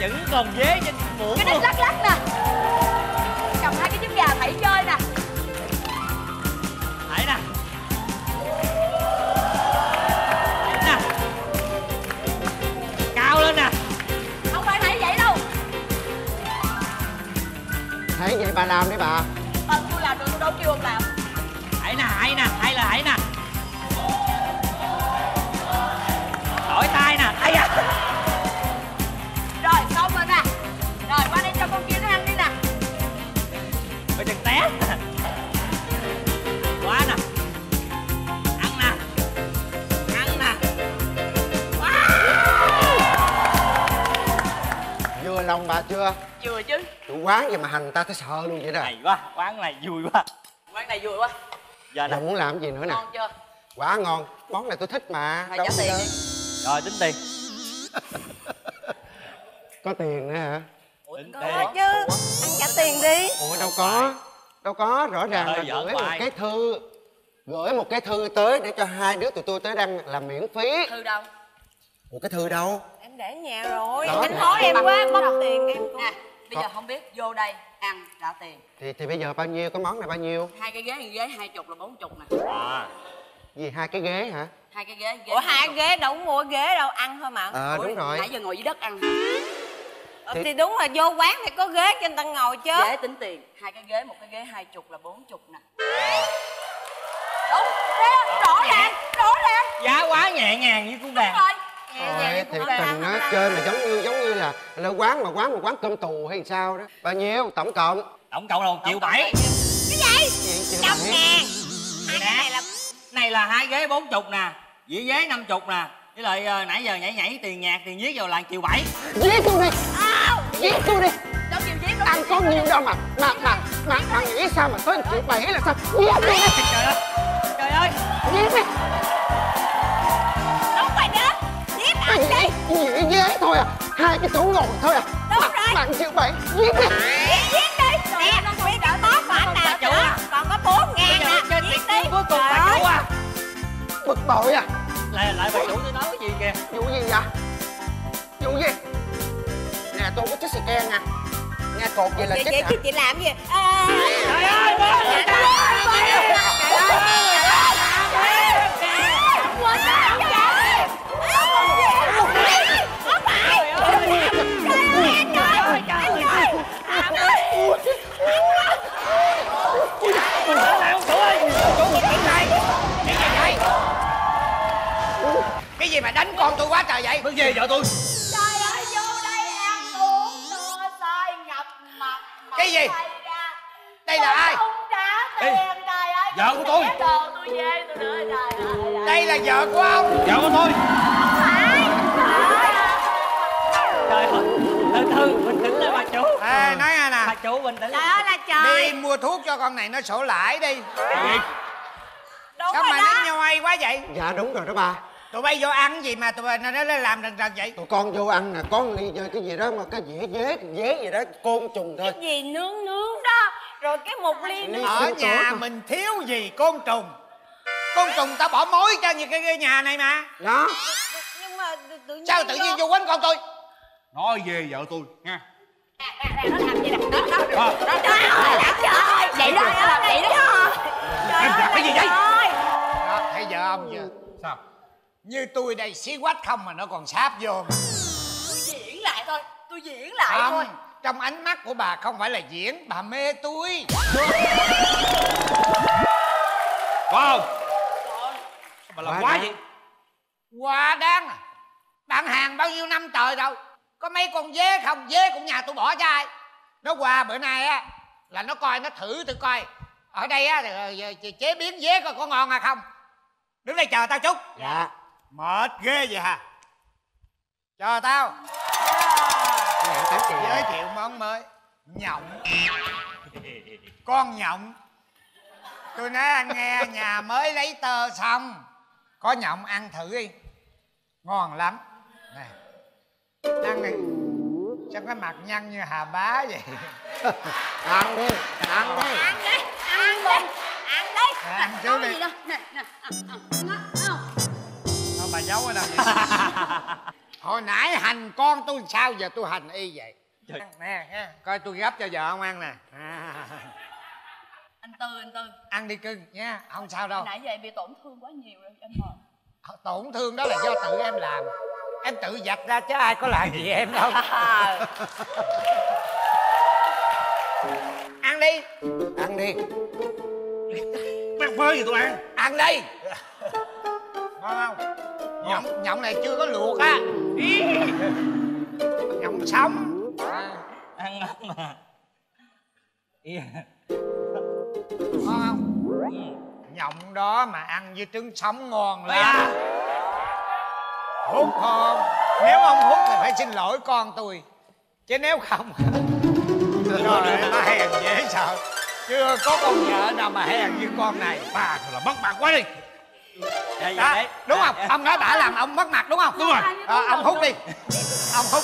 Vẫn còn dế trên muỗng. Cái đít lắc lắc nè. Cầm hai cái trứng gà thảy chơi nè. Thảy nè. Thảy nè. Cao lên nè. Không phải thảy vậy đâu. Thảy vậy bà làm đi bà. Bà tôi làm được, tôi đâu kêu ông làm. Thảy nè, thảy nè, thảy là thảy nè. Đổi tay nè, ai da. Rồi, xong rồi nè. Rồi, qua đây cho con kia nó ăn đi nè. Rồi đừng té. Quá nè. Ăn nè. Ăn nè. Vừa lòng bà chưa? Chưa chứ. Chủ quán gì mà hành ta thấy sợ luôn vậy đó. Hay quá, quán này vui quá. Quán này vui quá. Giờ nè. Muốn làm gì nữa nè. Ngon chưa? Quá ngon, món này tôi thích mà. Rồi, trả tiền đi. Rồi tính tiền. Có tiền nữa hả? Ủa, có chứ. Ăn trả tiền đi. Ủa đâu có. Đâu có, rõ ràng là gửi một cái thư. Gửi một cái thư tới để cho hai đứa tụi tôi tới đăng làm miễn phí. Thư đâu? Ủa cái thư đâu? Em để ở nhà rồi. Anh hỏi em quá, bóc tiền em cũng. Nè, bây giờ không biết, vô đây ăn trả tiền. Thì bây giờ bao nhiêu, cái món này bao nhiêu? Hai cái ghế, hai chục là 40 nè. Gì hai cái ghế hả? Hai cái ghế. Ủa hai ghế đâu mua ghế đâu, ăn thôi mà. Ờ đúng rồi. Nãy giờ ngồi dưới đất ăn. Thì đúng là vô quán thì có ghế cho người ta ngồi chứ. Ghế tính tiền. Hai cái ghế, một cái ghế 20 là 40 nè. Đúng. Rõ ràng, rõ ràng. Giá quá nhẹ nhàng như cung đàn. Đúng rồi. Rồi thiệt tình nó chơi mà giống như là quán cơm tù hay sao đó. Bao nhiêu tổng cộng? Tổng cộng là 1.700.000. Cái gì? 1.000.000. Cái này là hai ghế 40 nè, dĩa ghế 50 nè, với lại nãy giờ nhảy tiền nhạc tiền viết vào là 1.700.000. Viết tôi đi, viết tôi đi. Đâu chịu viết đâu. Anh có nhiều đâu mà nghĩ sao mà tới 1.700.000 là sao? Viết tôi đi. Trời ơi, trời ơi. Viết đi. Đâu phải đến. Viết anh đi. Dĩa ghế thôi à, hai cái chỗ ngồi thôi à. Đúng rồi. Bạn 1.700.000 viết đi. Viết đi. Nè, bây giờ tốt của anh nè. Còn có 4.000 nè. Trên tiền cuối cùng bà chủ à. Bực bội à. Lại bà chủ tôi nói cái gì kìa. Vụ gì vậy? Vụ gì? Nè tôi có chiếc xe ke nè. Nghe cột vậy là chết hả? Chị làm gì? Trời ơi! Trời ơi! Cái gì mà đánh con tôi quá trời vậy? Bước về vợ tôi. Trời ơi vô đây ăn uống nửa sai ngập mặt. Cái gì? Đây là ai? Không trả tiền trời ơi. Vợ của tôi. Tôi về tôi nữa trời ơi. Đây là vợ của ông. Vợ của tôi. Trời ơi. Từ từ bình tĩnh lên bà chủ. Ê nói nghe nè. Bà chủ bình tĩnh. Trời ơi là trời. Đi mua thuốc cho con này nó sổ lãi đi. Sao mà nó nhoi quá vậy? Dạ đúng rồi đó bà. Tụi bay vô ăn gì mà tụi bay nó làm rần rần vậy? Tụi con vô ăn nè, con ly chơi cái gì đó mà cái dĩa dế gì đó, côn trùng thôi. Cái gì nướng đó, rồi cái một ly nướng. Ở nhà mình thiếu gì côn trùng? Côn trùng ta bỏ mối cho như cái nhà này mà. Đó. Nhưng mà sao tự nhiên vô quán con tôi? Nói về vợ tôi nha. Nè, nó làm vậy nè. Đó. Trời ơi, vậy đó, vậy đó. Em làm cái gì vậy? Đó, thấy vợ ông chưa? Sao? Như tôi đây xí quách không mà nó còn sáp vô. Tôi diễn lại thôi, tôi diễn lại thôi. Trong ánh mắt của bà không phải là diễn, bà mê tôi. Wow. Bà làm quá gì? Quá đáng à. Bạn hàng bao nhiêu năm trời rồi. Có mấy con dế không, dế cũng nhà tôi bỏ cho ai. Nó qua bữa nay á là nó coi, nó thử tôi coi ở đây á chế biến dế coi có ngon hay không. Đứng đây chờ tao chút. Dạ. Mệt ghê vậy hả? Chờ tao. Giới thiệu món mới. Nhộng. Con nhộng. Tôi nói anh nghe, nhà mới lấy tơ xong có nhộng ăn thử đi, ngon lắm nè. Ăn này sao cái mặt nhăn như hà bá vậy? Ăn đi, ăn đi, ăn đi, ăn đi, ăn đi, ăn trước đi. Thôi bà giấu ở đâu vậy? Hồi nãy hành con tôi sao giờ tôi hành y vậy? Nè coi tôi gấp cho vợ ông ăn nè. Anh Tư, anh Tư ăn đi cưng nha, không sao đâu. Nãy giờ em bị tổn thương quá nhiều rồi em mệt. Tổn thương đó là do tự em làm, em tự vạch ra chứ ai có làm gì em đâu. Ăn đi, ăn đi. Mắc phơi gì tụi ăn, ăn đi. Ngon không? Nhộng, nhộng này chưa có luộc á. Nhộng sống. Ăn ngon mà. Ngon không? Nhộng đó mà ăn với trứng sống ngon lắm. Hút không? Nếu ông hút thì phải xin lỗi con tôi, chứ nếu không trời ơi, hèn dễ sợ. Chưa có con vợ nào mà hèn như con này. Bà là mất mặt quá đi. Đó, đúng không? Ông nói bà làm ông mất mặt đúng không? Đúng rồi. Ông hút đi. Ông hút.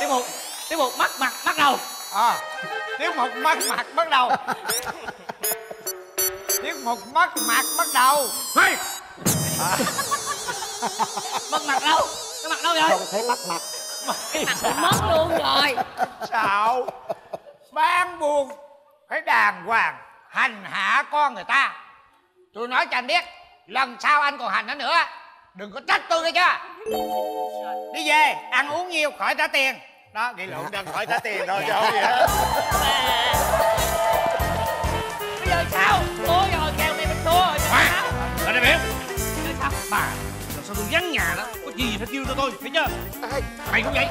Tiếp một. Tiết mục bắt mặt bắt đầu. Tiết mục bắt mặt bắt đầu. Tiết mục bắt mặt bắt đầu. Bắt mặt đâu? Cái mặt đâu vậy? Không thấy bắt mặt. Mặt mất luôn rồi. Sao? Ban buồn phải đàng hoàng hành hạ con người ta. Tôi nói cho anh biết, lần sau anh còn hành nó nữa đừng có trách tôi nghe chưa. Đi về ăn uống nhiều khỏi trả tiền. Đó, nghị luận đang khỏi trả tiền rồi chứ không gì hết. Bây giờ sao? Tôi rồi, kèo này mình thua rồi. Khoan, lại đây biểu. Sao? Bà, làm sao tôi vắng nhà đó? Có gì phải kêu cho tôi, thấy chưa? Mày cũng vậy.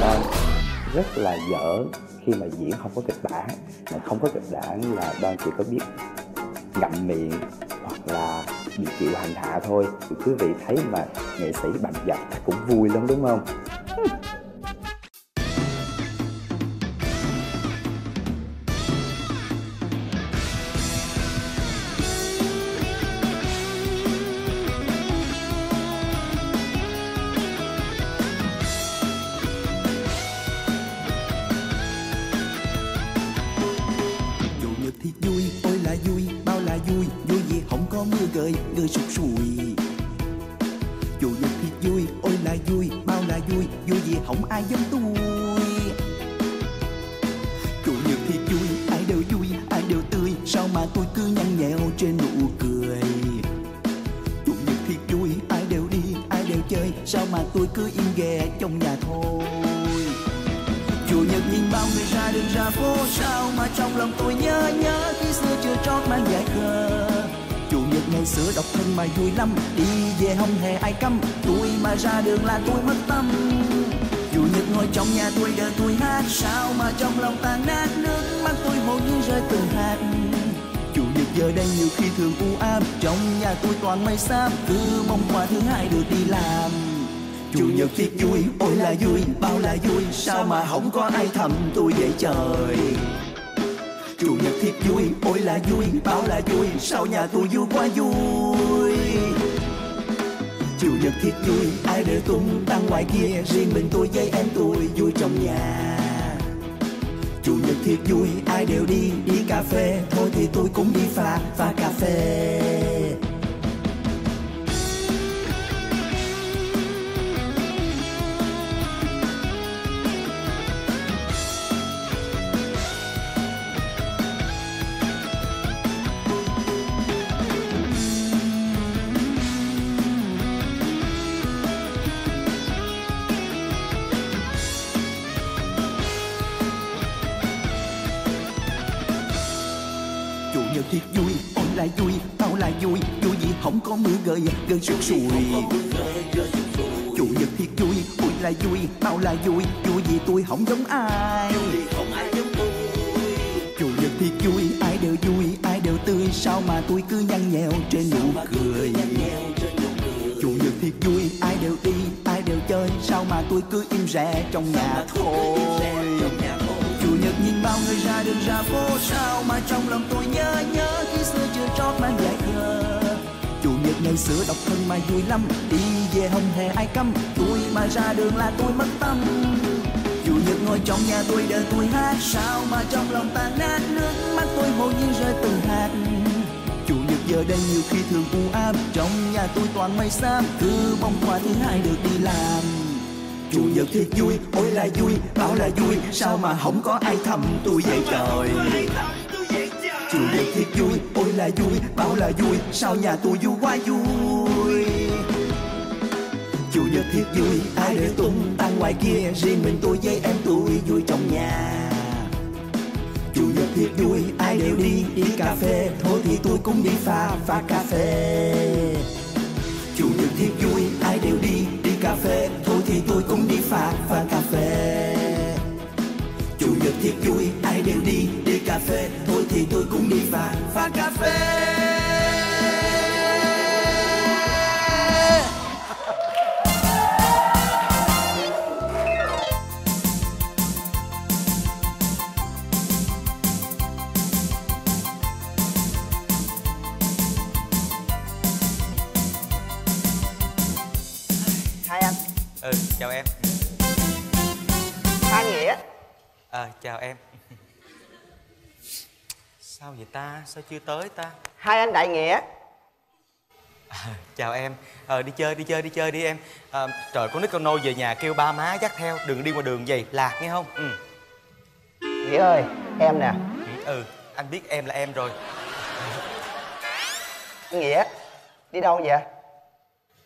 Bà rất là dở khi mà diễn không có kịch bản. Mà không có kịch bản là bà chỉ có biết ngậm miệng hoặc là bị chịu hành hạ thôi. Thì quý vị thấy mà nghệ sĩ bành dập cũng vui lắm đúng không? Ra đường là tôi mất tâm. Chủ nhật ngồi trong nhà tôi đợi tôi hát, sao mà trong lòng tan nát, nước mắt tôi hầu như rơi từng hạt. Chủ nhật giờ đây nhiều khi thường u ám, trong nhà tôi toàn mây xám, cứ mong qua thứ hai được đi làm. Chủ nhật thiệt vui, ôi là vui, bao là vui, sao mà không có ai thầm tôi vậy trời. Chủ nhật thiệt vui, ôi là vui, bao là vui, sao nhà tôi vui quá vui. Chủ nhật thiệt vui, ai để tung tăng ngoài kia, riêng mình tôi với em tôi vui trong nhà. Chủ nhật thiệt vui, ai đều đi, đi cà phê, thôi thì tôi cũng đi pha cà phê. Chủ thiệt vui, ôi lại vui, tao lại vui, vui gì không có mưa gơi, gơi suốt sùi. Chủ nhật thiệt vui, ôi lại vui, tao lại vui, vui gì tôi không giống ai. Chủ nhật thiệt vui, ai đều vui, ai đều tươi, sao mà tôi cứ nhăn nhèo trên nụ cười. Chủ nhật thiệt vui, ai đều đi, ai đều chơi, sao mà tôi cứ im rè trong nhà thôi. Chủ nhật nhìn bao người ra đường ra phố, sao mà trong lòng tôi nhớ nhớ khi xưa chưa trót mang dại khờ. Chủ nhật ngày xưa độc thân mà vui lắm, đi về không hề ai cấm, tôi mà ra đường là tôi mất tâm. Chủ nhật ngồi trong nhà tôi đợi tôi hát, sao mà trong lòng tan nát, nước mắt tôi hồn nhiên rơi từng hạt. Chủ nhật giờ đây nhiều khi thường u ám, trong nhà tôi toàn mây xám, cứ mong qua thứ hai được đi làm. Chủ nhật thiệt vui, ôi là vui, bảo là vui, sao mà không có ai thầm tôi vậy trời. Chủ nhật thiệt vui, ôi là vui, bảo là vui, sao nhà tôi vui quá vui. Chủ nhật thiệt vui, ai để tung tăng ngoài kia, riêng mình tôi với em tôi vui trong nhà. Chủ nhật thiệt vui, ai đều đi, đi cà phê, thôi thì tôi cũng đi pha cà phê. Chủ nhật thiệt vui, ai đều đi, đi cà phê, thôi thì tôi cũng đi pha cà phê. Chủ nhật thiệt vui, ai đều đi, đi cà phê, thôi thì tôi cũng đi pha cà phê. Chào em. Phan Nghĩa. Chào em. Sao vậy ta? Sao chưa tới ta? Hai anh Đại Nghĩa. Chào em. Đi chơi đi em. Trời, con nít con nôi về nhà kêu ba má dắt theo, đừng đi ngoài đường vậy, lạc nghe không? Ừ. Nghĩa ơi, em nè. Ừ, anh biết em là em rồi. Nghĩa, đi đâu vậy?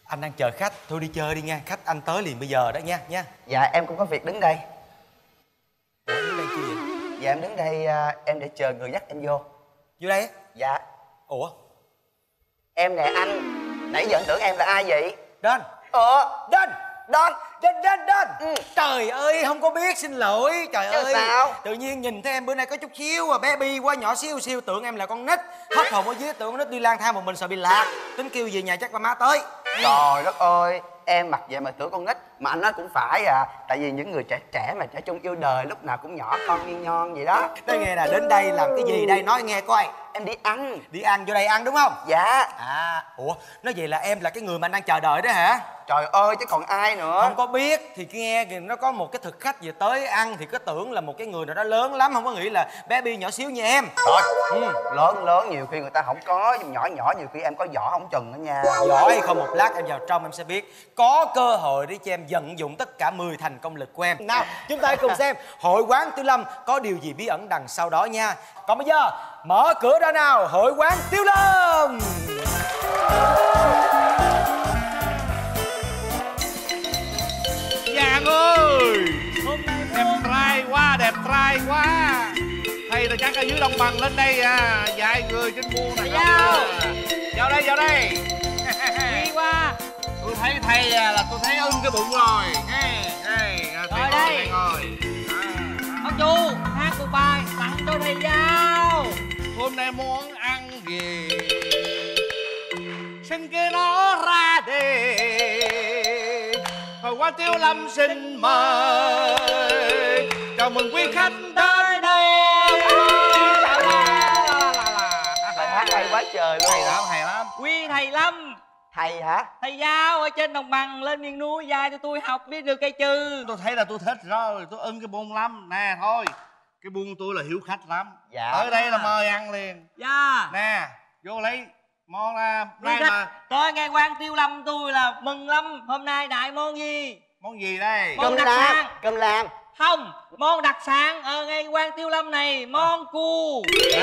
Anh đang chờ khách, thôi đi chơi đi nha, khách anh tới liền bây giờ đó nha. Dạ em cũng có việc đứng đây. Ủa, đứng đây chi vậy? Dạ em đứng đây em để chờ người dắt em vô. Vô đây? Dạ. Ủa? Em nè anh, nãy giờ anh tưởng em là ai vậy? Đến. Đến. Ừ. Trời ơi, không có biết, xin lỗi. Trời chứ ơi sao? Tự nhiên nhìn thấy em bữa nay có chút xíu bé bi quá, nhỏ xíu, tưởng em là con nít. Hết hồn ở dưới, tưởng con nít đi lang thang một mình sợ bị lạc. Tính kêu về nhà chắc ba má tới. Trời đất ơi, em mặc vậy mà tưởng con nít. Mà anh nói cũng phải à, tại vì những người trẻ mà trẻ chung yêu đời lúc nào cũng nhỏ con nghiêng nhon vậy đó. Đây nghe nè, đến đây làm cái gì đây, nói nghe coi. Em đi ăn. Đi ăn, vô đây ăn đúng không? Dạ. À, ủa, nói vậy là em là cái người mà anh đang chờ đợi đó hả? Trời ơi, chứ còn ai nữa. Không có biết, thì nghe nó có một cái thực khách về tới ăn thì cứ tưởng là một cái người nào đó lớn lắm, không có nghĩ là bé bi nhỏ xíu như em. Rồi, lớn nhiều khi người ta không có, nhỏ nhiều khi em có vỏ không chừng đó nha. Giỏi, không một lát em vào trong em sẽ biết. Có cơ hội để cho em vận dụng tất cả 10 thành công lực của em. Nào, chúng ta hãy cùng xem Hội Quán Tiếu Lâm có điều gì bí ẩn đằng sau đó nha. Còn bây giờ, mở cửa ra nào, Hội Quán Tiếu Lâm. Vàng ơi, hôm nay đẹp trai quá. Thầy là chắc ở dưới Đồng Bằng lên đây à, vài người trên buôn này. Vào đây. Đi qua. Tôi thấy thầy là tôi thấy ưng cái bụng rồi. Rồi đây. Ông chú hát một bài tặng cho thầy giao. Hôm nay muốn ăn gì? Xin kêu nó ra đề. Hội Quán Tiếu Lâm xin mời. Chào mừng quý khách tới đây. Bài hát hay quá trời luôn. Hay lắm. Quý thầy Lâm. Thầy hả? Thầy giáo ở trên Đồng Bằng lên miền núi dạy cho tôi học biết được cây chư. Tôi thấy là tôi thích rồi, tôi ưng cái buôn lắm. Nè thôi, cái buôn tôi là hiểu khách lắm. Dạ. Tới đây là mời ăn liền. Dạ. Nè, vô lấy món là đây mà. Tới nghe Quán Tiếu Lâm tôi là mừng lắm. Hôm nay đại món gì? Món gì đây? Món đặc sản. Cơm lam. Không, món đặc sản ở ngay Quán Tiếu Lâm này, món cua. Nè.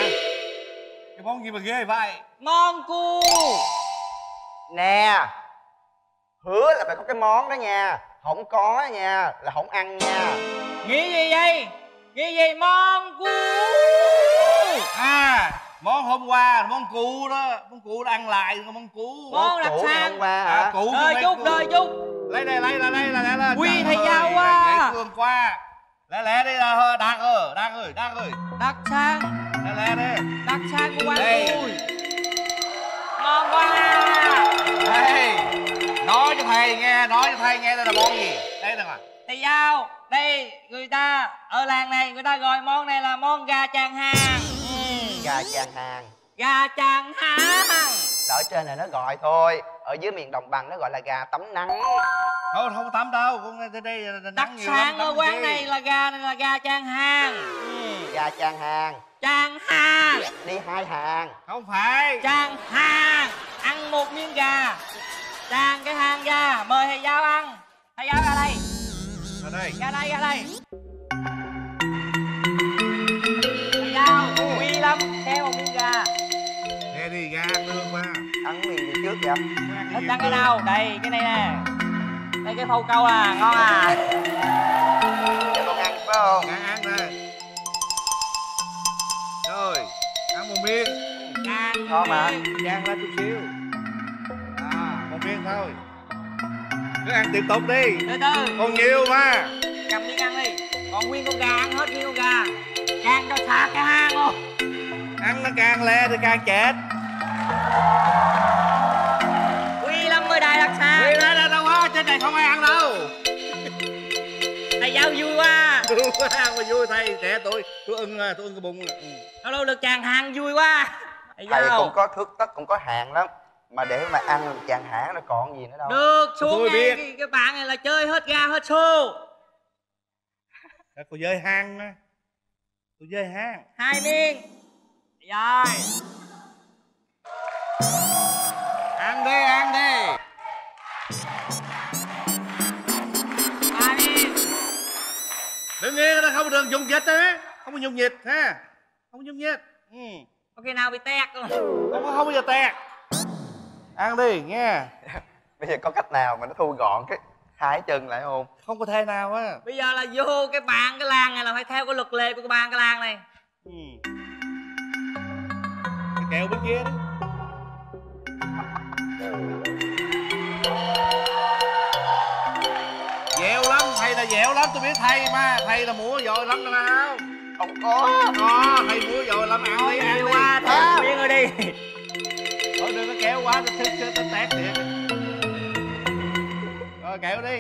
Cái món gì mà ghê vậy? Món cua. Nè, hứa là phải có cái món đó nha, không có nha là không ăn nha. Nghĩ gì vậy? Món cua. À, Món hôm qua, món cũ đó. Món cũ nó ăn lại, món cũ. Món đặc sản hôm qua hả? Đời chút. Lấy đây. Quy thầy giao quá. Dễ thương quá. Lẹ đi là Đạt ơi. Đặc sản. Lẹ đi. Đặc sản của quán tôi. Ngon quá nè. Nói cho thầy nghe đây là món gì? Đây nè mà. Thầy giao. Đây người ta ở làng này người ta gọi món này là món gà chàng hàng. Gà chàng hàng ở trên này nó gọi thôi, ở dưới miền đồng bằng nó gọi là gà tắm nắng. Không tắm đâu, con đây đặc sản ở quán này là gà chàng hàng. Gà chàng hàng. Đi hai hàng. Không phải. Chàng hàng, ăn một miếng gà. Chàng cái hàng gà, mời thầy giáo ăn. Thầy giáo ra đây. Ra đây. Thầy giáo quý lắm, theo một miếng gà. Nghe đi, gà tương quá. Ăn miếng gì trước vậy? Thích ăn cái nào? Đây, cái này nè. Đây cái phâu câu à, ngon à. Cho con ăn phải không? Ăn đây. Rồi, ăn một miếng. Ngon mà, chan lên chút xíu. À, một miếng thôi. Cứ ăn tiếp tục đi. Từ từ. Còn nhiều mà. Cầm miếng ăn đi. Còn nguyên con gà, ăn hết nguyên con gà. Càng cho sạc cái hang luôn. Ăn nó càng le thì càng chết. Quy Lâm ơi, đại đặc sản. Quy Lâm đâu á, trên này không ai ăn đâu. Thầy giáo vui quá. Vui quá, mà vui thầy trẻ tuổi. Tôi ưng cái bụng. Lâu được chàng hàng vui quá. Thầy cũng có thước tất, cũng có hạn lắm. Mà để mà ăn chàng hãng nó còn gì nữa đâu. Được, xuống ngay cái bạn này là chơi hết ga hết xô. Cô dơi hang á. Cô dơi hang. Hai miếng. Rồi. Ăn đi. Ba miếng. Đừng nghe nó không được dùng dịch á. Không có dùng dịch ha. Không có dùng dịch. Có khi nào bị tẹt không? Không bao giờ tẹt. Ăn đi nghe. Bây giờ có cách nào mà nó thu gọn cái hai chân lại không? Không có thể nào á. Bây giờ là vô cái bàn cái làng này là phải theo cái luật lệ của cái bàn cái làng này. Cái kẹo bên kia đó. Dẻo lắm, thầy là dẻo lắm, tôi biết thầy mà. Thầy là múa giỏi lắm đó nào. Không có. Có, thầy múa giỏi lắm. Ăn đi. Qua thầy miếng rồi đi. Thôi đừng có kéo quá, nó tét thiệt. Rồi kéo đi.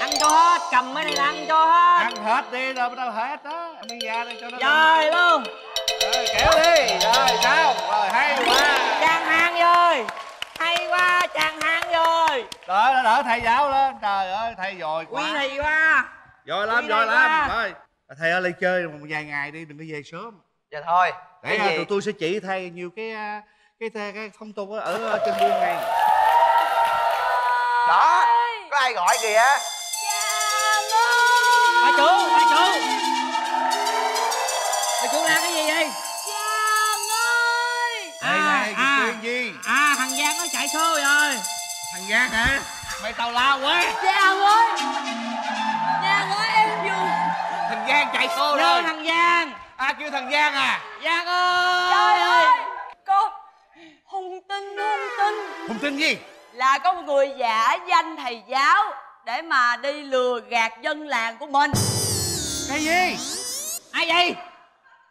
Ăn cho hết, cầm mấy này là ăn cho hết. Ăn hết đi, rồi bắt đầu hết đó. Miếng da đây cho nó. Rồi luôn. Rồi kéo đi, rồi sao? Rồi hay quá. Chàng hang rồi. Hay quá, chàng hang rồi. Rồi, nó đỡ thầy giáo lên. Trời ơi, thầy giỏi quá. Quý thầy quá. Giỏi lắm. Rồi. Thầy ở đây chơi một vài ngày đi, đừng có về sớm. Dạ thôi. Để tụi tôi sẽ chỉ thầy nhiều cái phong tục ở trên buôn này. Đó, có ai gọi kìa. Bà chủ. Bà chủ làm cái gì vậy? Giang ơi. Chuyện gì? Thằng Giang nó chạy xô rồi. Thằng Giang hả? Mày tào lao quá. Giang ơi em vui. Thằng Giang chạy xô rồi. Thằng Giang. Kêu thằng Giang à? Giang ơi! Trời ơi! Con... Hùng tin! Hùng tin gì? Là có một người giả danh thầy giáo để mà đi lừa gạt dân làng của mình. Cái gì? Ai vậy?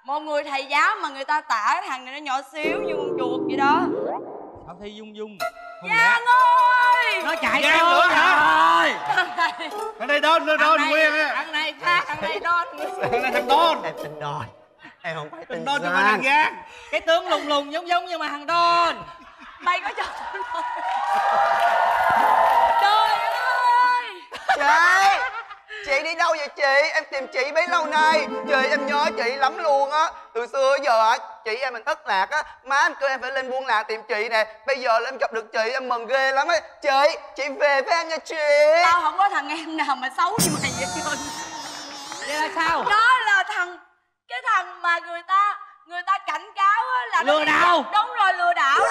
Một người thầy giáo mà người ta tả thằng này nó nhỏ xíu như con chuột vậy đó. Thảo Thi Dung. Giang ơi! Nó chạy nữa hả? Thằng này đôn Nguyên á. Thằng này đôn. Em tin đồn. Em không phải tin Don nhưng mà thằng Giang. Cái tướng lùng giống nhưng mà thằng Don. Mày có cho tôi không? Trời ơi. Chị đi đâu vậy chị? Em tìm chị bấy lâu nay. Trời em nhớ chị lắm luôn á. Từ xưa giờ á, chị em mình thất lạc á. Má em kêu em phải lên buôn làng tìm chị nè. Bây giờ là em gặp được chị em mừng ghê lắm á. Chị về với em nha chị. Tao không có thằng em nào mà xấu như mày vậy trơn. Vậy là sao? Đó là cái thằng mà người ta cảnh cáo á là lừa đảo. Đúng rồi, lừa đảo đó.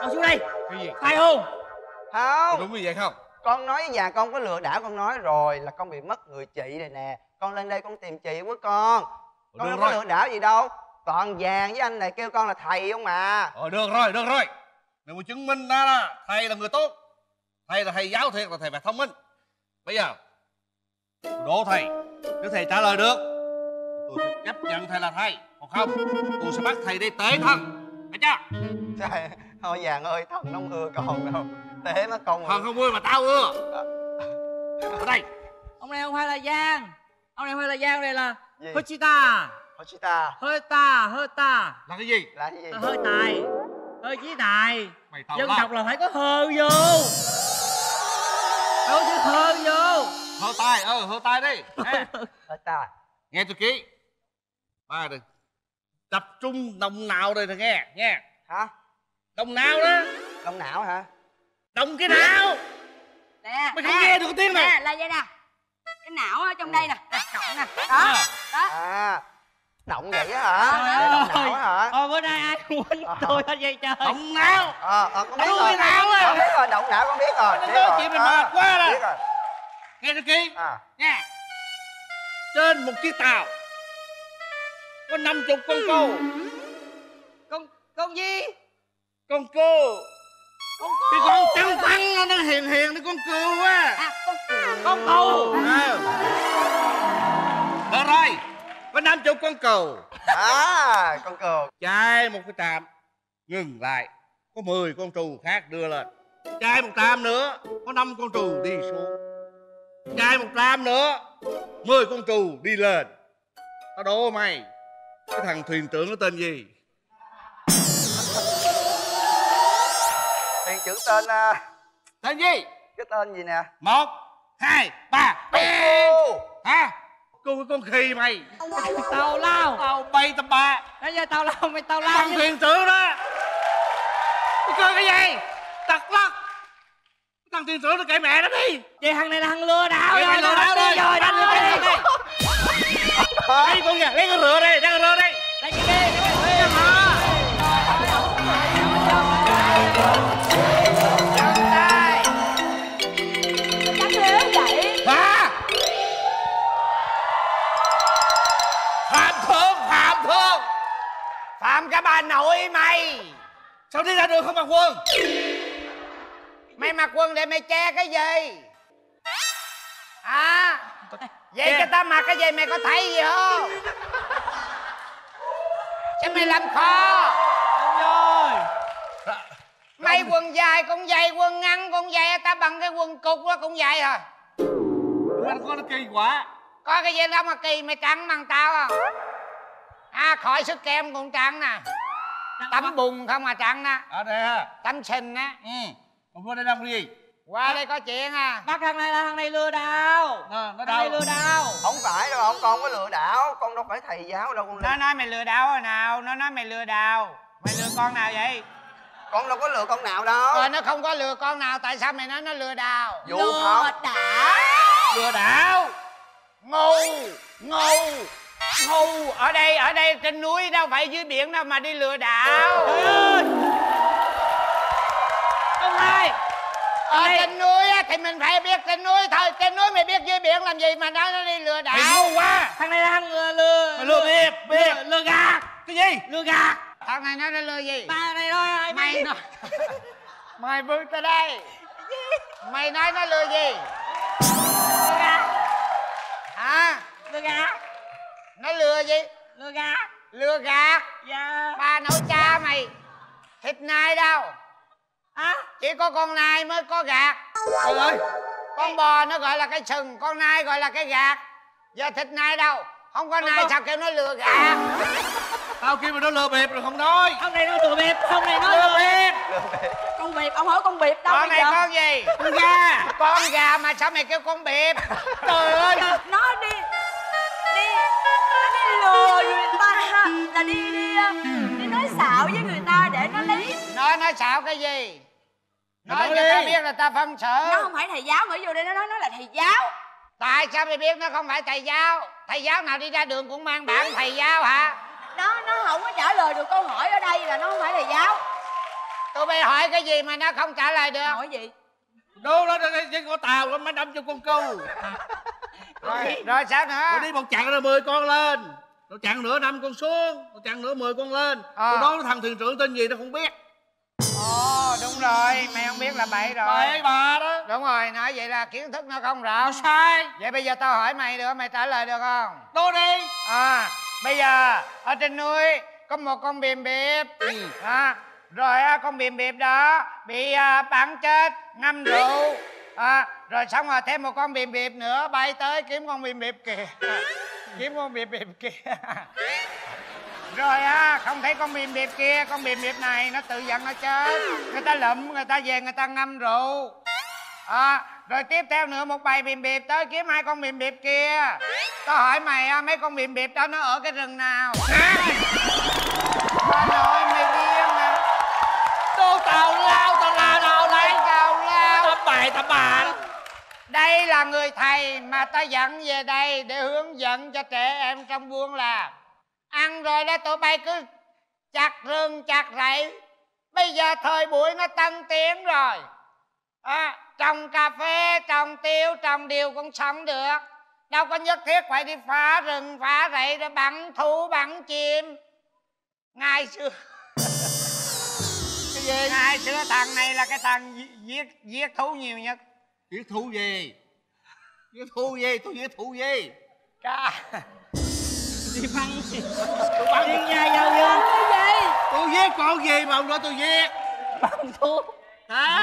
Con xuống đây. Cái gì? Phải không? Không. Đúng như vậy không? Con nói với nhà con có lừa đảo, con nói rồi là con bị mất người chị này nè. Con lên đây con tìm chị với con. Con đâu có lừa đảo gì đâu. Còn vàng với anh này kêu con là thầy không mà. Ờ được rồi mày muốn chứng minh ra là thầy là người tốt, thầy là thầy giáo thiệt, là thầy phải thông minh. Bây giờ đố thầy, nếu thầy trả lời được tôi sẽ chấp nhận thầy là thầy, còn không tôi sẽ bắt thầy đi tế thần, thấy chưa? Trời thôi vàng ơi, thần không ưa con đâu, tế nó con. Thần không ưa mà tao ưa. Ở đây ông này không phải là vàng, ông này không phải là vàng, này là Hoshita. Hoshita hơi ta là cái gì? Là cái gì? Hơi tài, hơi chí tài. Dân tộc là phải có hơ vô, đâu chứ hơ vô. Hơi tài, hơi tài đi. Hơi tài. Nghe tôi ký. Ba đừng tập trung đồng nào đây là nghe nghe. Hả? Đồng nào đó? Đồng não hả? Đồng cái não. Nè. Mày không nghe được cái tiếng này. Nè, là vậy nè. Cái não ở trong đây nè, động nè. Đó. Đó. À. Động vậy á hả? Động não hả? Bữa nay ai quên tôi hết vậy trời. Động não. Con biết rồi. Con biết rồi, động não con biết rồi. Nói chuyện mình mệt quá rồi. Nghe tôi ký. Nha. Trên một chiếc tàu có 50 con cô. Con gì? Con cô. Con cô. Cái con trắng trắng nó hiền nó con cừu á. À, con cừu. Được rồi. Có 50 con cừu. À, con cừu. Chạy một cái trạm ngừng lại, có 10 con trù khác đưa lên. Chạy một trạm nữa, có 5 con trù đi xuống. Chạy một trạm nữa, 10 con trù đi lên. Tao đố mày, cái thằng thuyền trưởng nó tên gì? Thuyền trưởng tên... Tên gì? Cái tên gì nè? 1, 2, 3. Cô. Hả? Cô cái con khì mày. Tàu lao. Tàu bay tầm bạ. Bây giờ tàu lao mày tàu lao. Thằng thuyền trưởng đó. Mày cười cái gì? Tật lắc. Thằng thuyền trưởng nó kệ mẹ nó đi. Vậy thằng này là thằng lừa đảo rồi. Thằng lừa đảo rồi. Đánh lừa đảo đi. Lấy con nhà, lấy con rửa đây, lấy con rửa đây. Lấy cái ghê, lấy cái ghê. Chân tay. Chắc lưỡi vậy. Hả? Phạm thượng. Phạm cả bà nội mày. Sao đi ra đường không mặc quần? Mày mặc quần để mày che cái gì? À. Vậy cho tao mặc cái gì mày có thấy gì không? Chứ mày làm khó. Đúng rồi. Mày quần dài cũng dày, quần ngắn cũng dày, tao bằng cái quần cục đó cũng dày rồi. Anh có nó kỳ quá. Có cái gì đâu mà kỳ, mày trắng bằng tao không? À khỏi sức kem cũng trắng nè. Tắm bùn không mà trắng nè. Ở đây ha. Tắm sình á. Còn vô đây làm cái gì? Qua đây có chuyện à. Bắt thằng này là thằng này lừa đảo. Nó đâu? Lừa đảo. Không phải đâu, con có lừa đảo. Con đâu phải thầy giáo đâu con lừa. Nó nói mày lừa đảo rồi nào. Nó nói mày lừa đảo. Mày lừa con nào vậy? Con đâu có lừa con nào đâu. Rồi nó không có lừa con nào. Tại sao mày nói nó lừa đảo? Lừa đảo. Ngu. Ở đây trên núi đâu phải dưới biển đâu mà đi lừa đảo. Trời ơi. Ông hai. Ở trên núi á, thì mình phải biết trên núi thôi. Trên núi mày biết dưới biển làm gì mà nói nó đi lừa đảo. Mày ngu quá. Thằng này đang lừa gạt. Cái gì? Lừa gạt. Thằng này nó lừa gì? Ba này thôi. Mày nói. Mày bước tới đây. Mày nói nó lừa gì? Lừa gạt. Hả? Lừa gạt. Nó lừa gì? Lừa gạt. Lừa gạt. Dạ. Ba nấu cha mày. Thịt nai đâu? Hả? Chỉ có con nai mới có gạt. Trời ơi. Con bò nó gọi là cái sừng, con nai gọi là cái gạt. Giờ thịt nai đâu? Không có nai sao kêu nó lừa gạt. Tao kêu mà nó lừa bịp rồi không nói. Ông này nó lừa bịp, ông này nó lừa bịp. Con bịp, ông hỏi con bịp đâu. Con này con gì? Con gà. Con gà mà sao mày kêu con bịp? Trời ơi. Nó đi lừa người ta là đi nói xạo với người ta để nó lấy. Nói xạo cái gì? Nói cho ta biết là ta phân xử. Nó không phải thầy giáo mà vô đây nó nói nó là thầy giáo. Tại sao mày biết nó không phải thầy giáo? Thầy giáo nào đi ra đường cũng mang bảng thầy giáo hả? Nó không có trả lời được câu hỏi ở đây là nó không phải thầy giáo. Tụi bay hỏi cái gì mà nó không trả lời được? Hỏi gì? Đố nó trên con tàu nó mới đâm cho con cừu. Rồi sao nữa? Nó đi một chặng là 10 con lên. Nó chặn nửa năm con xuống, nó chặn nửa 10 con lên. Tôi nói thằng thuyền trưởng tên gì nó không biết. Ồ đúng rồi, mày không biết là bậy rồi. Bậy bà đó. Đúng rồi, nói vậy là kiến thức nó không rộng. Sai. Vậy bây giờ tao hỏi mày được, mày trả lời được không? Tôi đi. Bây giờ ở trên núi có một con bìm bịp. Rồi con bìm bịp đó bị bắn chết, ngâm rượu. Rồi xong rồi thêm một con bìm bịp nữa bay tới kiếm con bìm bịp kìa. Kiếm con bìm bịp kìa. Rồi không thấy con bìm bịp kia, con bìm bịp này nó tự giận nó chết. Người ta lụm, người ta về người ta ngâm rượu. Rồi tiếp theo nữa một bầy bìm bịp tới kiếm hai con bìm bịp kia. Tao hỏi mày mấy con bìm bịp đó nó ở cái rừng nào? Trời ơi mày điên nè. Tô tào lao đây. Tào lao. Tập bài tập bà. Đây là người thầy mà ta dẫn về đây để hướng dẫn cho trẻ em trong buôn là ăn rồi đó tụi bay cứ chặt rừng chặt rẫy. Bây giờ thời buổi nó tân tiến rồi. Trồng cà phê, trồng tiêu, trồng điều cũng sống được. Đâu có nhất thiết phải đi phá rừng, phá rẫy để bắn thú, bắn chim. Ngày xưa cái gì? Ngày xưa thằng này là cái thằng giết thú nhiều nhất. Giết thú gì? Giết thú gì? Tôi giết thú gì? Cá. Đi bắn gì? Tôi bắn đi nha giao dương. Tôi giết con gì mà ông nói tôi giết? Bắn thú.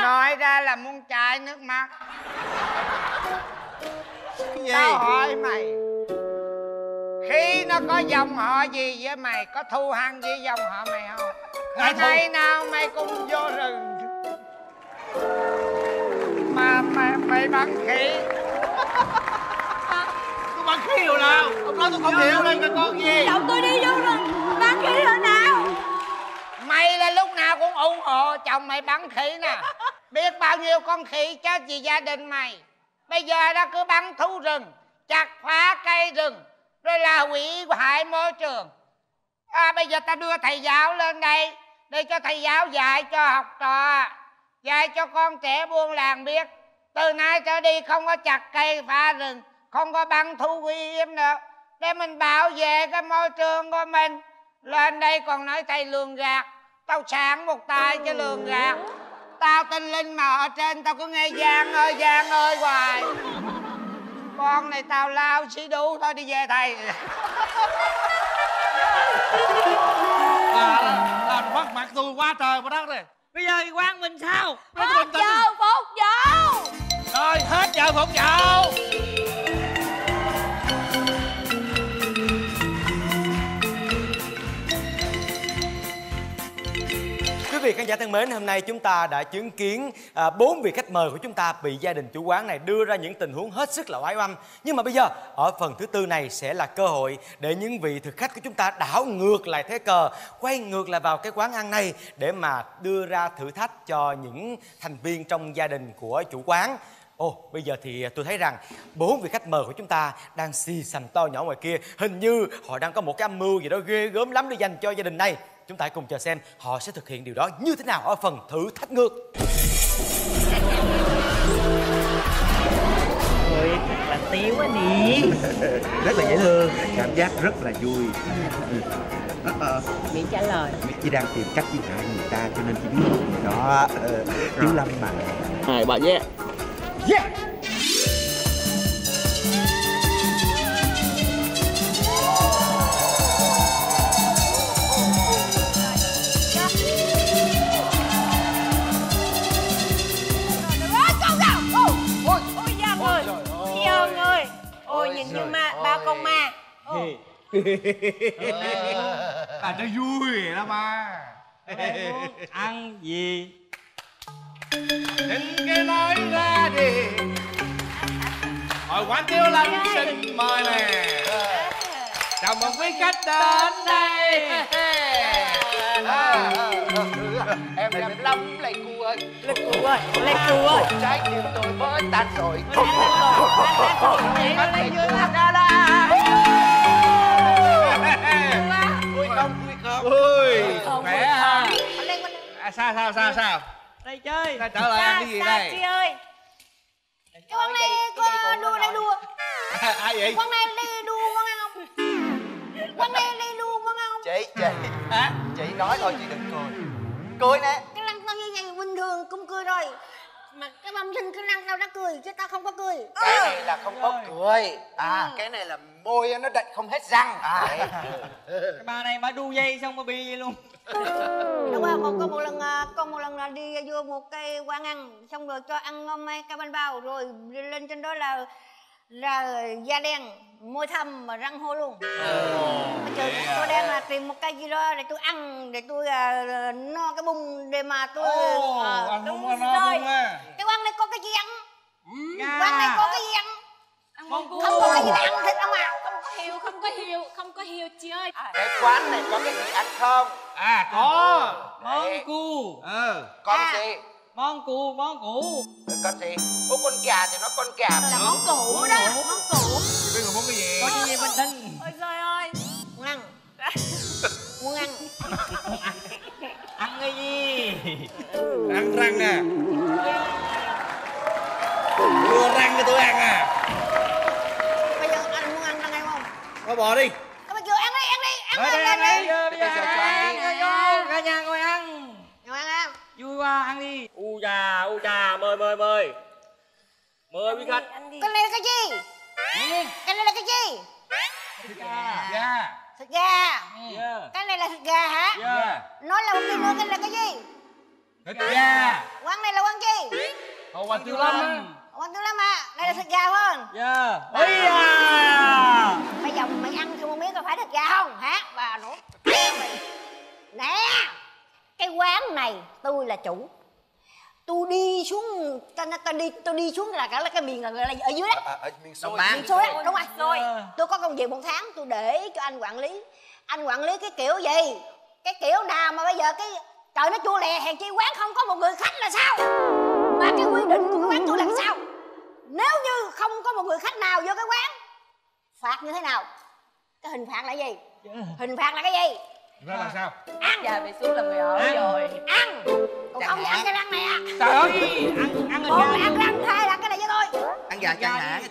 Nói ra là muốn chảy nước mắt. Cái gì? Tao hỏi mày, khi nó có dòng họ gì với mày, có thù hằn với dòng họ mày không? Ngày nào mày cũng vô rừng mà mày bắn khỉ. Tôi bắn khỉ hồi nào? Ông nói tôi không hiểu đây là con gì. Cậu tôi đi vô rừng bắn khỉ hồi nào? Mày là lúc nào cũng ủng hộ chồng mày bắn khỉ nè. Biết bao nhiêu con khỉ chết vì gia đình mày. Bây giờ đó cứ bắn thú rừng, chặt phá cây rừng, rồi là hủy hại môi trường. Bây giờ ta đưa thầy giáo lên đây để cho thầy giáo dạy cho học trò, dạy cho con trẻ buôn làng biết từ nay trở đi không có chặt cây phá rừng, không có bắn thú uy hiếp nữa, để mình bảo vệ cái môi trường của mình. Lên đây còn nói thầy lường gạt. Tao sáng một tay cho lường gạt. Tao tinh linh mà ở trên tao cứ nghe Giang ơi hoài. Con này tao lao xí đu thôi, đi về thầy. Làm mất mặt tôi quá trời quá đất này. Bây giờ thì quan mình sao? Hết giờ phục vụ. Rồi hết giờ phục vụ. Quý vị khán giả thân mến, hôm nay chúng ta đã chứng kiến 4 vị khách mời của chúng ta bị gia đình chủ quán này đưa ra những tình huống hết sức là oái oăm. Nhưng mà bây giờ ở phần thứ tư này sẽ là cơ hội để những vị thực khách của chúng ta đảo ngược lại thế cờ, quay ngược lại vào cái quán ăn này để mà đưa ra thử thách cho những thành viên trong gia đình của chủ quán. Bây giờ thì tôi thấy rằng 4 vị khách mời của chúng ta đang xì xầm to nhỏ ngoài kia. Hình như họ đang có một cái âm mưu gì đó ghê gớm lắm để dành cho gia đình này. Chúng ta hãy cùng chờ xem họ sẽ thực hiện điều đó như thế nào ở phần thử thách ngược. Ôi, thật là tiếu quá nè. Rất là dễ thương, cảm giác rất là vui. Miễn trả lời. Chị đang tìm cách gì hại người ta cho nên chị biết đó. Tiếu Lâm mà. Hai bà nhé. Yeah. Nhìn như ma, ba con ma. Bà nó vui đó ba. Ăn gì? Đừng cái nói ra đi. Hội Quán Tiếu Lâm xin mời nè. Chào mừng quý khách đến đây. Em đẹp lắm Lê Cù ơi. Lê Cù ơi, Lê Cù ơi. Trái tim tôi mới tan rồi. Anh Lê Dương Anh ra đây. Vui không, vui không? Ui, khỏe ha. Sao? Đây chơi. Đây trả lời ăn cái gì đây? Chị ơi. Cái con này có đua đây đua. Ai vậy? Con này đi đua con ăn không? Con này Chị nói thôi, chị đừng cười. Cười nè. Cái răng tao như vậy bình thường cũng cười rồi, mà cái bông sinh cái răng tao đã cười chứ tao không có cười. Cái này là không có cười. À, cái này là môi nó đậy không hết răng. Cái bà này bà đu dây xong bà bi vậy luôn. Đúng rồi, con một lần là đi vô một cái quán ăn, xong rồi cho ăn mấy cái bánh bao, rồi lên trên đó là da đen, môi thâm mà răng hôi luôn. Tôi đang là tìm một cái gì đó để tôi ăn, để tôi no cái bụng để mà tôi đúng rồi. Cái quán này có cái gì ăn? Quán này có cái gì ăn? Không có cái gì ăn thịt không à? Không có hiểu chị ơi. Cái quán này có cái gì ăn không? À có món cu. Con gì? Món cù. Con gì? Ủa con gà thì nó con gà. Là món củ đó. Món củ. Cái người món cái gì? Con gì mình tin? Ôi trời ơi. Muốn ăn. Ăn cái gì? Ăn răng nè. Đưa răng cho tôi ăn à. Bây giờ anh muốn ăn răng hay không? Thôi bỏ đi. Bây giờ ăn đi. Bây giờ cho ăn đi. Cả nhà ngồi ăn. Vui quá, ăn đi. U da, mời quý khách. Cái này là cái gì? Thịt gà. Cái này là thịt gà hả? Nói là một cái nữa, cái này là cái gì? Thịt gà. Quán này là quán gì? Hội Quán Tiếu Lâm. À, đây là thịt gà không? Bây giờ mày ăn cho một miếng coi phải thịt gà không hả? Bà nổ nè. Cái quán này tôi là chủ. Tôi đi xuống, tôi đi xuống là cả cái miền là ở dưới đó. Ở miền xuôi. Đúng rồi. Tôi có công việc một tháng, tôi để cho anh quản lý. Anh quản lý cái kiểu gì? Cái kiểu nào mà bây giờ cái trời nó chua lè, hèn chi quán không có một người khách là sao? Mà cái quy định của quán tôi là sao? Nếu như không có một người khách nào vô cái quán, phạt như thế nào? Cái hình phạt là gì? Hình phạt là cái gì? Nó là sao? Ăn. Giờ bị xuống là người ở rồi. Ăn. Còn không thì ăn cái răng này à. Trời ơi. Ăn hình gà. Ăn răng hai là cái này với tôi. Ăn gà chăng hả?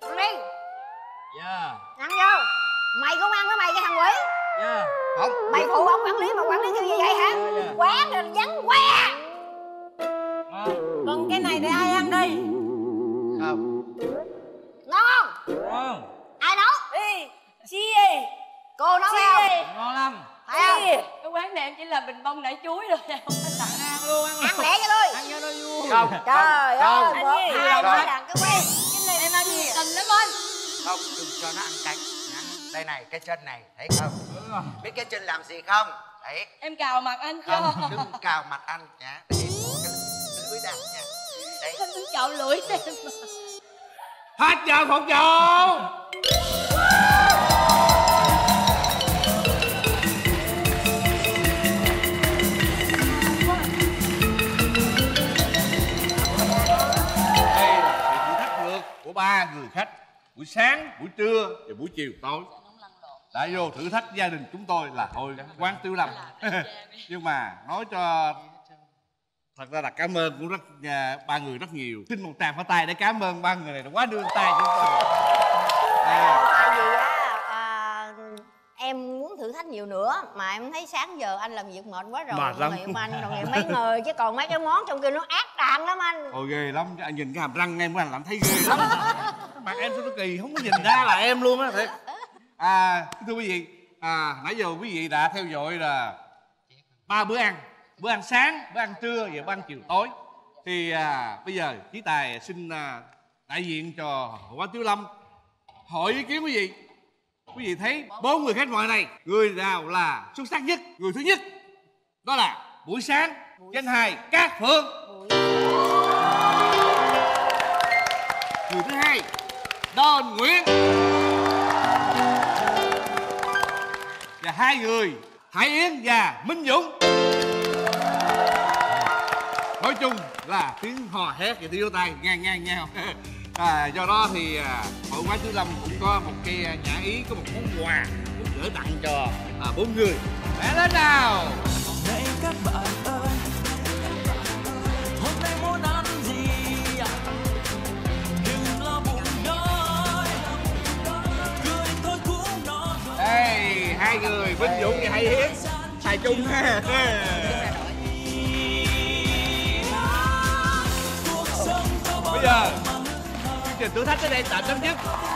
Ăn đi. Ăn vô. Mày cũng ăn với mày cái thằng quỷ. Không. Mày phụ ông quản lý mà quản lý kiểu như vậy hả? Quán rồi vắng quá. Còn cái này để ai ăn đi? Không. Ngon không? Ngon. Ai nấu? Chi? Cô nấu không? Ngon lắm. Cái quán này em chỉ là bình bông nảy chuối rồi, không có tặng ăn luôn. Ăn lẻ cho tôi. Ăn cho tôi vui. Không. Trời ơi. Hai mới đặng cái quay. Cái này em ăn nhiệt tình lắm anh. Không, đừng cho nó ăn cánh. Đây này, cái chân này, thấy không? Biết cái chân làm gì không? Đấy. Em cào mặt anh cho. Đừng cào mặt anh nhá. Để cái lưỡi ra nha. Đấy. Anh cứ cào lưỡi xem. Hết giờ phục vụ. Ba người khách, buổi sáng, buổi trưa và buổi chiều tối đã vô thử thách gia đình chúng tôi là Hội Quán Tiếu Lâm. Nhưng mà nói cho thật ra là cảm ơn cũng ba người rất nhiều. Xin một tràng pháo tay để cảm ơn ba người này đã quá đương tay chúng tôi. Em muốn thử thách nhiều nữa mà em thấy sáng giờ anh làm việc mệt quá rồi. Mệt lắm. Anh còn ngày mấy người chứ còn mấy cái món trong kia nó ác đạn lắm anh. Ôi ghê lắm, anh nhìn cái hàm răng em làm thấy ghê lắm. Mặt em sao nó kỳ, không có nhìn ra là em luôn á thiệt. Thưa quý vị, nãy giờ quý vị đã theo dõi là ba bữa ăn sáng, bữa ăn trưa và bữa ăn chiều tối. Thì bây giờ Chí Tài xin đại diện cho Hội Quán Tiếu Lâm hỏi ý kiến quý vị. Quý vị thấy bốn người khách mời này, người nào là xuất sắc nhất? Người thứ nhất đó là buổi sáng, danh hài Cát Phượng. Người thứ hai Đôn Nguyễn. Và hai người Hải Yến và Minh Dũng. Nói chung là tiếng hò hét và tiếng vỗ tay ngang nhau. Do đó thì Hội Quán Tiếu Lâm cũng có một cái nhã ý, có một món quà muốn gửi tặng cho bốn người. Vẽ lên nào. Đây các bạn ơi, hôm nay muốn ăn gì? Đừng lo buồn đói, cười thôi cũng no rồi. hai người Vinh Dũng và hay hiếp tài chung ha. Bây giờ chương trình thử thách đến đây tạm chấm dứt.